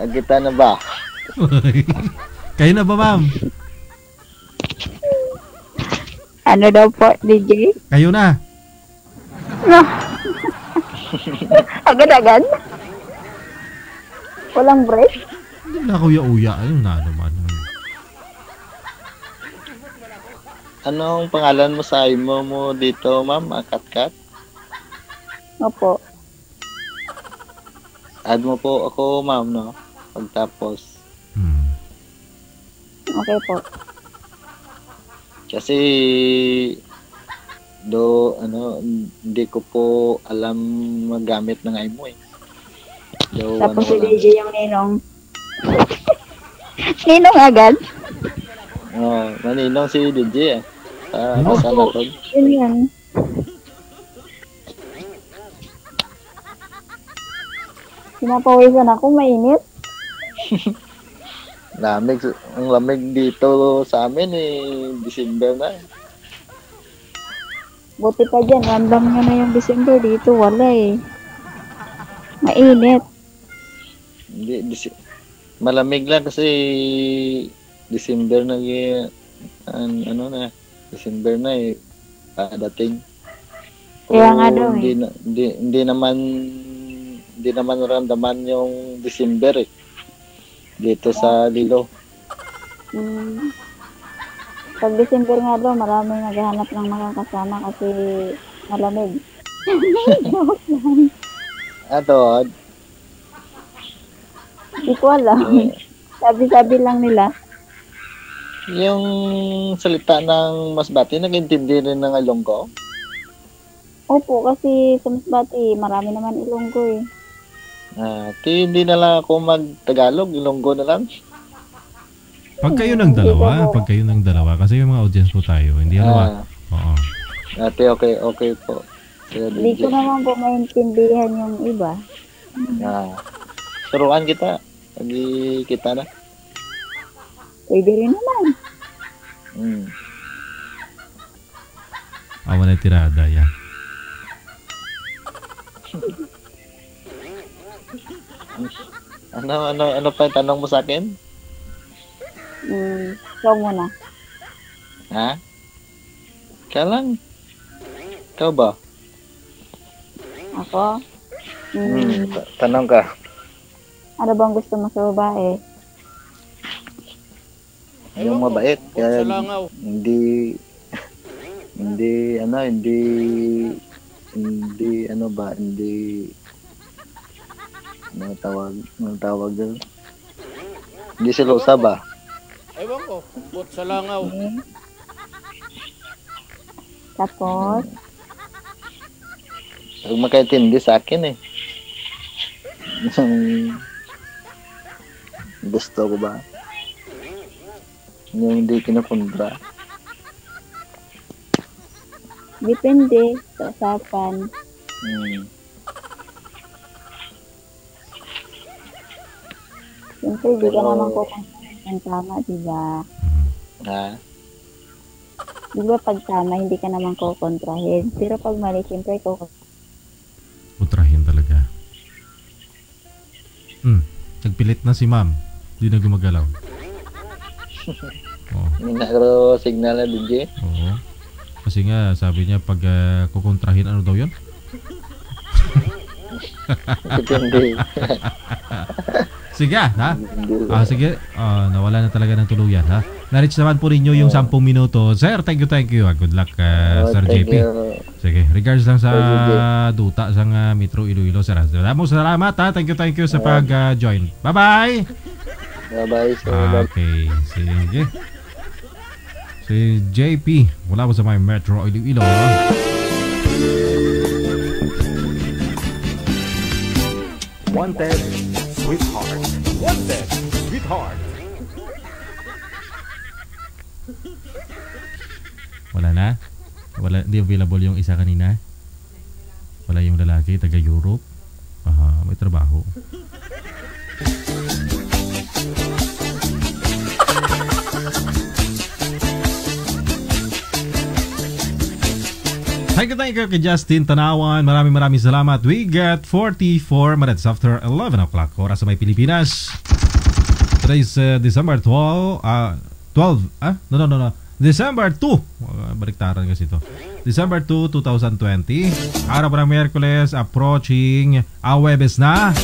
Nagkita na ba? Kayo na ba, ma'am? Ano daw po, D J? Kayo na. No. Agad-agad? Walang break? Wala kuya-uya. Ayun na naman. Anong pangalan mo sa I M O mo dito, ma'am? Kath-Kath? Opo. Add mo po ako, ma'am, no? Pagtapos. Hmm. Okay po. Kasi... Do, ano, hindi ko po alam magamit ng I M O eh. Yo, tapos ano si D J lang yung ninong. Ninong agad? Oo, oh, naninong si D J eh. Ah, oh, sana to. Yun yan. Pinapawisan ako, mainit. Lamig, ang lamig dito sa amin eh, December na eh. Buti pa dyan, random nyo na yung December dito, wala eh. Mainit. Hindi, malamig lang kasi December na an, ano na, December na eh, padating. Kaya nga daw eh. Hindi, hindi, hindi naman, hindi naman naramdaman yung December eh, dito sa Lilo. Hmm. Pag December nga daw, maraming naghahanap ng mga kasama kasi malamig. Ato, hindi ko alam. Sabi-sabi lang nila. Yung salita ng Masbati, nag-intindi rin ng Ilonggo? Opo, kasi sa Masbati, marami naman Ilonggo eh. Ah, ti, hindi na lang ako mag-Tagalog, Ilonggo na lang. Pag kayo ng dalawa, pag kayo ng dalawa, kasi yung mga audience po tayo, hindi alawa. Ah. Oo. Ate, okay, okay po. Hindi ko naman po maintindihan yung iba. Ah, turuan kita. Lagi kita na. Pwede rin naman. Hmm. Awa na tirada yan. ano, ano, ano pa yung tanong mo sa akin? Hmm, ikaw muna. Ha? Ikaw lang. Ikaw ba? Ako? Hmm. Tanong ka. Ano bang gusto mo sa babae? Yung mabait. Kaya hindi... Hindi, ano, hindi... Hindi, ano ba, hindi... Ano tawag, ano tawag doon? Hindi sila usap ba? Ewan ko, but sa langaw. Tapos? Huwag makaintindi sa akin eh. Gusto ko ba? Yung hindi kinapundra. Depende sa usapan. Hmm. Siyempre, di ka naman ko kung tama, diba? Ha? Diba pag tama, hindi ka naman ko kontrahin. Pero pag mali, siyempre ko kontrahin talaga. Hmm. Nagpilit na si ma'am. Hindi na gumagalaw. Oh. Minaro signal na D J. Oo. Kasi nga sabi niya pag uh, kukontrahin ano daw 'yon? Sige, ha? Ah, sige, uh, nawala na talaga ng tuluyan, ha? Na-reach naman po ninyo yung oh. sampung minuto. Sir, thank you, thank you. Good luck, uh, oh, Sir J P. You. Sige, regards lang sa duta sang uh, Metro Iloilo, sir. Maraming salamat, ha? Thank you, thank you sa pag-join. Uh, Bye-bye! Bye-bye, sir. Okay, sige. Si J P, wala po sa may Metro Iloilo, ha? Wanted, sweetheart. Wanted, sweetheart. Wala na? Wala, di available yung isa kanina? Wala yung lalaki, taga-Europe? Aha, may trabaho. Thank you, thank you kay Justin Tanawan. Maraming maraming salamat. We got forty-four minutes after eleven o'clock oras sa may Pilipinas. Today's uh, December twelfth. Uh, twelve. Ah? No, no, no, no. December second. Uh, baliktaran kasi ito. December second, twenty twenty. Araw pa ng Miyerkules. Approaching a Webes na.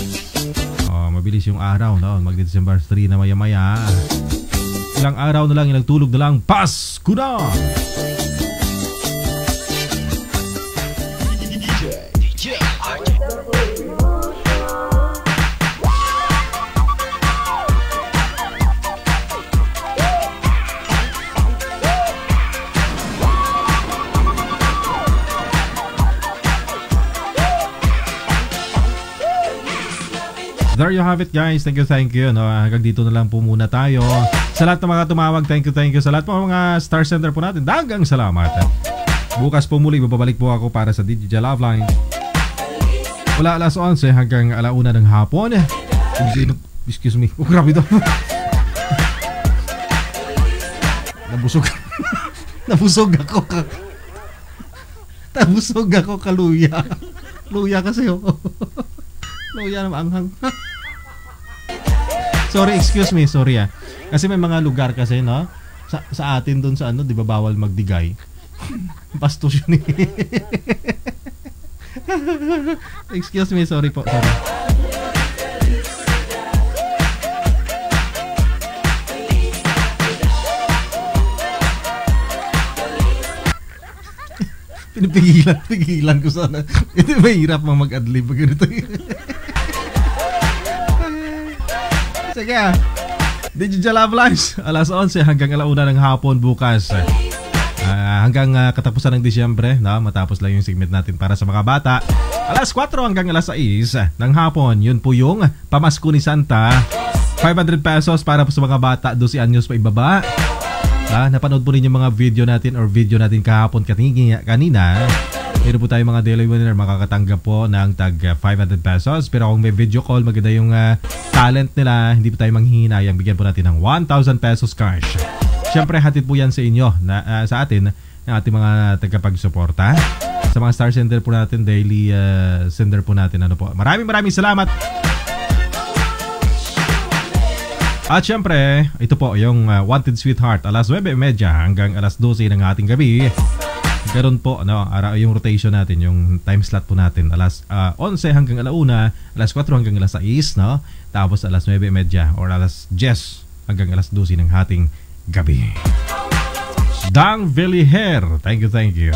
Oh, mabilis yung araw. No? Mag-December third na maya-maya. Ilang araw na lang, ilang tulog na lang. Pasko na! There you have it, guys. Thank you, thank you. No, hanggang dito na lang po muna tayo. Sa lahat ng mga tumawag, thank you, thank you. Sa lahat po mga star center po natin, dagang salamat. Bukas po muli, babalik po ako para sa D J Love Line. Mula alas onse hanggang alauna ng hapon. Excuse me. Oh, grabe ito. Nabusog. Nabusog ako. Nabusog ako kaluya. Luya kasi, oh. Luya naman anghang. Sorry, excuse me, sorry ah. Kasi may mga lugar kasi, no? Sa, sa atin doon sa ano, di ba bawal magdigay? Bastos yun eh. Excuse me, sorry po. Sorry. Pinipigilan, pigilan ko sana. Ito mahirap mang mag-adlib pag ganito. Sige ah. Digital Love Lives, alas onse hanggang alauna ng hapon bukas. Uh, hanggang uh, katapusan ng Disyembre, no? Matapos lang yung segment natin para sa mga bata. alas kuwatro hanggang alas sais ng hapon. Yun po yung Pamasko ni Santa. five hundred pesos para po sa mga bata, dose anyos pa ibaba. Uh, napanood po rin yung mga video natin or video natin kahapon kanina. kanina. Meron po tayo mga daily winner makakatanggap po ng tag five hundred pesos. Pero kung may video call, maganda yung uh, talent nila. Hindi po tayo manghihinayang. Bigyan po natin ng one thousand pesos cash. Siyempre, hatid po yan sa inyo, na, uh, sa atin, ng ating mga tagapagsuporta. Sa mga star sender po natin, daily uh, sender po natin. Ano po. Maraming maraming salamat! At syempre, ito po yung uh, Wanted Sweetheart, alas nuwebe trenta hanggang alas dose ng ating gabi. Ganoon po, no, yung rotation natin, yung time slot po natin, alas uh, onse hanggang alauna, alas kuwatro hanggang alas sais, no? Tapos alas nuwebe trenta or alas diyes hanggang alas dose ng ating gabi. Dang Villiher, thank you, thank you.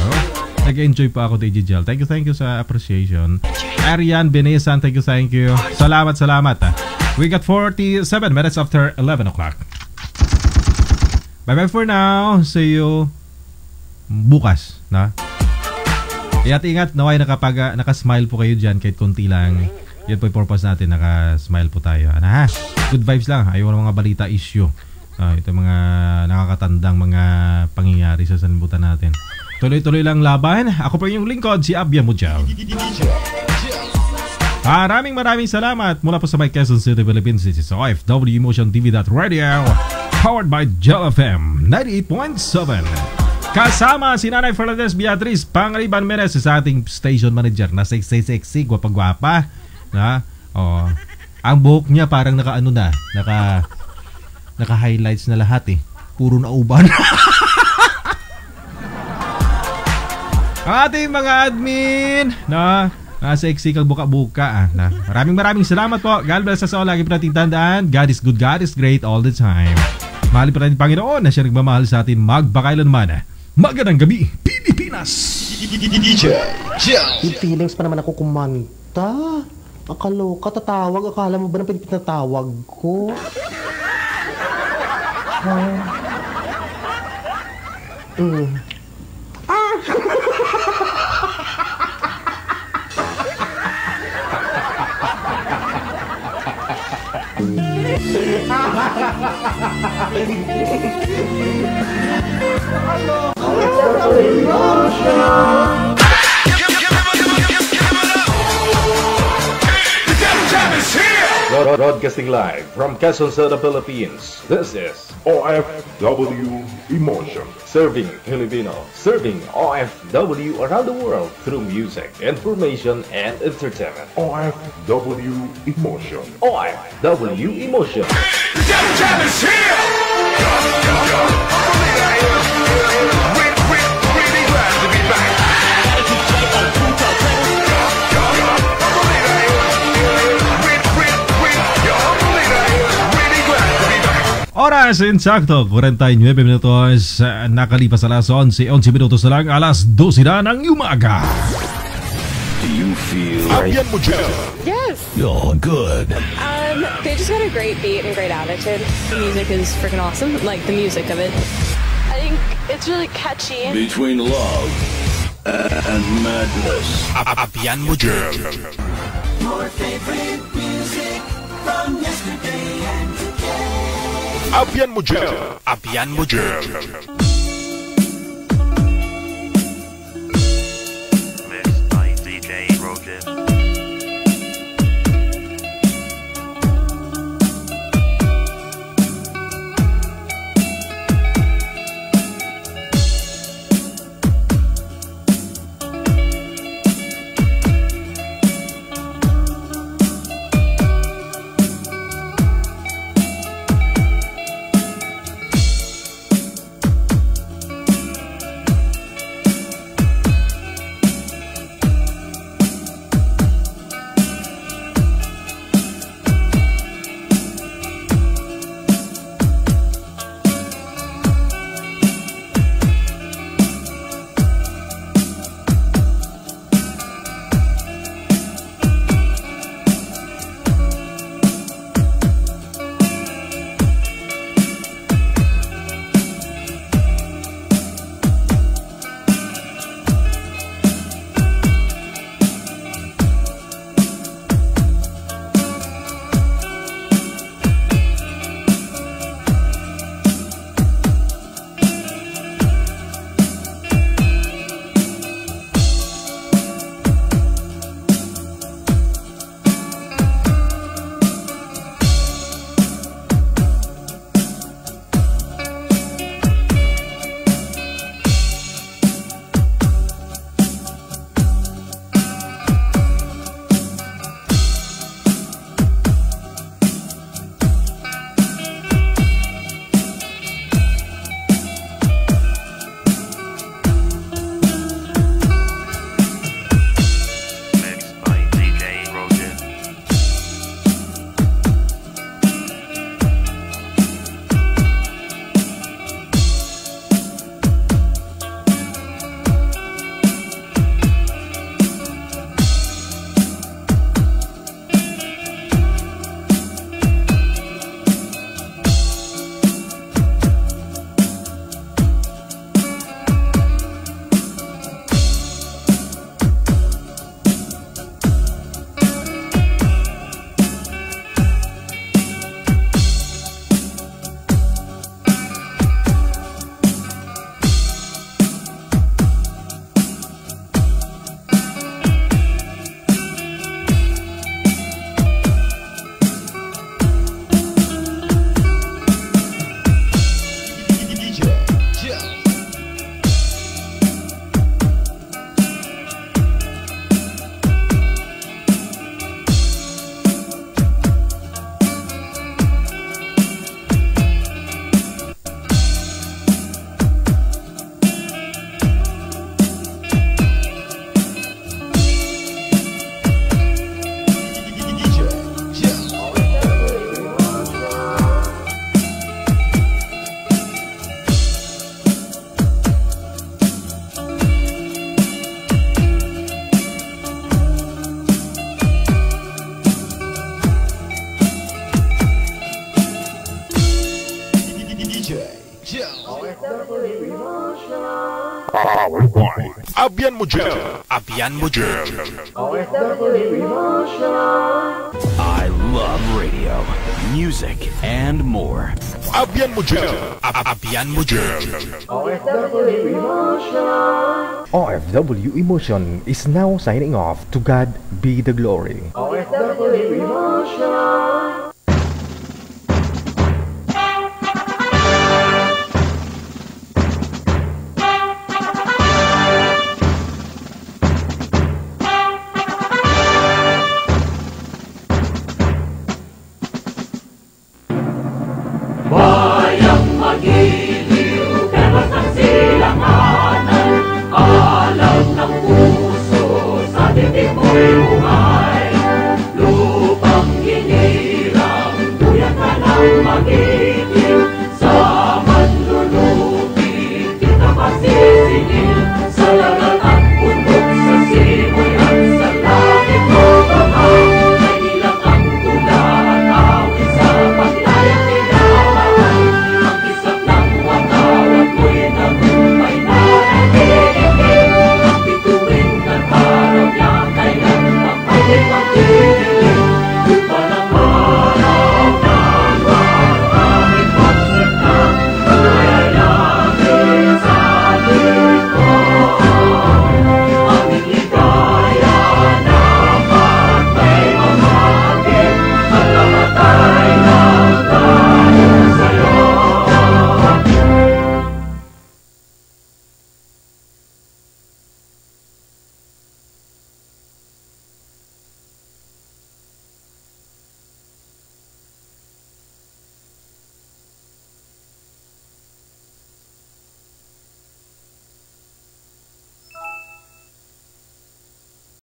Nag-enjoy pa ako, D J Gell. Thank you, thank you sa appreciation. Arian Benesan, thank you, thank you. Salamat, salamat. We got forty-seven minutes after eleven o'clock. Bye-bye for now. See you bukas, na? Ingat-ingat, naway nakapag, nakasmile po kayo dyan kahit konti lang. Yan po yung purpose natin, nakasmile po tayo. Ano, ha? Good vibes lang, ayaw ng mga balita issue. Uh, ito mga nakakatandang mga pangyayari sa sanlibutan natin. Tuloy-tuloy lang laban. Ako pa yung lingkod, si Abyan Mojel. Maraming maraming salamat mula po sa my Quezon City, Philippines. This is O F W Emotion T V dot Radio, powered by Joe F M ninety-eight point seven. Kasama si Nanay Fernandez Beatriz Pangariban Menes sa ating station manager na sexy-sexy, gwapa-gwapa na, oh. Ang buhok niya parang naka-ano na, naka, naka-highlights na lahat eh. Puro na uban. Ating mga admin na, na sexy kag buka-buka ah, na. Maraming maraming salamat po. God bless us all. Lagi po nating tandaan, God is good, God is great all the time. Mahalin pa natin Panginoon na siya nagmamahal sa atin magpakailanman ah. Magandang gabi, Pilipinas! D J Jill! Itilings pa naman ako kumanta. Akaloka, tatawag. Akala mo ba na pinatawag ko? Uh. Mm. Ah! Hello! Broadcasting live from Quezon City, Philippines. This is O F W Emotion, serving Filipino, serving O F W around the world through music, information, and entertainment. O F W Emotion. O F W Emotion. The damn time is here. We're really glad to be back. Oras insakto, forty-nine minutos nakalipas alas onse, onse minutos na lang, alas twelve na ng umaga. Do you feel Abyan Mojel? Yes. You're good. Um, they just had a great beat and great attitude. The music is freaking awesome, like the music of it. I think it's really catchy. Between love and madness. Abyan Mojel. Your favorite music from yesterday and today. Abyan Mojel. Abyan Mojel. Mixed by D J Roger. D J Jill, O F W Emotion, Abyan Mojel, Abyan Mojel, O F W Emotion. I love radio, music, and more. Abyan Mojel, Abyan Mojel, O F W Emotion. O F W Emotion is now signing off. To God be the glory. O F W Emotion. Alam ng puso sa titik mo'y